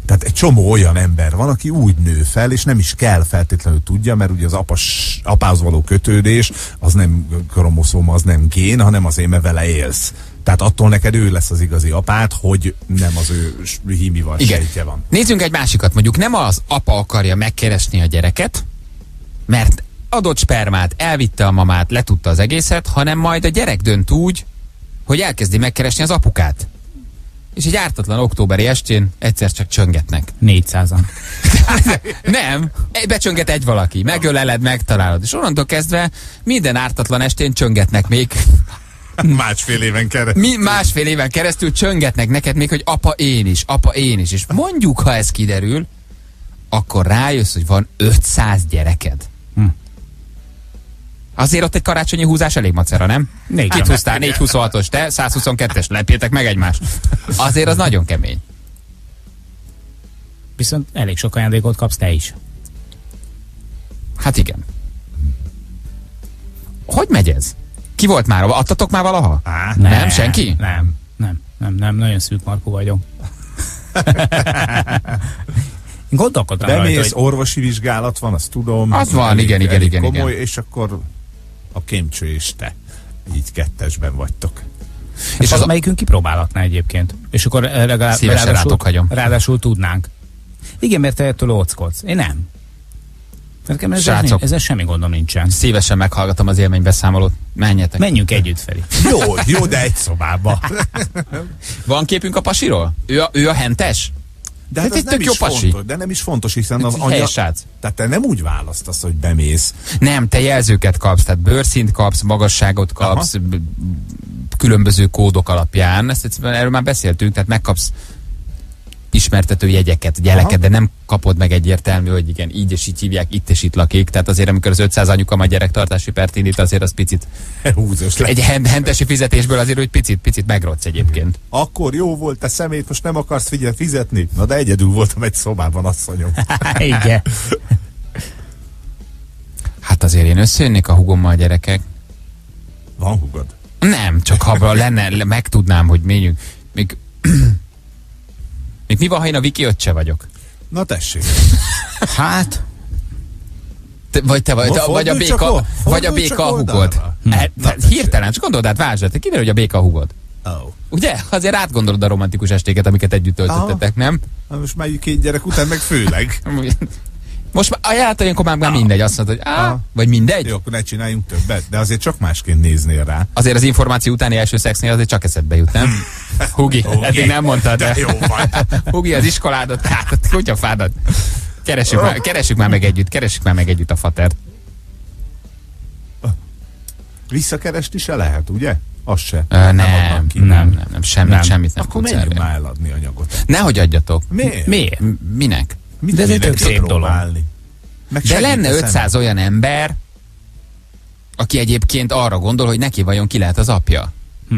Tehát egy csomó olyan ember van, aki úgy nő fel, és nem is kell feltétlenül tudja, mert ugye az apas, apához való kötődés, az nem kromoszóma, az nem gén, hanem azért, mert vele élsz. Tehát attól neked ő lesz az igazi apád, hogy nem az ő hímival sejtje van. Nézzünk egy másikat, mondjuk nem az apa akarja megkeresni a gyereket, mert adott spermát, elvitte a mamát, letudta az egészet, hanem majd a gyerek dönt úgy, hogy elkezdi megkeresni az apukát. És egy ártatlan októberi estén egyszer csak csöngetnek. négyszázan. Nem, becsönget egy valaki, megöleled, megtalálod. És onnantól kezdve minden ártatlan estén csöngetnek még. Másfél éven keresztül. Mi másfél éven keresztül csöngetnek neked még, hogy apa én is, apa én is. És mondjuk, ha ez kiderül, akkor rájössz, hogy van ötszáz gyereked. Hm. Azért ott egy karácsonyi húzás elég macera, nem? Kit húztál? négyszázhuszonhatos, te százhuszonkettes, lepjétek meg egymást. Azért az nagyon kemény. Viszont elég sok ajándékot kapsz te is. Hát igen. Hogy megy ez? Ki volt már? Adtatok már valaha? Á, nem, nem, senki? Nem, nem, nem, nem, nagyon szűk Markó vagyok. Gondolkodtam rajta. Bemész, hogy... orvosi vizsgálat van, azt tudom. Az van, elég, igen, elég, igen, elég igen, komoly, igen. És akkor a kémcső és te. Így kettesben vagytok. Hát és az, az a... melyikünk kipróbálhatná egyébként. És akkor legalább szívesen rátok hagyom. Ráadásul tudnánk. Igen, mert te ettől óckodsz. Én nem. Nekem ezzel, ezzel semmi gondom nincsen. Szívesen meghallgatom az élménybeszámolót. Menjetek. Menjünk együtt felé. Jó, jó, de egy szobába. Van képünk a pasiról? Ő a, ő a hentes? De hát ez nem is fontos, de nem is fontos, hiszen az anya... Tehát te nem úgy választasz, hogy bemész. Nem, te jelzőket kapsz, tehát bőrszint kapsz, magasságot kapsz, különböző kódok alapján. Ezt, ezt, erről már beszéltünk, tehát megkapsz ismertető jegyeket, gyereket, de nem kapod meg egyértelmű, hogy igen, így és így hívják, itt és itt lakik. Tehát azért, amikor az ötszáz anyuka majd gyerektartási pert indít, azért az picit húzós lesz. Egy hentesi fizetésből azért, hogy picit, picit megrodsz egyébként. Akkor jó volt, te szemét, most nem akarsz figyel fizetni? Na de egyedül voltam egy szobában, asszonyom. Igen. Hát azért én összejönnék a húgommal, gyerekek. Van húgod? Nem, csak ha lenne, megtudnám, hogy ményünk. Még... Még mi van, ha én a Viki öccse vagyok? Na tessék. Hát? Te, vagy te vagy, no, vagy a béka, vagy a béka húgod. Hirtelen, csak gondold át, várj, te kiderül, hogy a béka húgod. Oh. Ugye? Azért átgondolod a romantikus estéket, amiket együtt töltöttetek, nem? Na most már két gyerek után meg főleg. Most már, hát olyankor már ah. mindegy, azt mondod, hogy ah, ah. vagy mindegy. Jó, akkor ne csináljunk többet, de azért csak másként néznél rá. Azért az információ utáni első szexnél azért csak eszedbe jut, nem? Hugi, eddig nem mondtad, de... de jó van. Hugi, az iskoládat, hát a kutyafádat. Keressük, oh. már, keressük már meg együtt, keressük már meg együtt a fatert. Visszakeresti se lehet, ugye? Az se. Ö, nem, nem, ki, nem, nem, nem, nem, semmit, nem. semmit nem tudsz elérni. Akkor menjünk már eladni anyagot. Nehogy adjatok. Miért? Miért? Minek? Mit de ez egy tök szép dolog. De lenne ötszáz olyan ember, aki egyébként arra gondol, hogy neki vajon ki lehet az apja. Hm.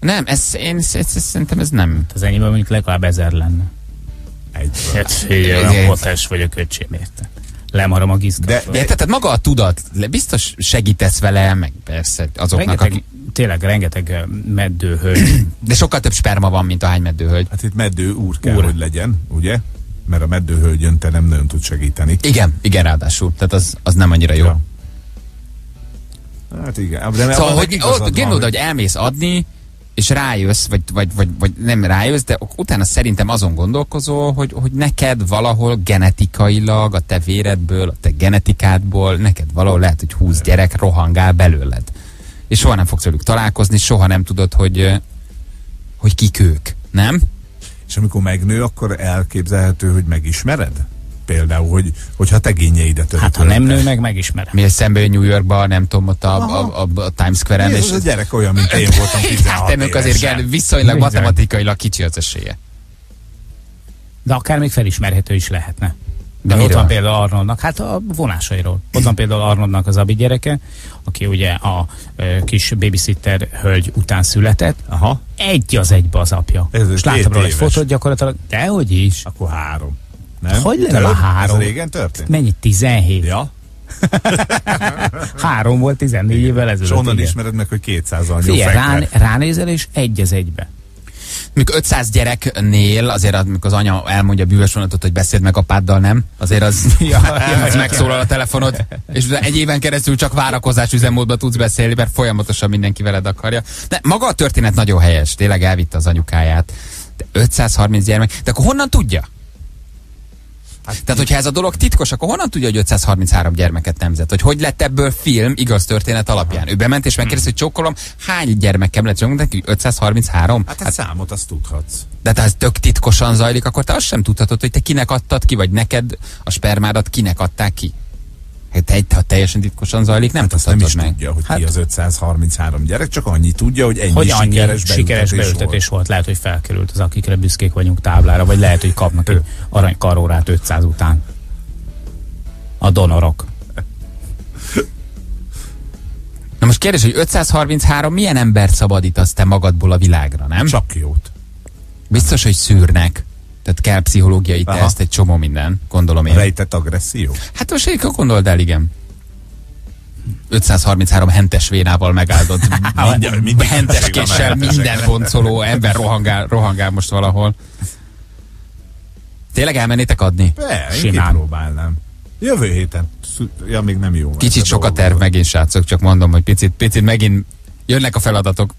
Nem, ez, én, ez, ez, szerintem ez nem. Az enyémben mondjuk legalább ezer lenne. Egyből. Hát, olyan potens vagyok öcsém, érte. Lemarom a gizdat. De, de tehát maga a tudat, biztos segítesz vele, meg persze azoknak, rengeteg, akik... Tényleg rengeteg meddőhölgy. De sokkal több sperma van, mint a hány meddőhölgy. Hát itt meddő úr kell, úr. hogy legyen, ugye? Mert a meddőhölgyön te nem nagyon tud segíteni. Igen, igen, ráadásul. Tehát az, az nem annyira jó. Ja. Hát igen. De szóval, hogy gondolod, hogy elmész adni, és rájössz, vagy, vagy, vagy, vagy nem rájössz, de utána szerintem azon gondolkozol, hogy, hogy neked valahol genetikailag, a te véredből, a te genetikádból, neked valahol lehet, hogy húsz gyerek rohangál belőled. És soha nem fogsz velük találkozni, soha nem tudod, hogy, hogy kik ők, nem? És amikor megnő, akkor elképzelhető, hogy megismered? Például, hogy, hogyha te gényeidet örökölted. Hát ha nem nő, meg megismered. Miért szemben New Yorkban, nem tudom, ott a, a, a, a Times Square-en. Ez a gyerek olyan, mint én voltam tizenhat évesen. Hát azért kell, viszonylag matematikailag kicsi az esélye. De akár még felismerhető is lehetne. De ott van például Arnoldnak, hát a vonásairól. Ott van például Arnoldnak az abi gyereke, aki ugye a ö, kis babysitter hölgy után született. Aha. Egy az egybe az apja. Ez és láttam róla egy fotót gyakorlatilag, dehogy is. Akkor három. Nem? Hogy lenne már három? Ez régen történt? Mennyi? tizenhét? Ja. három volt tizennégy igen. évvel ezelőtt. És onnan igen. ismered meg, hogy kétszázan nyom fekve. Rán, ránézel és egy az egybe. Mikor ötszáz gyereknél, azért amikor az anya elmondja bűvös vonatot, hogy beszéld meg apáddal, nem? Azért az, ja, az megszólal a telefonod, és egy éven keresztül csak várakozás üzemmódban tudsz beszélni, mert folyamatosan mindenki veled akarja. De maga a történet nagyon helyes, tényleg elvitte az anyukáját. De ötszázharminc gyermek, de akkor honnan tudja? Tehát, hogyha ez a dolog titkos, akkor honnan tudja, hogy ötszázharminchárom gyermeket nemzett? Hogy hogy lett ebből film igaz történet alapján? Ő bement és megkérdezte, hogy csókolom, hány gyermekem lett? Neki ötszázharminchárom? Hát, hát számot azt tudhatsz. De ha ez tök titkosan zajlik, akkor te azt sem tudhatod, hogy te kinek adtad ki, vagy neked a spermádat kinek adták ki. Hát, ha teljesen titkosan zajlik, nem hát tudhatod meg. Nem is tudja, hogy hát, ki az ötszázharminchárom gyerek, csak annyi tudja, hogy ennyi hogy sikeres, sikeres beültetés volt. volt. Lehet, hogy felkerült az, akikre büszkék vagyunk táblára, vagy lehet, hogy kapnak egy aranykarórát ötszáz után. A donorok. Na most kérdés, hogy ötszázharminchárom milyen embert szabadítasz te magadból a világra, nem? Csak jót. Biztos, hogy szűrnek. Tehát kell pszichológiai teszt, egy csomó minden, gondolom én. Rejtett agresszió? Hát most egyik, gondold el, igen. ötszázharminchárom hentes vénával megáldott. Minden, minden hentes késsel minden boncoló ember rohangál, rohangál most valahol. Tényleg elmennétek adni? Ne, simán. Próbálnám. Jövő héten. Ja, még nem jó. Kicsit sok a terv, megint srácok, csak mondom, hogy picit, picit megint jönnek a feladatok.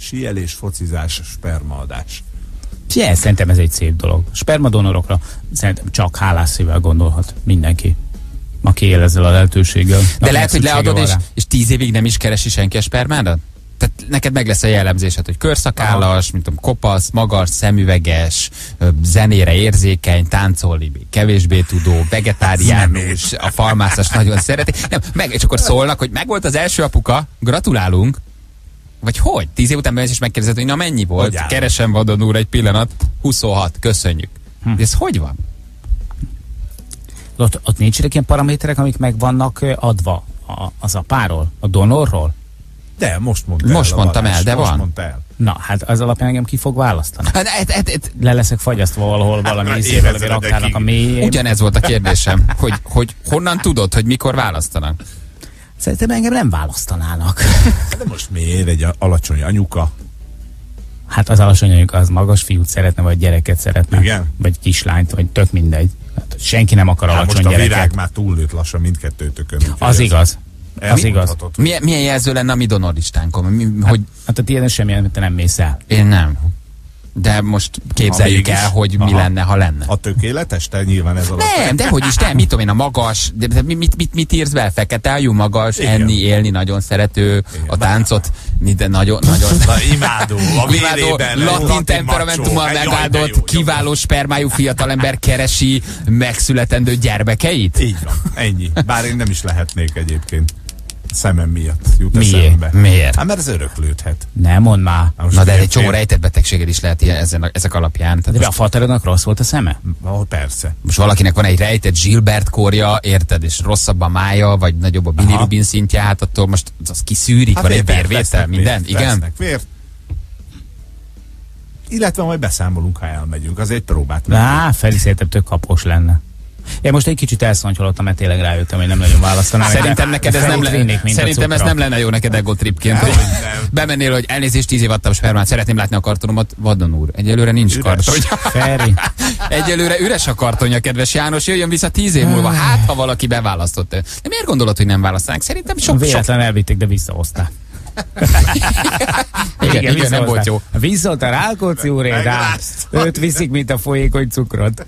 Síelés, focizás, spermaadás. Yeah, szerintem ez egy szép dolog. Spermadonorokra szerintem csak hálás szívvel gondolhat mindenki, aki él ezzel a lehetőséggel. De lehet, hogy leadod és, és tíz évig nem is keresi senki a spermádat? Tehát neked meg lesz a jellemzésed, hogy körszakállas, mint tudom, kopasz, magas, szemüveges, zenére érzékeny, táncolni kevésbé tudó, vegetáriánus, a falmászas nagyon szereti. Nem, meg, és akkor szólnak, hogy megvolt az első apuka, gratulálunk. Vagy hogy? Tíz év után bemész és megkérdezed, hogy na mennyi volt? Hogyan? Keresem, Vadon úr, egy pillanat. huszonhat, köszönjük. Hm. De ez hogy van? Ott, ott nincs ilyen paraméterek, amik meg vannak adva a, az apáról, a donorról? De most mondtam el. Most mondtam el, de van. El. Na, hát az alapján engem ki fog választani. Hát, hát, hát, le leszek fagyasztva valahol valami hát, észre, a raktának a mélyén. Ugyanez volt a kérdésem, hogy, hogy honnan tudod, hogy mikor választanak? Szerintem engem nem választanának. De most miért egy alacsony anyuka? Hát az alacsony anyuka az magas fiút szeretne, vagy gyereket szeretne. Igen? Vagy kislányt, vagy tök mindegy. Hát senki nem akar hát alacsony gyereket. Most a virág már túllőtt lassan mindkettőtökön. Az igaz. Az igaz. Milyen, milyen jelző lenne a mi donorlistánkon? Mi, hát, hogy... hát a tiéden semmilyen, mert te nem mész el. Én nem. De most képzeljük el, hogy mi aha. lenne, ha lenne. A tökéletes? Te nyilván ez alapján. Nem, de hogy is, te, mit tudom én, a magas, de, de mit, mit, mit írsz be? Fekete ajú, magas, igen. enni, élni, nagyon szerető, igen. a táncot, minden nagyon, nagyon... Na, imádó, a vélében, latin, latin temperamentummal megáldott, kiváló spermájú fiatalember keresi megszületendő gyermekeit? Így van, ennyi. Bár én nem is lehetnék egyébként. Szemem miatt jut eszembe. Miért? Hát mert ez öröklődhet. Nem, mondd már. Na, na de egy csomó rejtett betegséged is lehet ilyen, ezen, ezek alapján. Tehát de a falterodnak rossz volt a szeme? Na, persze. Most valakinek van egy rejtett Gilbert-kórja, érted, és rosszabb a mája, vagy nagyobb a bilirubin szintje, hát attól most az kiszűrik, hát van egy vérvétel, minden? Vért, igen? Vesznek, vért. Illetve majd beszámolunk, ha elmegyünk, az egy próbát. Á, Feli szerintem tök kapos lenne. Én most egy kicsit elszontyolottam, mert tényleg rájöttem, hogy nem nagyon választanám. Szerintem neked ez nem lenne, szerintem ez nem lenne jó neked ego tripként. Bemennél, hogy elnézést, tíz év adtam spermát, szeretném látni a kartonomat. Vadon úr, egyelőre nincs karton. Feri. Egyelőre üres a kartonja, kedves János, jöjjön vissza tíz év múlva. Hát, ha valaki beválasztott. De miért gondolod, hogy nem választanak? Szerintem sok véletlen elvitték, de visszahozták. Igen, igen, igen, nem volt jó. Viszont a Rákóczi úrért őt viszik, mint a folyékony cukrot.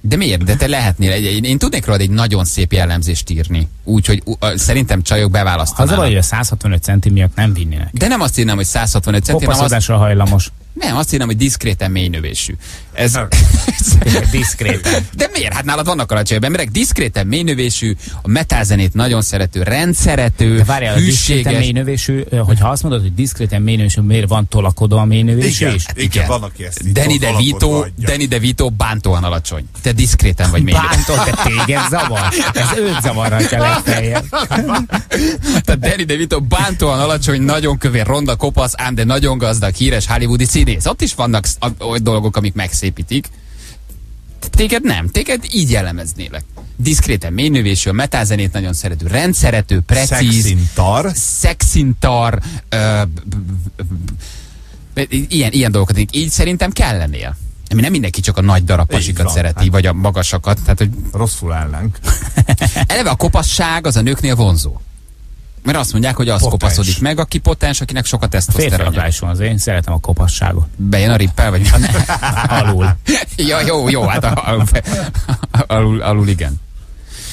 De miért? De te lehetnél egy, én, én tudnék rólad egy nagyon szép jellemzést írni. Úgyhogy uh, szerintem csajok beválasztanának. Az a baj, hogy a száz hatvanöt centi miatt nem vinnének. De nem azt írnám, hogy száz hatvanöt centi, hanem azt... hajlamos. Nem, azt írnám, hogy diszkréten mélynövésű. Ez... diszkréten. De miért? Hát nálad vannak alacsonyabb emberek. Diszkréten mélynövésű, a metálzenét nagyon szerető, rendszerető, de várjál, hűséges. A mélynövésű, hogyha azt mondod, hogy diszkréten mélynövésű, miért van tolakodó a mélynövésű? Igen, igen, igen, van, aki ezt így Danny DeVito, Danny DeVito bántóan alacsony. Te diszkréten vagy mélynövésű. Bántó, te téged zavar? Ez őt zavarhatja legfeljebb. Tehát Danny DeVito bántóan alacsony, nagyon kövér, ronda, kopasz, ám de nagyon gazdag, híres hollywoodi színész. Ott is vannak olyan dolgok, amik megszépítik. Téged nem, téged így jellemeznélek. Diszkréten mélynövésű, a metálzenét nagyon szerető, rendszerető, precíz. Szexintar. Szexintar. Ö, b, b, b, ilyen, ilyen dolgokat. Így szerintem kellenél. Nem mindenki csak a nagy darab pasikat szereti, hát. Vagy a magasakat. Tehát, hogy rosszul állnánk. Eleve a kopasság az a nőknél vonzó. Mert azt mondják, hogy az potens. Kopaszodik meg, aki potens, akinek sokat tesztoszteronja. Az én szeretem a kopasságot. Bejön a rippel, vagy alul. Ja, jó, jó, hát alul, alul, alul igen.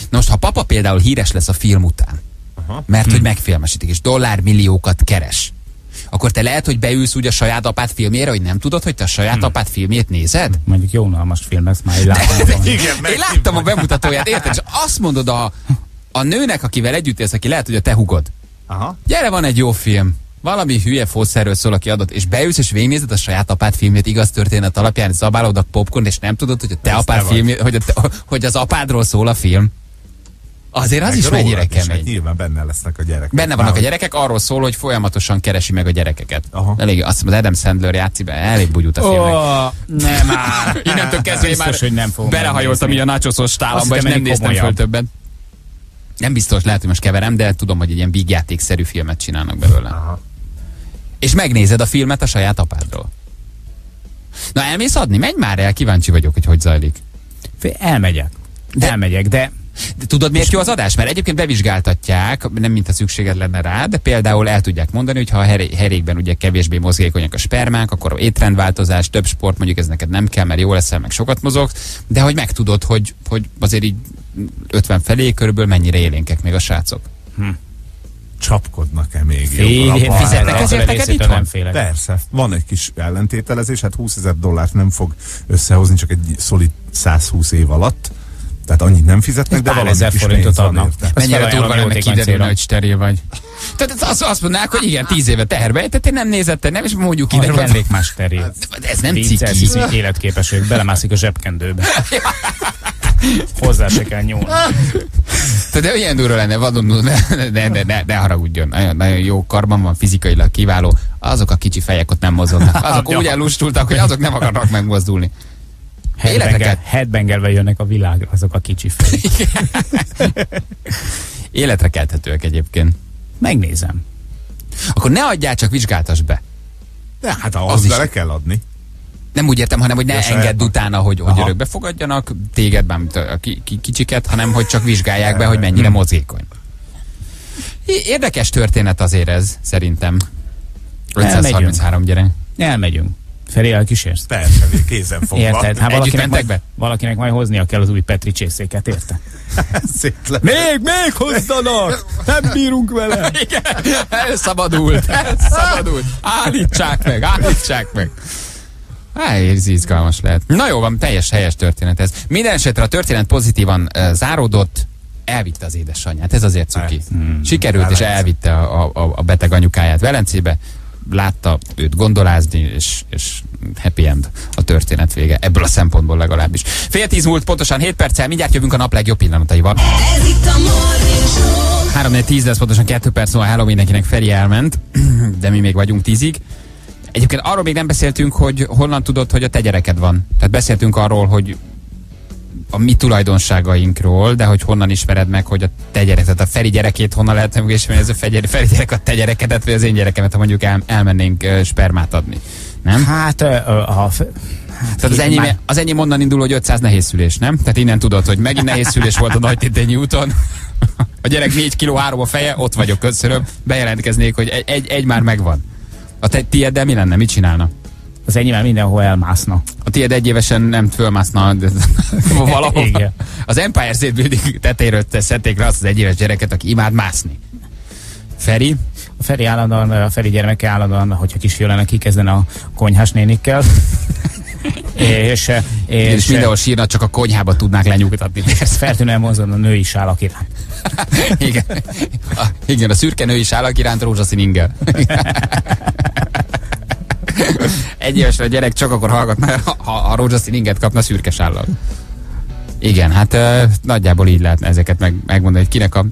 Na most, ha papa például híres lesz a film után, aha. mert hm. hogy megfilmesítik, és dollármilliókat keres, akkor te lehet, hogy beülsz úgy a saját apád filmjére, hogy nem tudod, hogy te a saját hmm. apád filmjét nézed? Mondjuk jó unalmas film, ezt már láttam. Én láttam a bemutatóját, érted? És azt mondod a A nőnek, akivel együtt élsz, aki lehet, hogy a te hugod. Aha. Gyere, van egy jó film. Valami hülye fószerről szól, aki adott, és beülsz, és végignézed a saját apád filmjét igaz történet alapján, zabálódnak popcorn, és nem tudod, hogy a te ezt apád filmje, hogy, a, hogy az apádról szól a film. Azért az meg is mennyire kemény. Is, nyilván benne lesznek a gyerekek. Benne vannak Már a gyerekek, arról szól, hogy folyamatosan keresi meg a gyerekeket. Aha. Elég, azt hiszem, az Adam Sandler játszik be, elég bugyút a filmnek. Oh, nem már. Innentől kezdve biztos, már nem belehajoltam így a nácsoszos tálamba, és nem néztem föl többet. Nem biztos, lehet, hogy most keverem, de tudom, hogy egy ilyen vígjátékszerű filmet csinálnak belőle. Aha. És megnézed a filmet a saját apádról. Na, elmész adni? Menj már el, kíváncsi vagyok, hogy hogy zajlik. Elmegyek. De, elmegyek, de... de tudod, miért jó az adás? Mert egyébként bevizsgáltatják, nem mintha szükséged lenne rá, de például el tudják mondani, hogy ha a herékben ugye kevésbé mozgékonyak a spermák, akkor étrendváltozás, több sport, mondjuk ez neked nem kell, mert jól leszel, meg sokat mozogsz, de hogy megtudod, hogy, hogy azért így ötven felé körülbelül mennyire élénkek még a srácok. Hm. Csapkodnak-e még? Fizetnek ezért neked itthon? Persze. Van egy kis ellentételezés, hát húszezer dollárt nem fog összehozni, csak egy szolid száz húsz év alatt. Tehát annyit nem fizetnek, de valami kis pénzt van érte. Mennyire durva lenne kiderülni, hogy steril vagy. Tehát az, azt mondanák, hogy igen, tíz éve teherbe ejtett, én nem nézette, nem, és mondjuk ide. Arra vendég más terjé. Ez nem ciki. Életképesség, belemászik a zsebkendőbe. Hozzá se kell nyúlni. De ilyen durva lenne, vadon, ne, ne, ne, ne, ne haragudjon. Nagyon, nagyon jó karban van, fizikailag kiváló. Azok a kicsi fejek ott nem mozognak. Azok úgy elustultak, hogy azok nem akarnak megmozdulni. Headbangervel jönnek a világra azok a kicsi fejek. Életre kelthetőek egyébként. Megnézem. Akkor ne adjál, csak vizsgáltass be. De hát az, az is le kell adni. Nem úgy értem, hanem hogy ne ja, engedd utána, hogy, hogy örökbe fogadjanak téged, bármint a kicsiket, hanem hogy csak vizsgálják be, hogy mennyire mozgékony. Érdekes történet azért ez, szerintem. ötszázharminchárom gyerek. Elmegyünk. Feri, elkísérsz? Persze, kézen fogva. Érted? Hát valakinek majd, valakinek majd hoznia kell az új Petri csészéket, érte? még, még hozzanak! Nem bírunk vele! Igen, elszabadult, elszabadult. Állítsák meg, állítsák meg. Há, érzi, izgalmas lehet. Na jó, van, teljes helyes történet ez. Minden esetre a történet pozitívan uh, záródott, elvitte az édesanyját, ez azért cuki. Hmm. Sikerült, Velence. És elvitte a, a, a beteg anyukáját Velencébe, látta őt gondolázni, és, és happy end a történet vége. Ebből a szempontból legalábbis. Fél tíz múlt, pontosan hét perccel, mindjárt jövünk a nap legjobb pillanataival. Ez itt a Morning Show. három tíz lesz, pontosan kettő perc, szóval hello mindenkinek, Feri elment, de mi még vagyunk tízig. Egyébként arról még nem beszéltünk, hogy honnan tudod, hogy a te gyereked van. Tehát beszéltünk arról, hogy a mi tulajdonságainkról, de hogy honnan ismered meg, hogy a te gyerekedet, a Feri gyerekét honnan lehetne meg ismerni, ez a Feri gyerek a te gyerekedet, vagy az én gyerekemet, ha mondjuk el, elmennénk uh, spermát adni. Nem? Hát, uh, ha... Hát tehát az enyém, már... az enyém onnan indul, hogy ötszáz nehézszülés, nem? Tehát innen tudod, hogy megint nehézszülés volt a Nagytétényi úton. A gyerek négy kiló három a feje, ott vagyok, köszönöm. Bejelentkeznék, hogy egy, egy, egy már megvan. A te, tiéddel mi lenne? Mit csinálna? Az enyémel mindenhol elmászna. A tiéd egyévesen nem fölmászna de, valahol. Igen. Az Empire State Building tetejéről szedték le azt az egyéves gyereket, aki imád mászni. Feri? A Feri állandóan, a Feri gyermeke állandóan, hogyha kisfiú lenne, kikezdene a konyhás nénikkel. és, és, és mindenhol sírna, csak a konyhába tudnák lenyugtatni. Ezt feltűnően mozog a női sálak iránt. Igen. A, igen, a szürke női sálak iránt rózsaszín ingel. Egy éves a gyerek csak akkor hallgat, mert ha a rózsaszín inget kapna szürke sállal. Igen, hát ö, nagyjából így lehetne ezeket meg, megmondani, hogy kinek a,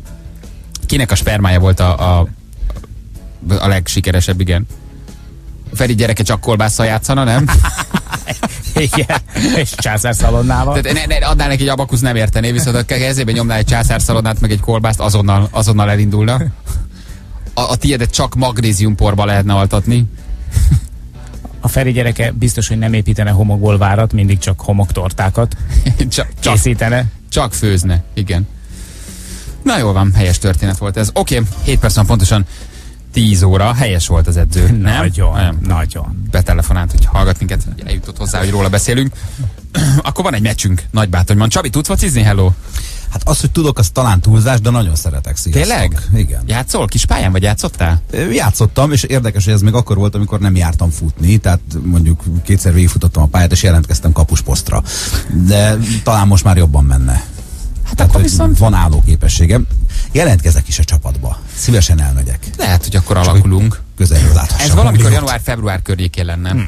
kinek a spermája volt a, a, a legsikeresebb, igen. Feri gyereke csak kolbásszal játszana, nem? Igen, és császárszalonnával. Tehát ne, ne, adnál neki egy abakusz, nem értené, viszont a kezében nyomnál egy császárszalonnát, meg egy kolbászt, azonnal, azonnal elindulna. A, a tiédet csak magnéziumporba lehetne altatni. A Feri gyereke biztos, hogy nem építene homokból várat, mindig csak homoktortákat csak, készítene. Csak főzne, igen. Na jól van, helyes történet volt ez. Oké, okay, hét percen pontosan tíz óra, helyes volt az edző, nem? Nagyon, nem. Nagyon. Betelefonált, hogy hallgat minket, eljutott hozzá, hogy róla beszélünk. Akkor van egy meccsünk Nagybátonyban. Csabi, tudsz vacizni? Hello? Hát az, hogy tudok, az talán túlzás, de nagyon szeretek. Sziasztok. Tényleg? Igen. Játszol? Kis pályán vagy játszottál? Játszottam, és érdekes, hogy ez még akkor volt, amikor nem jártam futni, tehát mondjuk kétszer végigfutottam a pályát, és jelentkeztem kapusposztra. De talán most már jobban menne. Hát tehát, akkor viszont... van állóképességem. Jelentkezek is a csapatba. Szívesen elmegyek. Lehet, hogy akkor alakulunk. Közelről láthassam. Ez valamikor január-február környékén lenne. Hmm.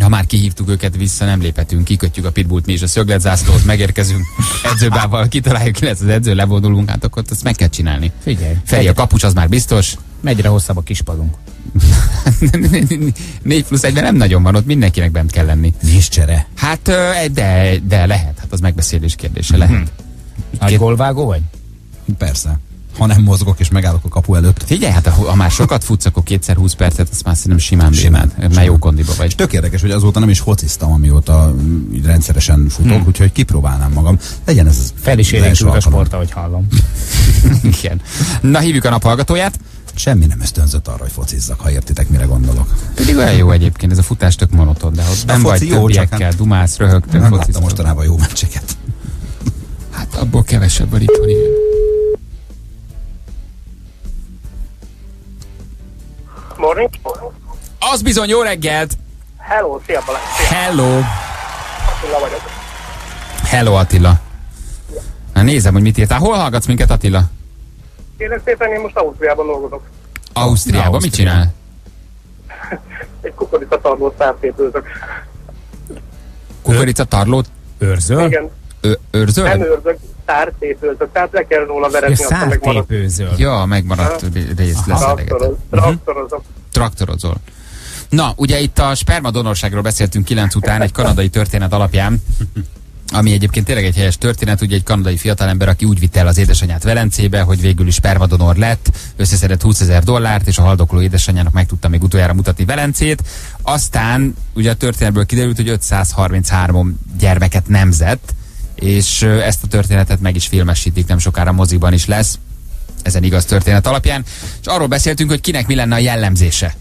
Ha már kihívtuk őket vissza, nem léphetünk, kikötjük a pitbullt mi is a szögletzászlót, megérkezünk edzőbával, kitaláljuk, ki lesz az edző, levonulunk, hát akkor ezt meg kell csinálni. Figyelj. Feri, a kapucs az már biztos. Megyre hosszabb a kispadunk. négy plusz egy, de nem nagyon van, ott mindenkinek bent kell lenni. Nincs csere. Hát, de, de lehet, hát az megbeszélés kérdése lehet. Egy gólvágó vagy? Persze. Ha nem mozgok és megállok a kapu előtt. Figyelj, hát ha már sokat futsz, akkor kétszer húsz percet, azt már szerintem simán simán. Már jó kondiba vagy. És tök érdekes, hogy azóta nem is hociztam, amióta így rendszeresen futok, hmm. úgyhogy kipróbálnám magam. Legyen ez fel is érintünk a sporta, hogy hallom. Igen. Na, hívjuk a naphallgatóját. Semmi nem ösztönzött arra, hogy focizzak, ha értitek, mire gondolok. Pedig olyan jó egyébként, ez a futás tök monoton, de ott nem vagy többiekkel, dumálsz, röhögtök, fociztok. Mostanában jó meccseket. Hát abból kevesebb van itthon, igen. Morning. Az bizony, jó reggelt! Hello, szia Balázs! Hello! Attila vagyok. Hello, Attila. Ja. Na, nézem, hogy mit írtál. Hol hallgatsz minket, Attila? Kérlek szépen, én most Ausztriában dolgozok. Ausztriában? Ausztriában. Mit csinál? Egy kukoricatarlót szártét őzök. Kukoricatarlót? Őrzöl? Igen. Ö- őrzöl? Nem őrzök, szártépőzök. Tehát le kell róla veretni. Szártépőzöl. Ja, megmaradt rész lesz. Traktorozok. Traktorozol. Na, ugye itt a spermadonorságról beszéltünk kilenc után egy kanadai történet alapján, ami egyébként tényleg egy helyes történet, ugye egy kanadai fiatalember, aki úgy vitte el az édesanyját Velencébe, hogy végül is spermadonor lett, összeszedett húszezer dollárt, és a haldokló édesanyjának meg tudta még utoljára mutatni Velencét. Aztán ugye a történetből kiderült, hogy ötszázharminchárom gyermeket nemzett, és ezt a történetet meg is filmesítik, nem sokára moziban is lesz, ezen igaz történet alapján, és arról beszéltünk, hogy kinek mi lenne a jellemzése,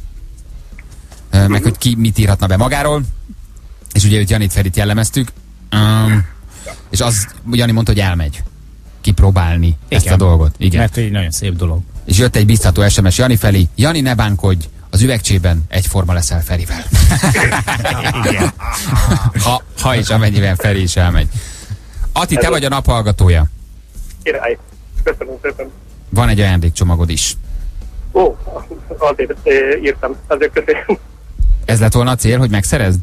meg hogy ki mit írhatna be magáról, és ugye őt Janit Ferit jellemeztük, um, és az Jani mondta, hogy elmegy kipróbálni Igen. ezt a dolgot. Igen. Mert egy nagyon szép dolog. És jött egy biztató es em es Jani felé: Jani, ne bánkodj, az üvegcsében egyforma leszel Ferivel. ha, ha is amennyiben Feri is elmegy. Ati, te vagy a nap hallgatója. Király, köszönöm szépen. Van egy ajándékcsomagod is. Ó, azért írtam, azért köszönöm. Ez lett volna a cél, hogy megszerezd?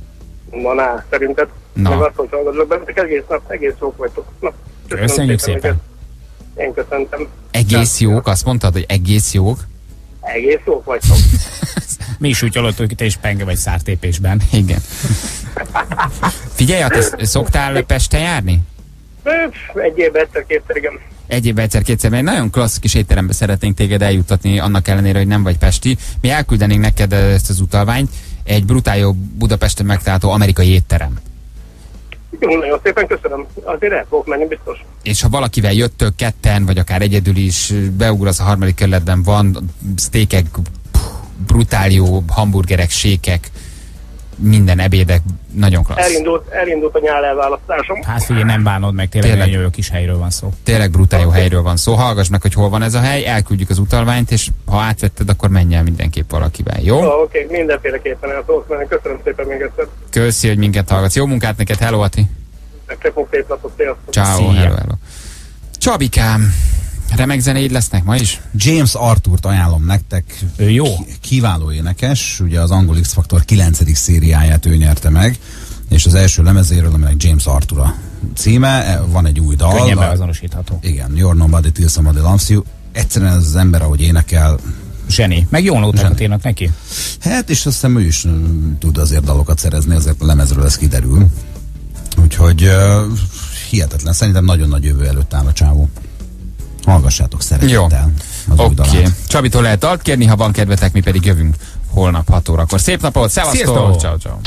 Na, ná, szerinted. Na. Meg azt, hogy hallgatlak bennetek egész nap, egész jók vagytok. Na, köszönjük szépen. szépen. Én köszöntem. Egész jók? Azt mondtad, hogy egész jók? Egész jók vagytok. Mi is úgy alatt, hogy te is penge vagy szártépésben. Igen. Figyelj, te szoktál Pesten járni? Egy évben egyszer-kétszer, igen. Egy évben egyszer-kétszer, mert egy nagyon klassz kis étterembe szeretnénk téged eljuttatni, annak ellenére, hogy nem vagy pesti. Mi elküldenénk neked ezt az utalványt. Egy brutál jó Budapesten megtalálható amerikai étterem. Jó, nagyon szépen köszönöm. Azért el fogok menni, biztos. És ha valakivel jöttök ketten, vagy akár egyedül is, beugrasz a harmadik kerületben, van sztékek, brutál jó hamburgerek, sékek, minden ebédek, nagyon klassz. Elindult, elindult a nyál elválasztásom. Hát figyelj, nem bánod meg, tényleg, tényleg nagyon jó kis helyről van szó. Tényleg brutál jó helyről van szó. Hallgass meg, hogy hol van ez a hely, elküldjük az utalványt, és ha átvetted, akkor menj el mindenképp valakivel, jó? Oh, oké, okay. Mindenféleképpen el fogsz menni. Köszönöm szépen még egyszer. Köszi, hogy minket hallgatsz. Jó munkát neked, hello Ati. Megcsapok szép napot, sziasztok. Ciao, hello, hello. Csabikám, remek zenéid lesznek ma is? James Arthurt ajánlom nektek. Ő jó. Kiváló énekes, ugye az angol X-faktor kilencedik szériáját ő nyerte meg, és az első lemezéről, aminek James Arthur a címe, van egy új dal. Könnyen beazonosítható. Igen, Your Nobody Till Somebody Loves You. Egyszerűen az ember, ahogy énekel, zseni. Meg jó nótákat írnak neki. Hát, és azt hiszem ő is tud azért dalokat szerezni, azért a lemezről ez kiderül. Úgyhogy uh, hihetetlen. Szerintem nagyon nagy jövő előtt áll a csávó. Hallgassátok szeretettel az okay. új dalát. Csabitól lehet dalt kérni, ha van kedvetek, mi pedig jövünk holnap hat órakor. Szép napot, szevasztok! Ciao, ciao.